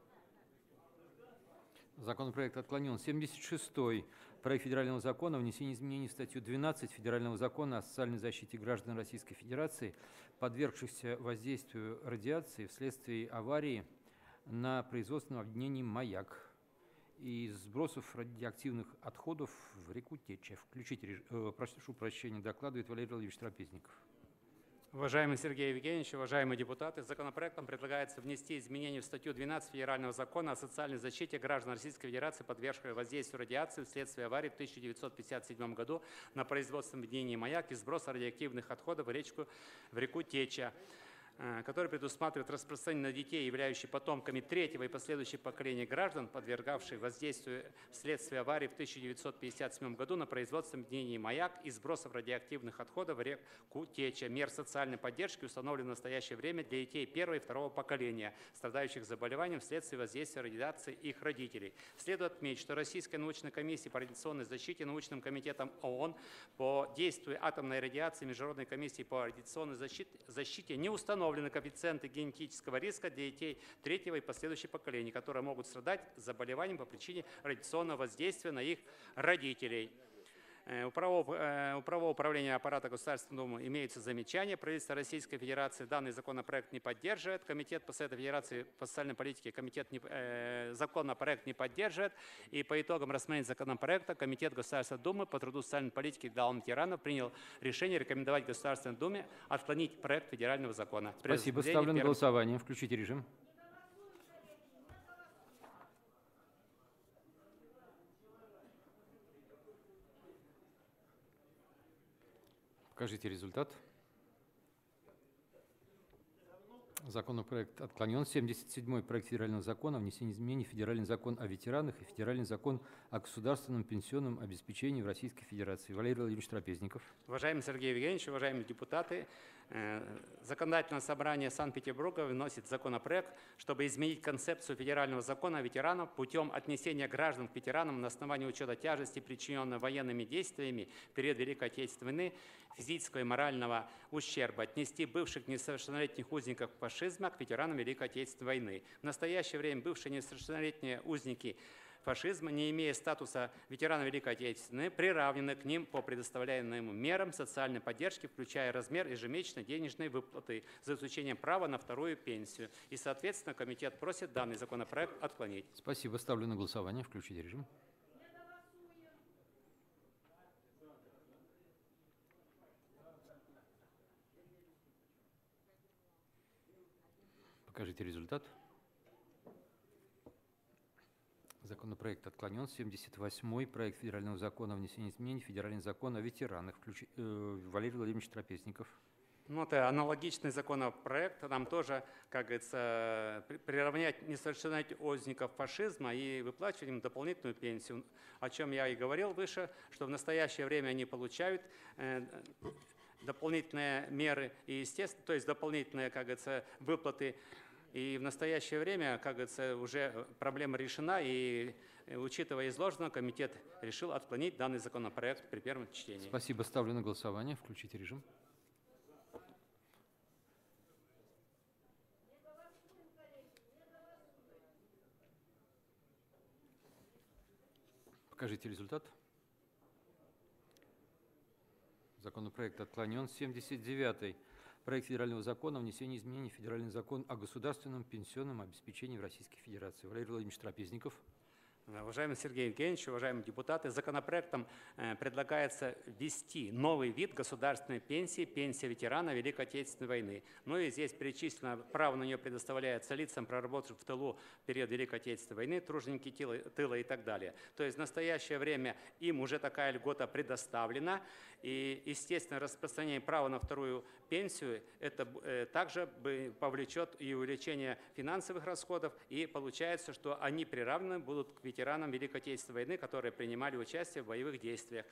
Законопроект отклонен. 76-й проект федерального закона о внесении изменений в статью 12 Федерального закона о социальной защите граждан Российской Федерации, подвергшихся воздействию радиации вследствие аварии на производственном объединении «Маяк» и сбросов радиоактивных отходов в реку Теча. Прошу прощения, докладывает Валерий Владимирович Трапезников. Уважаемый Сергей Евгеньевич, уважаемые депутаты, законопроектом предлагается внести изменения в статью 12 Федерального закона о социальной защите граждан Российской Федерации, подвергшихся воздействию радиации вследствие аварии в 1957 году на производственном объединении «Маяк» и сброса радиоактивных отходов в реку Теча, который предусматривает распространение на детей, являющихся потомками третьего и последующих поколений граждан, подвергавших воздействию вследствие аварии в 1957 году на производственном объединении «Маяк» и сбросов радиоактивных отходов в реку Теча. Мер социальной поддержки установлен в настоящее время для детей первого и второго поколения, страдающих заболеванием вследствие воздействия радиации их родителей. Следует отметить, что Российская научная комиссия по радиационной защите научным комитетом ООН по действию атомной радиации Международной комиссии по радиационной защите не установлена коэффициенты генетического риска для детей третьего и последующих поколений, которые могут страдать заболеванием по причине радиационного воздействия на их родителей. У правового управления аппарата Государственной Думы имеются замечания. Правительство Российской Федерации данный законопроект не поддерживает. Комитет по Совету Федерации по социальной политике законопроект не поддерживает. И по итогам рассмотрения законопроекта Комитет Государственной Думы по труду, социальной политике и делам ветеранов принял решение рекомендовать Государственной Думе отклонить проект федерального закона. Спасибо. Ставлю на голосование. Включите режим. Покажите результат. Законопроект отклонен. 77-й проект федерального закона о внесении изменений в Федеральный закон о ветеранах и Федеральный закон о государственном пенсионном обеспечении в Российской Федерации. Валерий Владимирович Трапезников. Уважаемый Сергей Евгеньевич, уважаемые депутаты, Законодательное собрание Санкт-Петербурга вносит законопроект, чтобы изменить концепцию Федерального закона о ветеранах путем отнесения граждан к ветеранам на основании учета тяжести, причиненной военными действиями в период Великой Отечественной войны, физического и морального ущерба, отнести бывших несовершеннолетних узников фашизма к ветеранам Великой Отечественной войны. В настоящее время бывшие несовершеннолетние узники фашизма, не имея статуса ветерана Великой Отечественной, приравнены к ним по предоставляемым мерам социальной поддержки, включая размер ежемесячной денежной выплаты за исключением права на вторую пенсию. И, соответственно, комитет просит данный законопроект отклонить. Спасибо. Ставлю на голосование. Включите режим. Покажите результат. Законопроект отклонен. 78-й проект федерального закона о внесении изменений в Федеральный закон о ветеранах. Валерий Владимирович Трапезников. Ну, это аналогичный законопроект. Нам тоже, как говорится, приравнять несовершеннолетних узников фашизма и выплачивать им дополнительную пенсию, о чем я и говорил выше, что в настоящее время они получают дополнительные меры и, естественно, то есть дополнительные, как говорится, выплаты. И в настоящее время, как говорится, уже проблема решена, и, учитывая изложенное, комитет решил отклонить данный законопроект при первом чтении. Спасибо. Ставлю на голосование. Включите режим. Покажите результат. Законопроект отклонен. 79-й. Проект федерального закона о внесении изменений в Федеральный закон о государственном пенсионном обеспечении в Российской Федерации. Валерий Владимирович Трапезников. Уважаемый Сергей Евгеньевич, уважаемые депутаты, законопроектом предлагается ввести новый вид государственной пенсии, пенсия ветерана Великой Отечественной войны. Ну и здесь перечислено, право на нее предоставляется лицам, проработавшим в тылу в период Великой Отечественной войны, труженики тыла и так далее. То есть в настоящее время им уже такая льгота предоставлена. И, естественно, распространение права на вторую пенсию это также повлечет и увеличение финансовых расходов, и получается, что они приравнены будут к ветеранам Великой Отечественной войны, которые принимали участие в боевых действиях.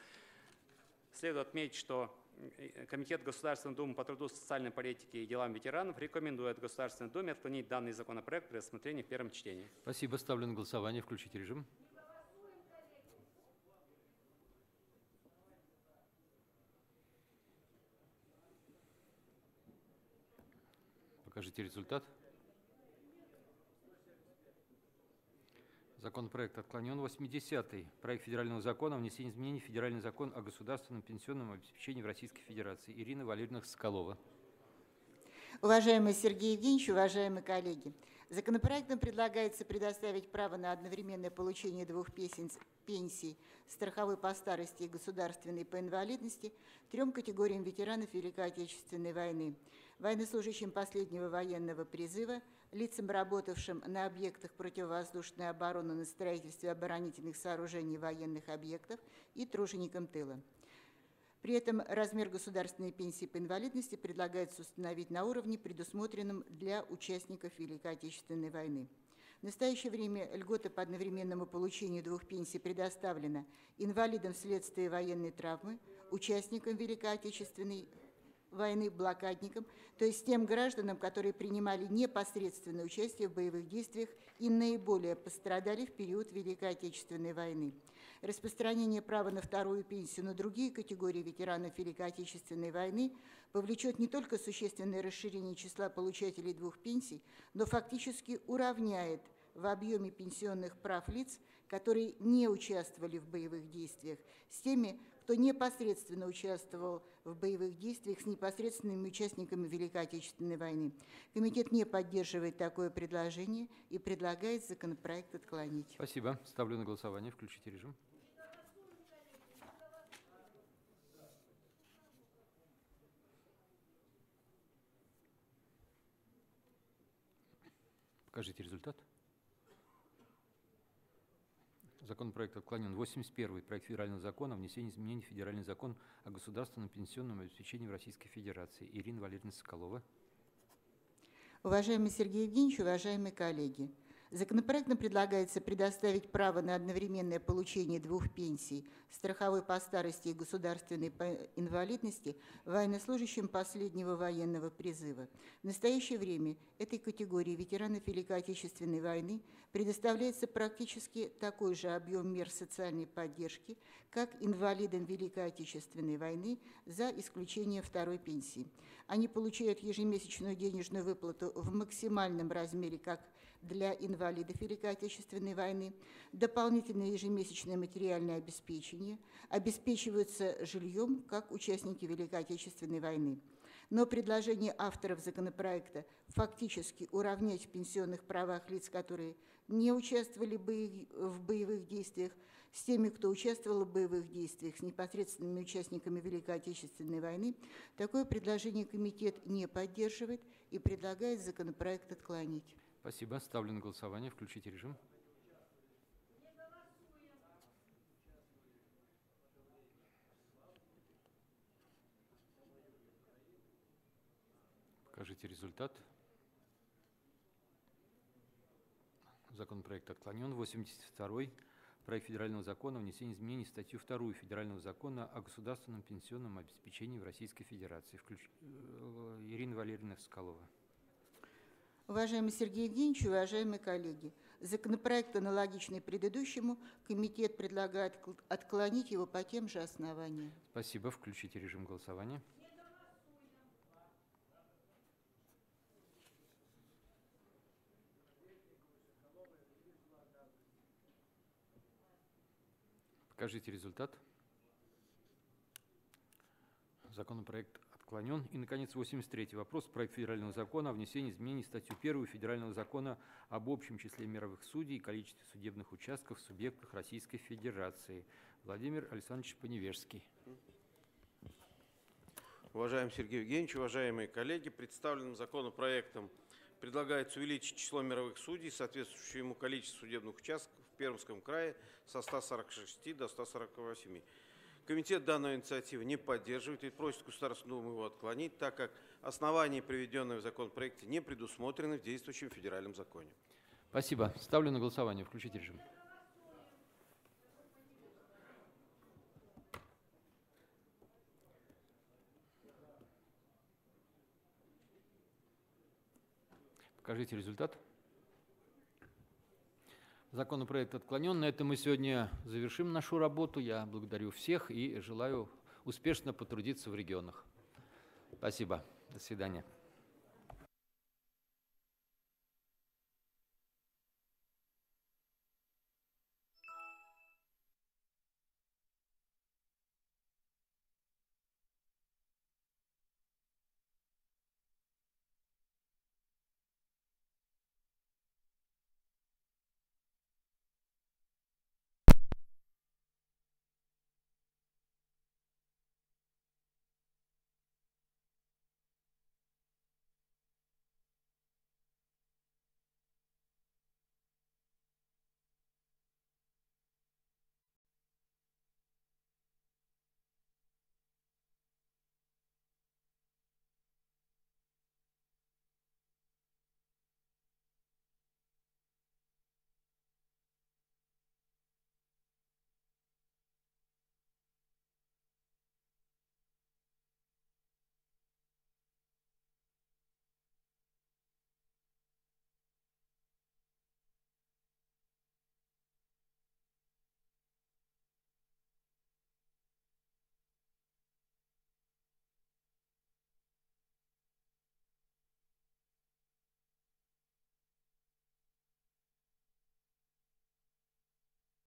Следует отметить, что Комитет Государственной Думы по труду, социальной политике и делам ветеранов рекомендует Государственной Думе отклонить данный законопроект при рассмотрении в первом чтении. Спасибо. Ставлю на голосование. Включить режим. Покажите результат. Законопроект отклонен. 80-й. Проект федерального закона о внесении изменений в федеральный закон о государственном пенсионном обеспечении в Российской Федерации. Ирина Валерьевна Соколова. Уважаемый Сергей Евгеньевич, уважаемые коллеги, законопроектом предлагается предоставить право на одновременное получение двух пенсий, страховой по старости и государственной по инвалидности, трем категориям ветеранов Великой Отечественной войны, военнослужащим последнего военного призыва, лицам, работавшим на объектах противовоздушной обороны на строительстве оборонительных сооружений военных объектов и труженикам тыла. При этом размер государственной пенсии по инвалидности предлагается установить на уровне, предусмотренном для участников Великой Отечественной войны. В настоящее время льгота по одновременному получению двух пенсий предоставлена инвалидам вследствие военной травмы, участникам Великой Отечественной войны, блокадникам, то есть тем гражданам, которые принимали непосредственное участие в боевых действиях и наиболее пострадали в период Великой Отечественной войны. Распространение права на вторую пенсию на другие категории ветеранов Великой Отечественной войны повлечет не только существенное расширение числа получателей двух пенсий, но фактически уравняет в объеме пенсионных прав лиц, которые не участвовали в боевых действиях, с теми, кто непосредственно участвовал в боевых действиях с непосредственными участниками Великой Отечественной войны. Комитет не поддерживает такое предложение и предлагает законопроект отклонить. Спасибо. Ставлю на голосование. Включите режим. Покажите результат. Законопроект отклонен. 81-й. Проект федерального закона о внесении изменений в федеральный закон о государственном пенсионном обеспечении в Российской Федерации. Ирина Валерьевна Соколова. Уважаемый Сергей Евгеньевич, уважаемые коллеги, законопроектом предлагается предоставить право на одновременное получение двух пенсий – страховой по старости и государственной по инвалидности – военнослужащим последнего военного призыва. В настоящее время этой категории ветеранов Великой Отечественной войны предоставляется практически такой же объем мер социальной поддержки, как инвалидам Великой Отечественной войны, за исключением второй пенсии. Они получают ежемесячную денежную выплату в максимальном размере как для инвалидов Великой Отечественной войны, дополнительное ежемесячное материальное обеспечение, обеспечиваются жильем как участники Великой Отечественной войны. Но предложение авторов законопроекта фактически уравнять в пенсионных правах лиц, которые не участвовали в боевых действиях, с теми, кто участвовал в боевых действиях с непосредственными участниками Великой Отечественной войны, такое предложение комитет не поддерживает и предлагает законопроект отклонить. Спасибо. Ставлю на голосование. Включите режим. Покажите результат. Законопроект отклонен. 82-й. Проект федерального закона о внесении изменений в статью 2 Федерального закона о государственном пенсионном обеспечении в Российской Федерации. Ирина Валерьевна Соколова. Уважаемый Сергей Евгеньевич, уважаемые коллеги, законопроект, аналогичный предыдущему, комитет предлагает отклонить его по тем же основаниям. Спасибо. Включите режим голосования. Покажите результат. Законопроект отклонен. И, наконец, 83-й вопрос. Проект федерального закона о внесении изменений в статью 1 Федерального закона об общем числе мировых судей и количестве судебных участков в субъектах Российской Федерации. Владимир Александрович Поневежский. Уважаемый Сергей Евгеньевич, уважаемые коллеги, представленным законопроектом предлагается увеличить число мировых судей, соответствующее ему количество судебных участков в Пермском крае со 146 до 148. Комитет данной инициативы не поддерживает и просит Государственную Думу его отклонить, так как основания, приведенные в законопроекте, не предусмотрены в действующем федеральном законе. Спасибо. Ставлю на голосование. Включите режим. Покажите результат. Законопроект отклонен. На этом мы сегодня завершим нашу работу. Я благодарю всех и желаю успешно потрудиться в регионах. Спасибо. До свидания.